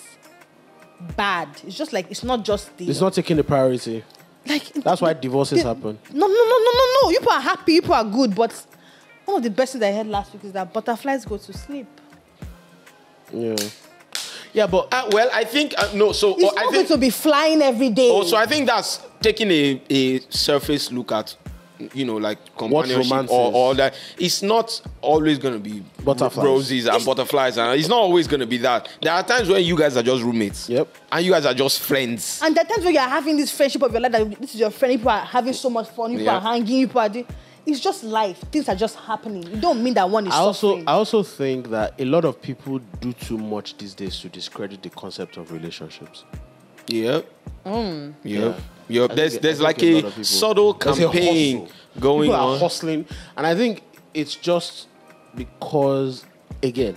bad. It's just like it's not taking the priority. Like that's why divorces happen. No. You people are happy. You people are good. But one of the best things I heard last week is that butterflies go to sleep. Yeah. Yeah, but I think no. So it's not going to be flying every day. Also, I think that's taking a surface look at, like companionship or that. It's not always going to be roses and butterflies, and it's not always going to be that. There are times when you guys are just roommates. Yep. And you guys are just friends. And there are times when you are having this friendship of your life that this is your friend. People are having so much fun. People are hanging. People are doing. It's just life. Things are just happening. It don't mean that one is suffering. I also think that a lot of people do too much these days to discredit the concept of relationships. Yep. Mm. Yep. Yeah. Yep. There's like a subtle campaign going on. People are hustling. And I think it's just because, again,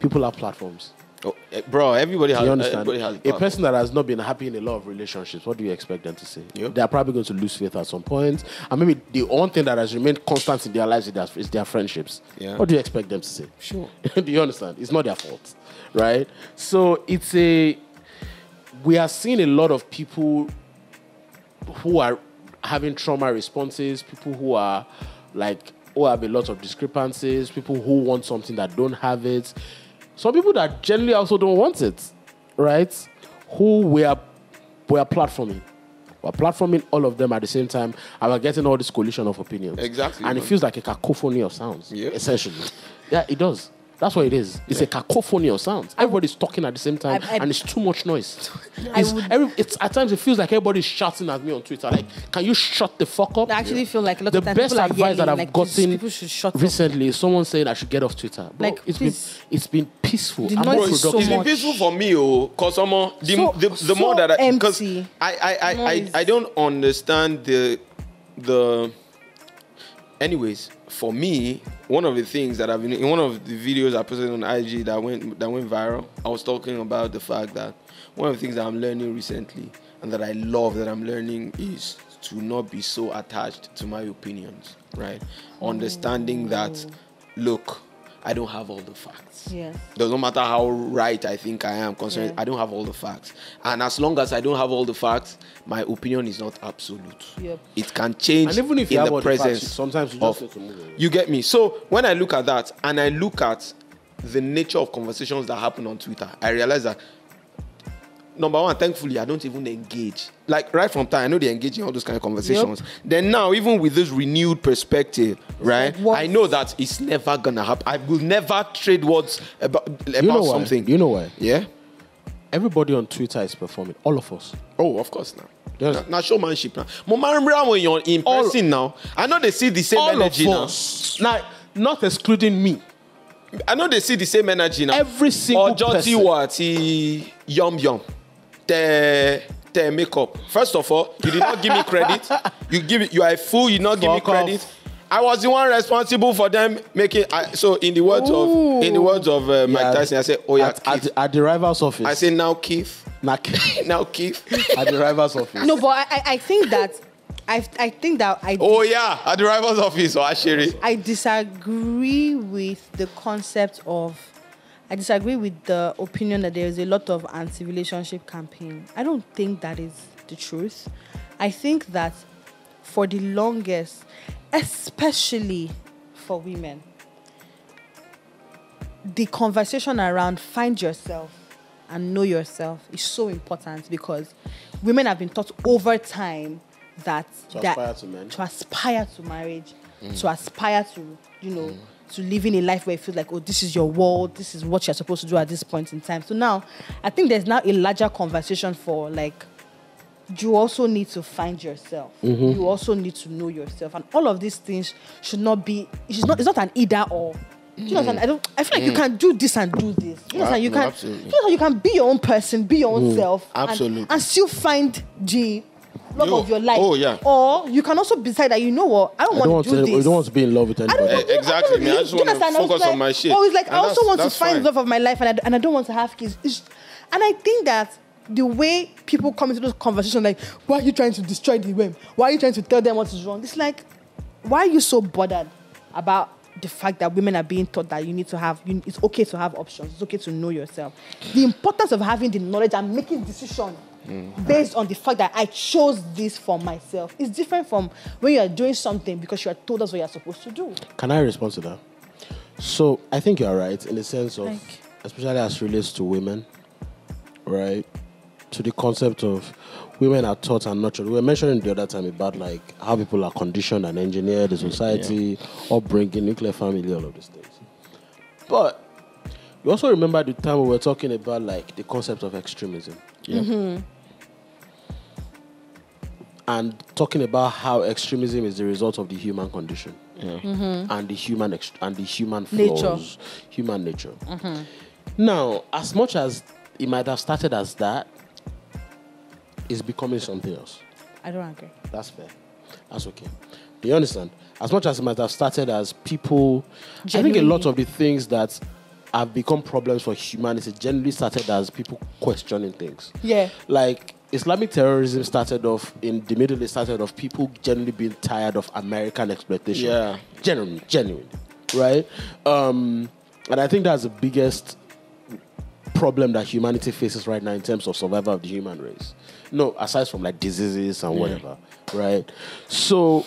people have platforms. Oh, bro, everybody has a person that has not been happy in a lot of relationships. What do you expect them to say? Yep. They are probably going to lose faith at some point, and maybe the only thing that has remained constant in their lives is their friendships. Yeah. What do you expect them to say? Sure. Do you understand? It's not their fault, right? So we are seeing a lot of people who are having trauma responses, people who are who have a lot of discrepancies, people who want something that don't have it. Some people that generally also don't want it, right? Who we are platforming. We're platforming all of them at the same time, and we're getting all this collision of opinions. Exactly. And it feels like a cacophony of sounds, essentially. Yeah, it does. That's what it is. It's a cacophony of sounds. Everybody's talking at the same time, and it's too much noise. At times, it feels like everybody's shouting at me on Twitter. Like, can you shut the fuck up? I actually feel like a lot of times people are yelling. The best advice that I've gotten recently is someone saying I should get off Twitter. Bro, like, it's been peaceful. I'm not productive. It's been peaceful for me, because the more that I... Because I don't understand the... Anyways, for me, one of the things that I've been in one of the videos I posted on IG that went viral, I was talking about the fact that one of the things that I'm learning recently and that I love that I'm learning is to not be so attached to my opinions, right? Understanding that, look, I don't have all the facts. Yeah. Doesn't matter how right I think I am concerned, I don't have all the facts. And as long as I don't have all the facts, my opinion is not absolute. Yep. It can change and even if you in have the presence the facts, sometimes you just to move away. You get me? So when I look at that and I look at the nature of conversations that happen on Twitter, I realize that number one, thankfully, I don't even engage. Like, right from time, I know they engage in all those kind of conversations. Yep. Then now, even with this renewed perspective, right, I know that it's never going to happen. I will never trade words about something. You know why? Yeah? Everybody on Twitter is performing. All of us. Oh, of course now. Yes. Now, showmanship now. When you're in person now, I know they see the same energy now. All of us. Now, not excluding me. I know they see the same energy now. Every single person. Yum, yum. their makeup. First of all, you did not give me credit. You are a fool. You did not give me credit. I was the one responsible for them making. So in the words of Mike Tyson, I said, "Oh yeah, at the rival's office." I said, "Now Keith, now Keith, at the rival's office." No, but I think that oh yeah, at the rival's office or Ashiri. I disagree with the concept of. I disagree with the opinion that there is a lot of anti-relationship campaign. I don't think that is the truth. I think that for the longest, especially for women, the conversation around find yourself and know yourself is so important because women have been taught over time to aspire to marriage, to aspire to, you know, to living a life where it feels like, oh, this is your world, this is what you're supposed to do at this point in time. So now, I think there's now a larger conversation for, like, you also need to find yourself. Mm-hmm. You also need to know yourself. And all of these things should not be, it's not an either or. You know, I feel like you can do this and do this. You know, you can be your own person, be your own self. Absolutely. And still find the love of your life. Oh, yeah. Or you can also decide that, you know what, I don't want to be in love with anybody. Exactly. I just want to focus on my shit. It's like, and I also want to find love of my life and I don't want to have kids. And I think that the way people come into those conversations, like, why are you trying to destroy the women? Why are you trying to tell them what is wrong? It's like, why are you so bothered about the fact that women are being taught that it's okay to have options, it's okay to know yourself. The importance of having the knowledge and making decisions based on the fact that I chose this for myself. It's different from when you are doing something because you are told that's what you are supposed to do. Can I respond to that? So I think you are right in the sense of, especially as relates to women, right? To the concept of women are taught and nurtured. We were mentioning the other time about like how people are conditioned and engineered, the society, upbringing, nuclear family, all of these things. But you also remember the time we were talking about like the concept of extremism. Yeah. Mm-hmm. And talking about how extremism is the result of the human condition and the human flaws, human nature. Mm-hmm. Now, as much as it might have started as that, it's becoming something else. I don't agree. That's fair. That's okay. Do you understand? As much as it might have started as people, genuinely. I think a lot of the things that have become problems for humanity generally started as people questioning things. Yeah. Like, Islamic terrorism started off in the Middle East, started off people generally being tired of American exploitation. Yeah. Genuinely. Right? And I think that's the biggest problem that humanity faces right now in terms of survival of the human race. No, aside from like diseases and whatever. Right? So,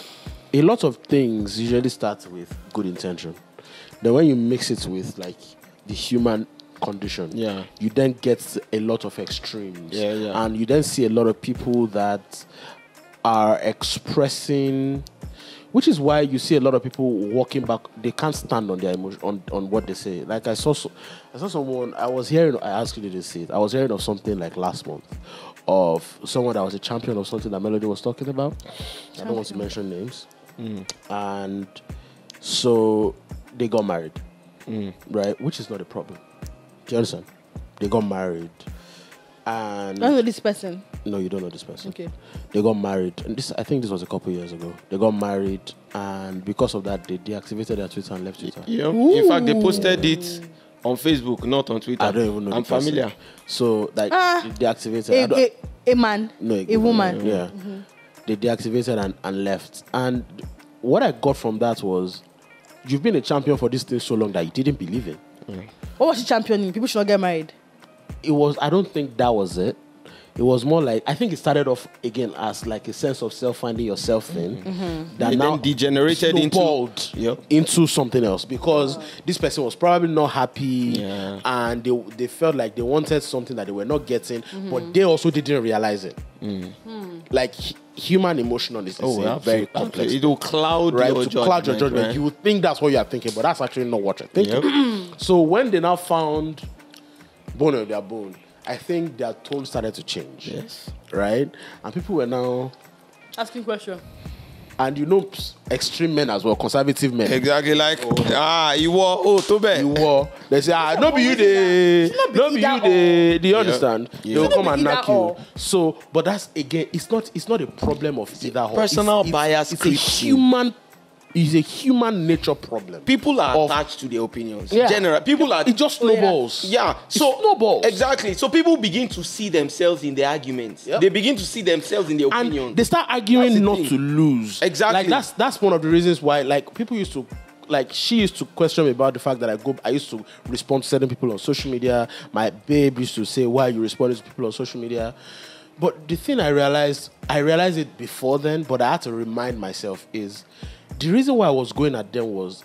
a lot of things usually start with good intention. Then when you mix it with like the human condition, you then get a lot of extremes, and you then see a lot of people that are expressing, which is why you see a lot of people walking back. They can't stand on their emotion, on what they say. Like I saw someone. I was hearing of something like last month of someone that was a champion of something that Melody was talking about. I don't want to mention names, and so they got married. Right, which is not a problem. Do you understand? They got married, and I know this person. No, you don't know this person. Okay. They got married, and I think this was a couple years ago. They got married, and because of that, they deactivated their Twitter and left Twitter. Yeah. In fact, they posted it on Facebook, not on Twitter. I don't even know. I'm familiar. So like, they deactivated a woman. Yeah. Mm-hmm. They deactivated and left. And what I got from that was, you've been a champion for this thing so long that you didn't believe it. What was she championing? People should not get married. I don't think that was it. It was more like, I think it started off again as like a sense of self-finding yourself thing that now then degenerated into something else because this person was probably not happy and they felt like they wanted something that they were not getting, but they also didn't realize it. Like human emotional is very complex. It will cloud your judgment. Right? You would think that's what you are thinking, but that's actually not what you're thinking. So when they now found bone on their bone, I think their tone started to change. Yes. Right? And people were now asking questions. And you know, extreme men as well, conservative men. Exactly, like, you were, too bad. You were. They say, no be you, do you understand? Yeah. They'll come and knock you. So, but that's, again, it's not a problem of either or. Personal bias. It's a human nature problem. People are attached to their opinions. Yeah. General. People are... It just snowballs. Yeah. So, it snowballs. Exactly. So people begin to see themselves in their arguments. Yep. They begin to see themselves in their opinions. And they start arguing not to lose. Exactly. Like, that's one of the reasons why, like, people used to... Like, she used to question me about the fact that I used to respond to certain people on social media. My babe used to say, why are you responding to people on social media? But the thing I realized it before then, but I had to remind myself is... The reason why I was going at them was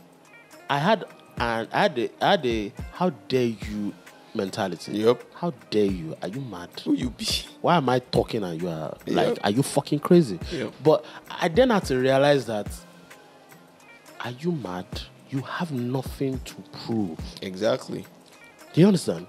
I had a how dare you mentality. Yep. How dare you? Are you mad? Who you be? Why am I talking and you are like, are you fucking crazy? Yep. But I then had to realize that, are you mad? You have nothing to prove. Exactly. Do you understand?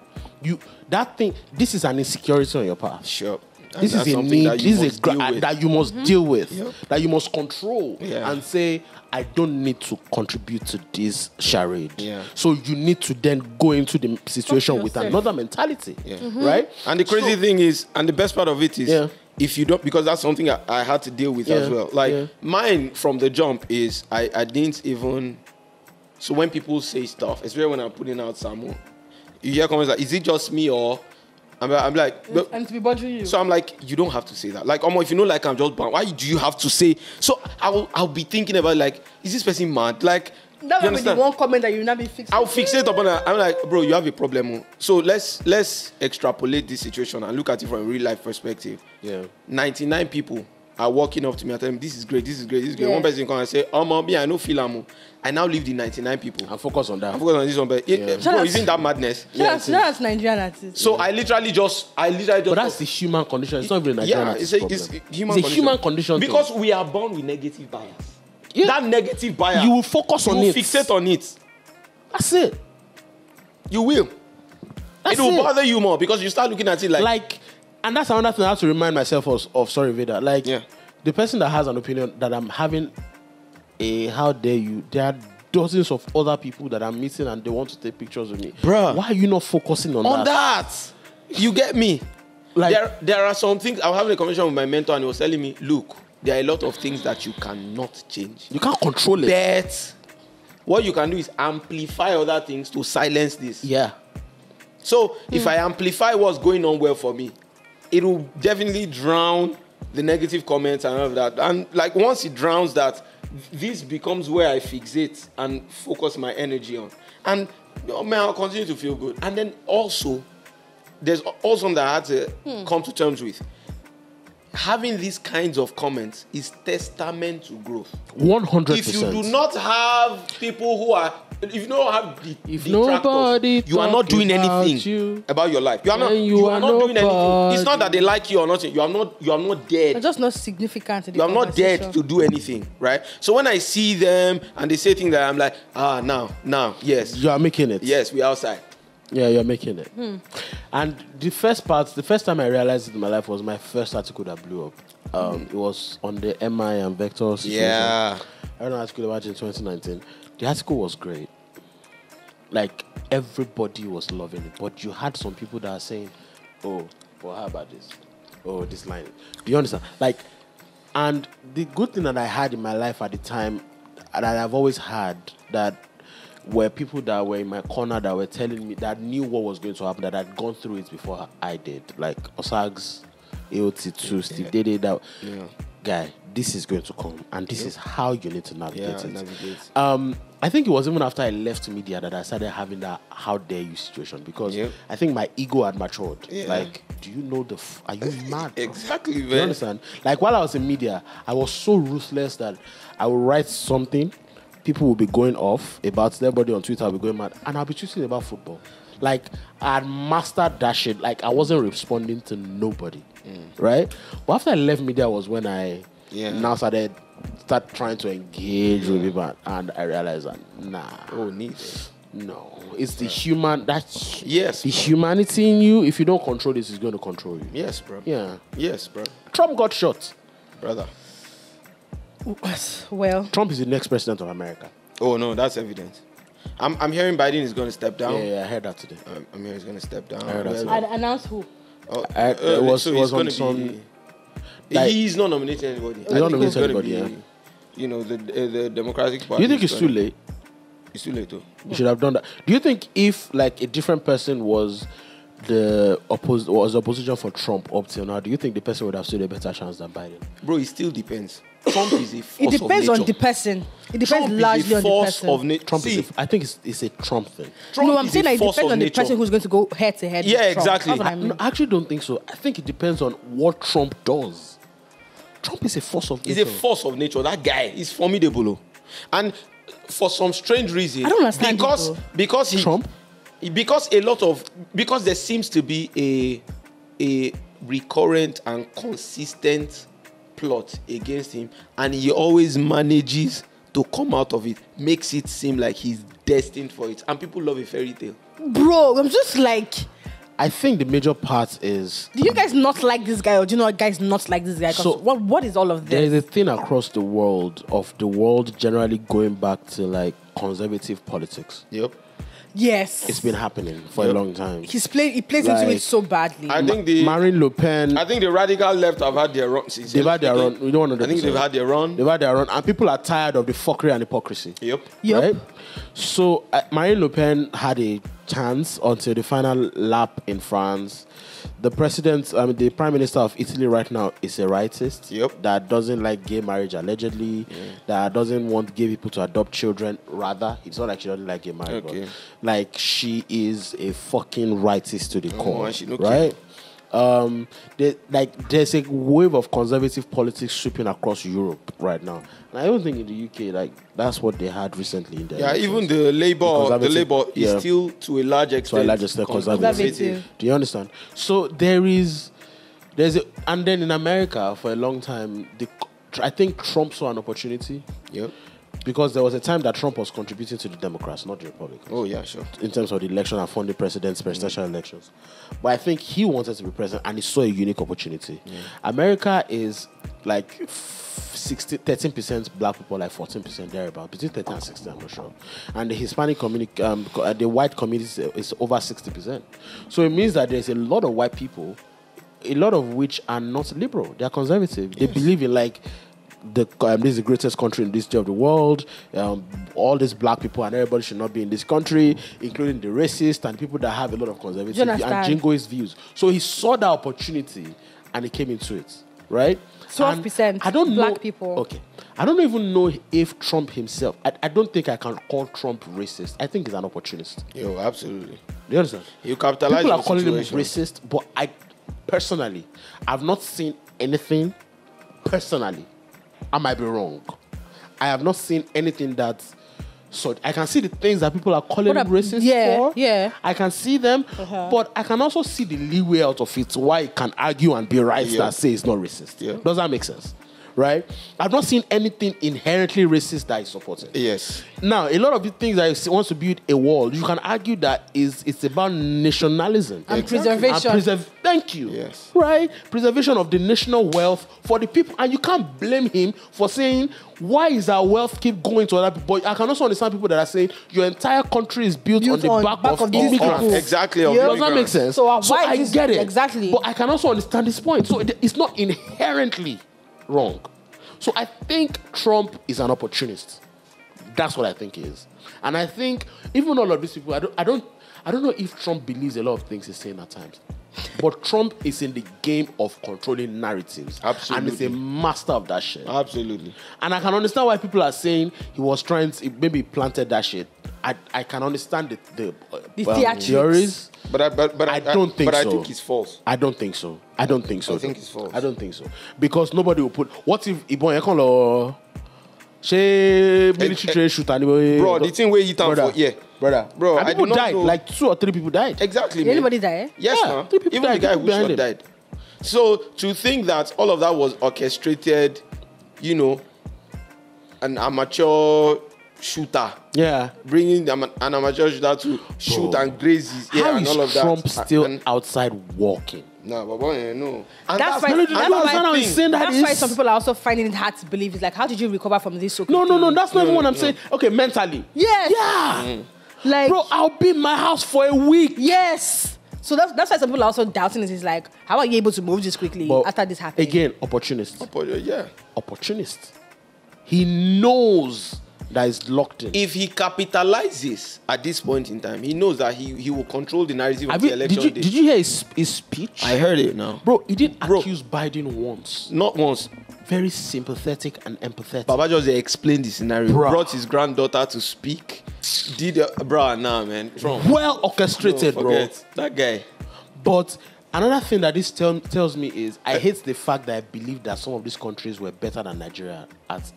This is an insecurity on your part. Sure. This is a need, this is a that you must deal with, that you must control and say, I don't need to contribute to this charade. Yeah. So you need to then go into the situation with another mentality, right? And the crazy thing is, and the best part of it is, if you don't, because that's something I had to deal with as well. Like mine from the jump is, I didn't even, so when people say stuff, especially when I'm putting out Samu, you hear comments like, is it just me or... I'm like, look. And to be bothering you. So I'm like, you don't have to say that. Like, if you know, like, I'm just banned. Why do you have to say? So I'll be thinking about, like, is this person mad? Like, that would be the one comment that you'll not be fixing. I'll fix it upon her. I'm like, bro, you have a problem. So let's extrapolate this situation and look at it from a real life perspective. Yeah. 99 people are walking up to me and telling me, this is great, this is great, this is great. Yeah. One person comes and says, oh, mommy, I know Philamo. I now leave the 99 people. I focus on that. I focus on this one, but bro, isn't that madness? That's Nigerian artists. So I literally just. But that's the human condition. It's not even Nigerian artists. It's a human condition. Because we are born with negative bias. Yeah. That negative bias. You will focus on it. You will fixate on it. That's it. You will. That's it will bother you more because you start looking at it like. And that's another thing I have to remind myself of sorry, Vida. Like, the person that has an opinion that I'm having a how dare you, there are dozens of other people that I'm meeting and they want to take pictures with me. Bruh. Why are you not focusing on that? You get me? Like, there are some things. I was having a conversation with my mentor and he was telling me, look, there are a lot of things that you cannot change. You can't control it. But what you can do is amplify other things to silence this. Yeah. So if I amplify what's going on well for me, it will definitely drown the negative comments and all of that. And like once it drowns that, this becomes where I fixate and focus my energy on. And I'll continue to feel good. And then also, there's also something that I had to come to terms with. Having these kinds of comments is testament to growth. 100%. If you do not have people who are... If you don't have detractors, you are not doing anything about your life. You are not doing anything. It's not that they like you or nothing. You are not dead. You're just not significant. You are not dead to do anything, right? So when I see them and they say things that I'm like, now, yes. You are making it. Yes, we're outside. Yeah, you're making it. And the first time I realized it in my life was my first article that blew up. It was on the M.I. and Vector situation. Yeah. I wrote an article about it in 2019. The article was great. Like, everybody was loving it. But you had some people that are saying, oh, well, how about this? Oh, this line. Do you understand? Like, and the good thing that I had in my life at the time, that I've always had, that were people that were in my corner that were telling me, that knew what was going to happen, that had gone through it before I did. Like, Osags, AOT2, Steve Diddy, that guy. This is going to come, and this is how you need to navigate it. I think it was even after I left media that I started having that "how dare you" situation because I think my ego had matured. Yeah. Like, do you know are you mad? Exactly, man. You understand? Like while I was in media, I was so ruthless that I would write something, people would be going off about it, everybody on Twitter would be going mad, and I'll be tweeting about football. Like I had mastered that shit. Like I wasn't responding to nobody, right? But after I left media was when I now start trying to engage with people, and I realized that it's the human the humanity in you. If you don't control this, it's going to control you. Yes, bro. Trump got shot, brother. Well, Trump is the next president of America. Oh no, that's evident. I'm hearing Biden is going to step down. Yeah, I heard that today. I'm hearing he's going to step down. I heard that today. I'd announce who. He's not nominating anybody. He's not nominating anybody. Yeah. You know, the Democratic Party. You think it's too late? It's too late, though. You should have done that. Do you think if like a different person was the opposition for Trump up till now, do you think the person would have stood a better chance than Biden? Bro, it still depends. Trump is a force of nature. It depends on the person. It depends Trump largely on the person. Trump is a, I think it's a Trump thing. Trump no, I'm saying like it depends on the person who's going to go head to head. Yeah, with Trump. Exactly. I actually don't think so. I think it depends on what Trump does. Trump is a force of nature. He's a force of nature. That guy is formidable. And for some strange reason, I don't understand because there seems to be a recurrent and consistent plot against him, and he always manages to come out of it, makes it seem like he's destined for it, and people love a fairy tale. Bro, I'm just like, I think the major part is, do you guys not like this guy, or do you know guys not like this guy? So what is all of this? There is a thing across the world of the world generally going back to like conservative politics. Yep. Yes, it's been happening for a long time. He plays like, into it so badly. I think Marine Le Pen. I think the radical left have had their run. Since they've had their run. We don't want to. I think they've had their run. They've had their run, and people are tired of the fuckery and hypocrisy. Yep. Yep. Right? So Marine Le Pen had a chance until the final lap in France. The president, the prime minister of Italy right now is a rightist. Yep. That doesn't like gay marriage allegedly. Yeah. That doesn't want gay people to adopt children. Rather, it's not like she doesn't like gay marriage. Okay. But, like, she is a fucking rightist to the core. Right? There's a wave of conservative politics sweeping across Europe right now. And I don't think in the UK, like, that's what they had recently in there. Yeah, even the Labour is still to a large extent. To a large extent conservative. Do you understand? So and then in America for a long time, I think Trump saw an opportunity. Yep. Because there was a time that Trump was contributing to the Democrats, not the Republicans. Oh, yeah, sure. In terms of the election and funding presidential elections. But I think he wanted to be president, and he saw a unique opportunity. Yeah. America is like 13% black people, like 14% thereabout, between 13 and 16, I'm not sure. And the Hispanic community, the white community is over 60%. So it means that there's a lot of white people, a lot of which are not liberal. They are conservative. Yes. They believe in like, this is the greatest country in the history of the world. All these black people and everybody should not be in this country, including the racists and people that have a lot of conservative and jingoist views. So he saw that opportunity and he came into it, right? 12% black people. Okay. I don't even know if Trump himself, I don't think I can call Trump racist. I think he's an opportunist. Yo, absolutely. You understand? You capitalize on the situation. People are calling him racist, but I personally, I've not seen anything personally. I might be wrong. I have not seen anything that. So I can see the things that people are calling racist for. Yeah, I can see them, but I can also see the leeway out of it. Why it can argue and be right that say it's not racist. Yeah. Does that make sense? Right? I've not seen anything inherently racist that is supported. Yes. Now, a lot of the things that wants to build a wall, you can argue that it's about nationalism. And preservation. Thank you. Yes. Right? Preservation of the national wealth for the people. And you can't blame him for saying, why is our wealth keep going to other people? But I can also understand people that are saying, your entire country is built on the back of immigrants. Exactly. Of immigrants. Does that make sense? So I get it. Exactly. But I can also understand this point. So it's not inherently wrong. So I think Trump is an opportunist. That's what I think he is. And I think even all of these people, I don't know if Trump believes a lot of things he's saying at times. But Trump is in the game of controlling narratives. Absolutely. And he's a master of that shit. Absolutely. And I can understand why people are saying he was trying to, maybe planted that shit. I can understand the theories. But I don't think so. I think it's false. I think it's false. I don't think so. Because nobody will put, what if Ibon Ekolo military shoot anybody? Bro, the thing where you talk for, yeah. Brother, and people died. Like 2 or 3 people died. Exactly. Did anybody die? Yes, yeah, man. 3 people died. Even the guy who shot died. So to think that all of that was orchestrated, you know, an amateur shooter. Yeah. Bringing them an amateur shooter to shoot and graze his ear and all of that. How is Trump still outside walking? No, but boy, no. And that's why some people are also finding it hard to believe. It's like, how did you recover from this? Okay, no, that's not even what I'm saying. Okay, mentally. Yes. Yeah. Mm. Like, bro, I'll be in my house for a week. Yes. So that's why some people are also doubting it. It's like, how are you able to move this quickly after this happened? Again, opportunist. Opportunist. He knows that is locked in. If he capitalizes at this point in time, he knows that he will control the narrative of the election day. Did you hear his speech? I heard it now. Bro, he didn't accuse Biden once. Not once. Very sympathetic and empathetic. Baba just explained the scenario. Bruh. Brought his granddaughter to speak. Did man. Trump. Well orchestrated, bro. That guy. But another thing that this tells me is I hate the fact that I believe that some of these countries were better than Nigeria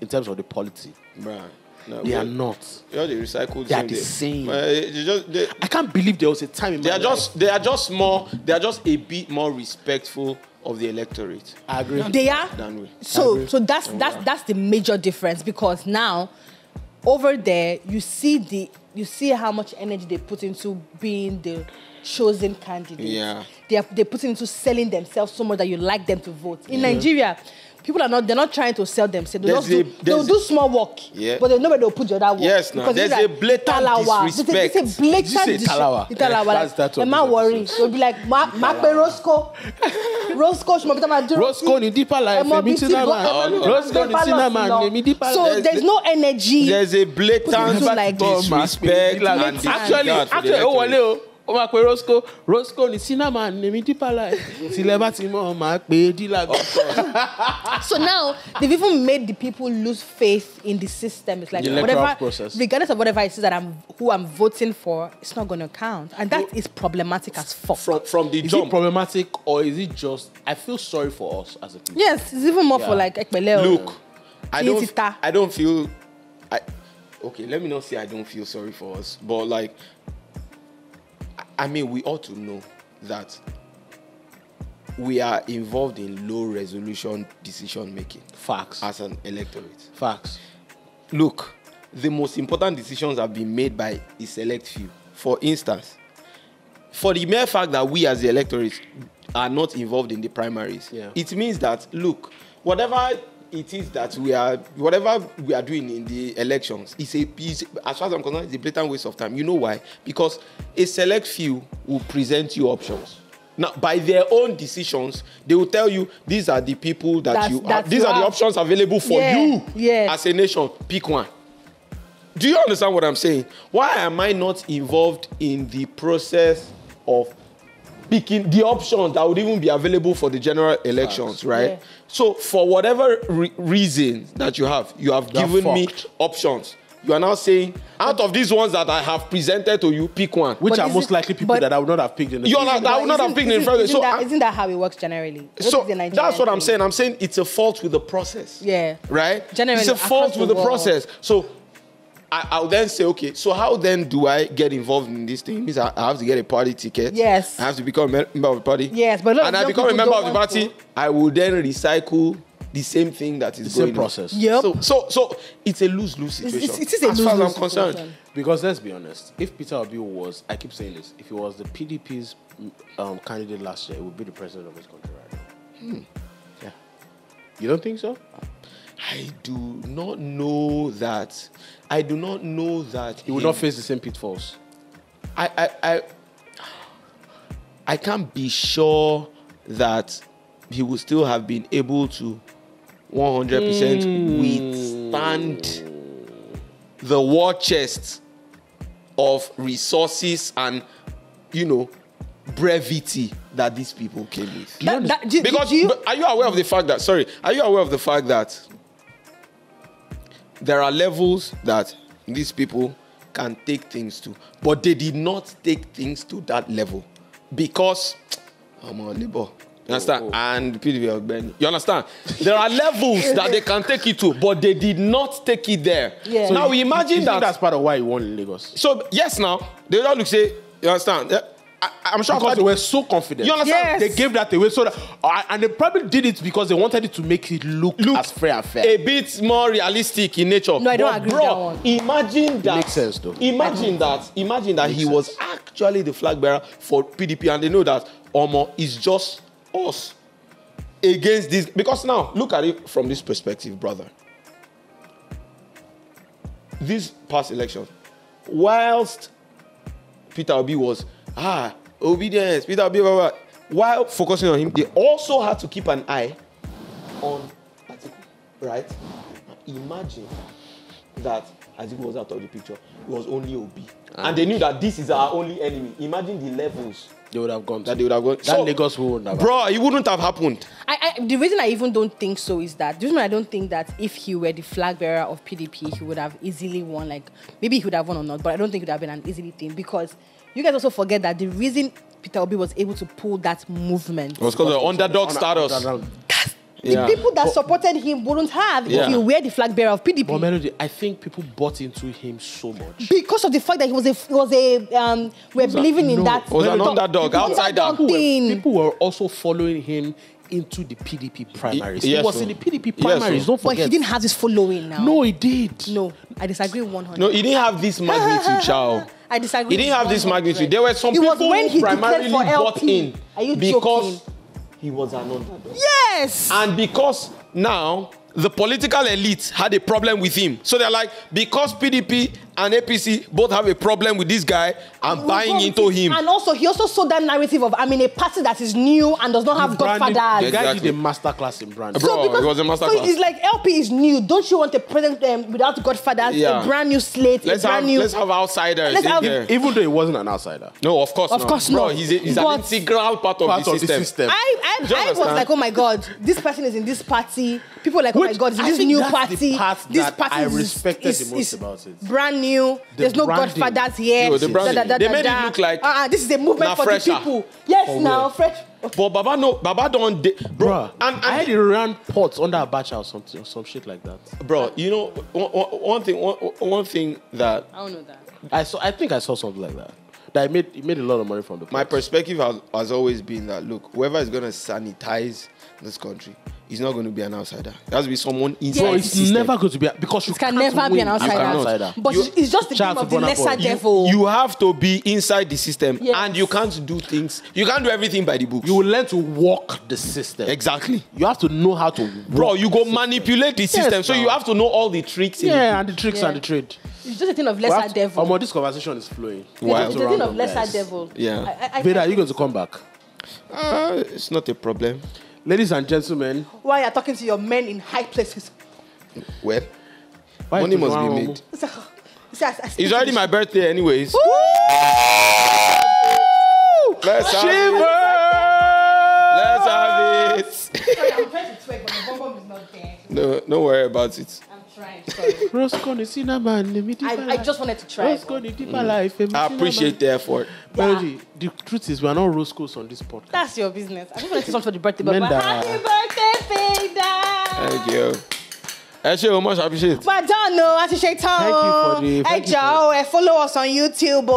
in terms of the polity. Bruh. No, they are not. You know, they recycled. They are the same. I can't believe there was a time in my life. They are just a bit more respectful of the electorate. I agree. They are. Than we. So that's the major difference, because now over there you see how much energy they put into being the chosen candidate. Yeah. They put into selling themselves so much that you like them to vote. In Nigeria, people are not. They're not trying to sell themselves. They'll do small work, but they know where they'll put the other work. Yes, no. There's a blatant disrespect. It's a blatant disrespect. Am I worried? They'll be like, "Mape Roscoe, Roscoe, ni deeper life, ni mitina man. Roscoe, ni mitina man, ni deeper." So there's no energy. There's a blatant disrespect. Actually, Roscoe, the cinnamon, the So now they've even made the people lose faith in the system. It's like whatever process. Regardless of whatever it is that who I'm voting for, it's not gonna count. And that is problematic as fuck. From the jump. Is it problematic, or is it just I feel sorry for us as a people? Yes, it's even more for like Ekpele. Look, I don't feel okay, let me not say I don't feel sorry for us, but like I mean, we ought to know that we are involved in low-resolution decision-making. Facts. As an electorate. Facts. Look, the most important decisions have been made by a select few. For instance, for the mere fact that we as the electorate are not involved in the primaries, it means that, look, whatever it is that whatever we are doing in the elections, as far as I'm concerned, it's a blatant waste of time. You know why? Because a select few will present you options. Now, by their own decisions, they will tell you these are the people that are the options available for you as a nation. Pick one. Do you understand what I'm saying? Why am I not involved in the process of picking the options that would even be available for the general elections, right? Yeah. So for whatever reason that you have given me options. You are now saying, out of these ones that I have presented to you, pick one. Which are most likely people that I would not have picked in the first place. Isn't that how it works generally? So that's what I'm saying. I'm saying it's a fault with the process. Yeah. Right? Generally, it's a fault with the process. So I'll then say, okay, so how then do I get involved in this thing? It means I have to get a party ticket. Yes. I have to become a member of the party. Yes, but look, and I become a member of the party, I will then recycle the same thing that is the same process. Yep. So it's a lose-lose situation. It is a lose-lose situation. As far as I'm concerned. Because let's be honest, if Peter Obi was, I keep saying this, if he was the PDP's candidate last year, it would be the president of his country right now. Hmm. Yeah. You don't think so? I do not know that. I do not know that he will not face the same pitfalls. I can't be sure that he will still have been able to 100% withstand the war chest of resources and, you know, brevity that these people came with. Are you aware of the fact that? Sorry, are you aware of the fact that there are levels that these people can take things to, but they did not take things to that level because I'm a Labour. You understand? And PDP, you understand? There are levels that they can take it to, but they did not take it there. Yeah. So now we imagine that that's part of why you won Lagos. So yes, now they don't say, you understand? I'm sure because they were so confident. You understand? Yes. They gave that away, so that, and they probably did it because they wanted it to make it look as fair and fair. A bit more realistic in nature. No, I don't agree with that one. Imagine that. It makes sense, though. Imagine that he was actually the flag bearer for PDP, and they know that Omo is just us against this. Because now, look at it from this perspective, brother. These past elections, whilst Peter Obi was, obedience, Peter Obi, blah, blah, while focusing on him, they also had to keep an eye on Atiku, right? Imagine that Atiku was out of the picture, it was only Obi. And they knew that this is our only enemy. Imagine the levels they would have gone to. That they would have gone to. That Lagos wouldn't have. Bro, it wouldn't have happened. The reason I even don't think so is that, the reason I don't think that if he were the flag bearer of PDP, he would have easily won. Like, maybe he would have won or not, but I don't think it would have been an easy thing, because you guys also forget that the reason Peter Obi was able to pull that movement, it was because of underdog status. The people that supported him wouldn't have if he were the flag bearer of PDP. But Melody, I think people bought into him so much because of the fact that he was an underdog, outsider. People were also following him into the PDP primaries. He was in the PDP primaries, don't forget. But he didn't have this following now. No, he did. No, I disagree 100%. No, he didn't have this magnitude, child. I disagree. He didn't have this magnitude. There were some people who primarily bought in because he was an underdog. Yes! And because now the political elite had a problem with him. So they're like, because PDP and APC both have a problem with this guy, I'm buying into him. And also, he also sold that narrative of, I'm in a party that is new and does not have godfathers. The guy did a masterclass in branding. Bro, it was a masterclass. So it's like, LP is new. Don't you want to present them without godfathers? Yeah. A brand new slate, Let's have outsiders. Even though he wasn't an outsider. No, of course not. Of course not. Bro, he's an integral part of the system. I was like, oh my God, this person is in this party. People are like, oh my God, this new party. This party is brand new. There's no godfathers here. They made it look like this is a movement for the people. Yes, now fresh. But Baba, no, Baba don't, bro. And I had to run pots under a batch or something, or some shit like that. Bro, you know one thing that I don't know that I think I saw something like that. That it made a lot of money from the place. My perspective has always been that, look, whoever is going to sanitize this country, he's not going to be an outsider. It has to be someone inside. Yes. It's never going to be, because you can never be an outsider. But it's just the game of the lesser devil. You have to be inside the system, and you can't do things. You can't do everything by the books. You will learn to walk the system. Exactly. You have to know how to walk. Bro, you go manipulate the system, so you have to know all the tricks. Yeah, and the tricks and the trade. It's just a thing of lesser devil. Omo, this conversation is flowing. Wow. It's a thing of lesser devil. Yeah. Vida, are you going to come back? It's not a problem. Ladies and gentlemen, why are you talking to your men in high places? Well, money must be made. It's already my birthday, anyways. Let's have it. Sorry, I'm trying to twerk, but the bomb is not there. No, don't worry about it. I'm trying. I just wanted to try. I appreciate the effort. Melody, the truth is, we are not roast coast on this podcast. That's your business. I just want to say something for the birthday, but happy birthday, Vida. Thank you. Actually, how much I appreciate it. But don't know, I appreciate it. Thank you for the. Hey, Joe, follow us on YouTube,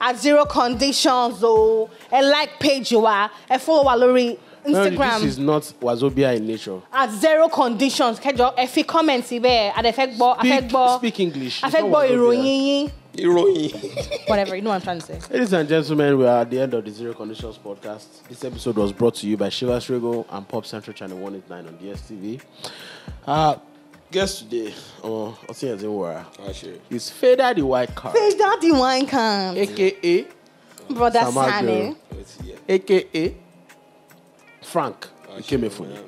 at Zero Conditions, and like page, and follow Walori. Instagram. Melody, this is not Wazobia in nature. At Zero Conditions. If you comment, speak English. Whatever, you know what I'm trying to say. Ladies and gentlemen, we are at the end of the Zero Conditions podcast. This episode was brought to you by Shiva's Rego and Pop Central Channel 189 on DSTV. Guest today, is Vader the Wildcard. Vader the Wildcard. AKA Brother Sani. AKA Frank Ikemefuni,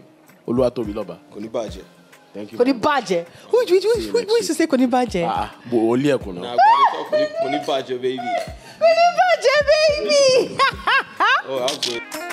Oluwato Biloba. Konibaje. Thank you. Konibaje. Who used to say Konibaje? But Olia Kono. Nah, Konibaje baby. Konibaje baby. Oh, how good.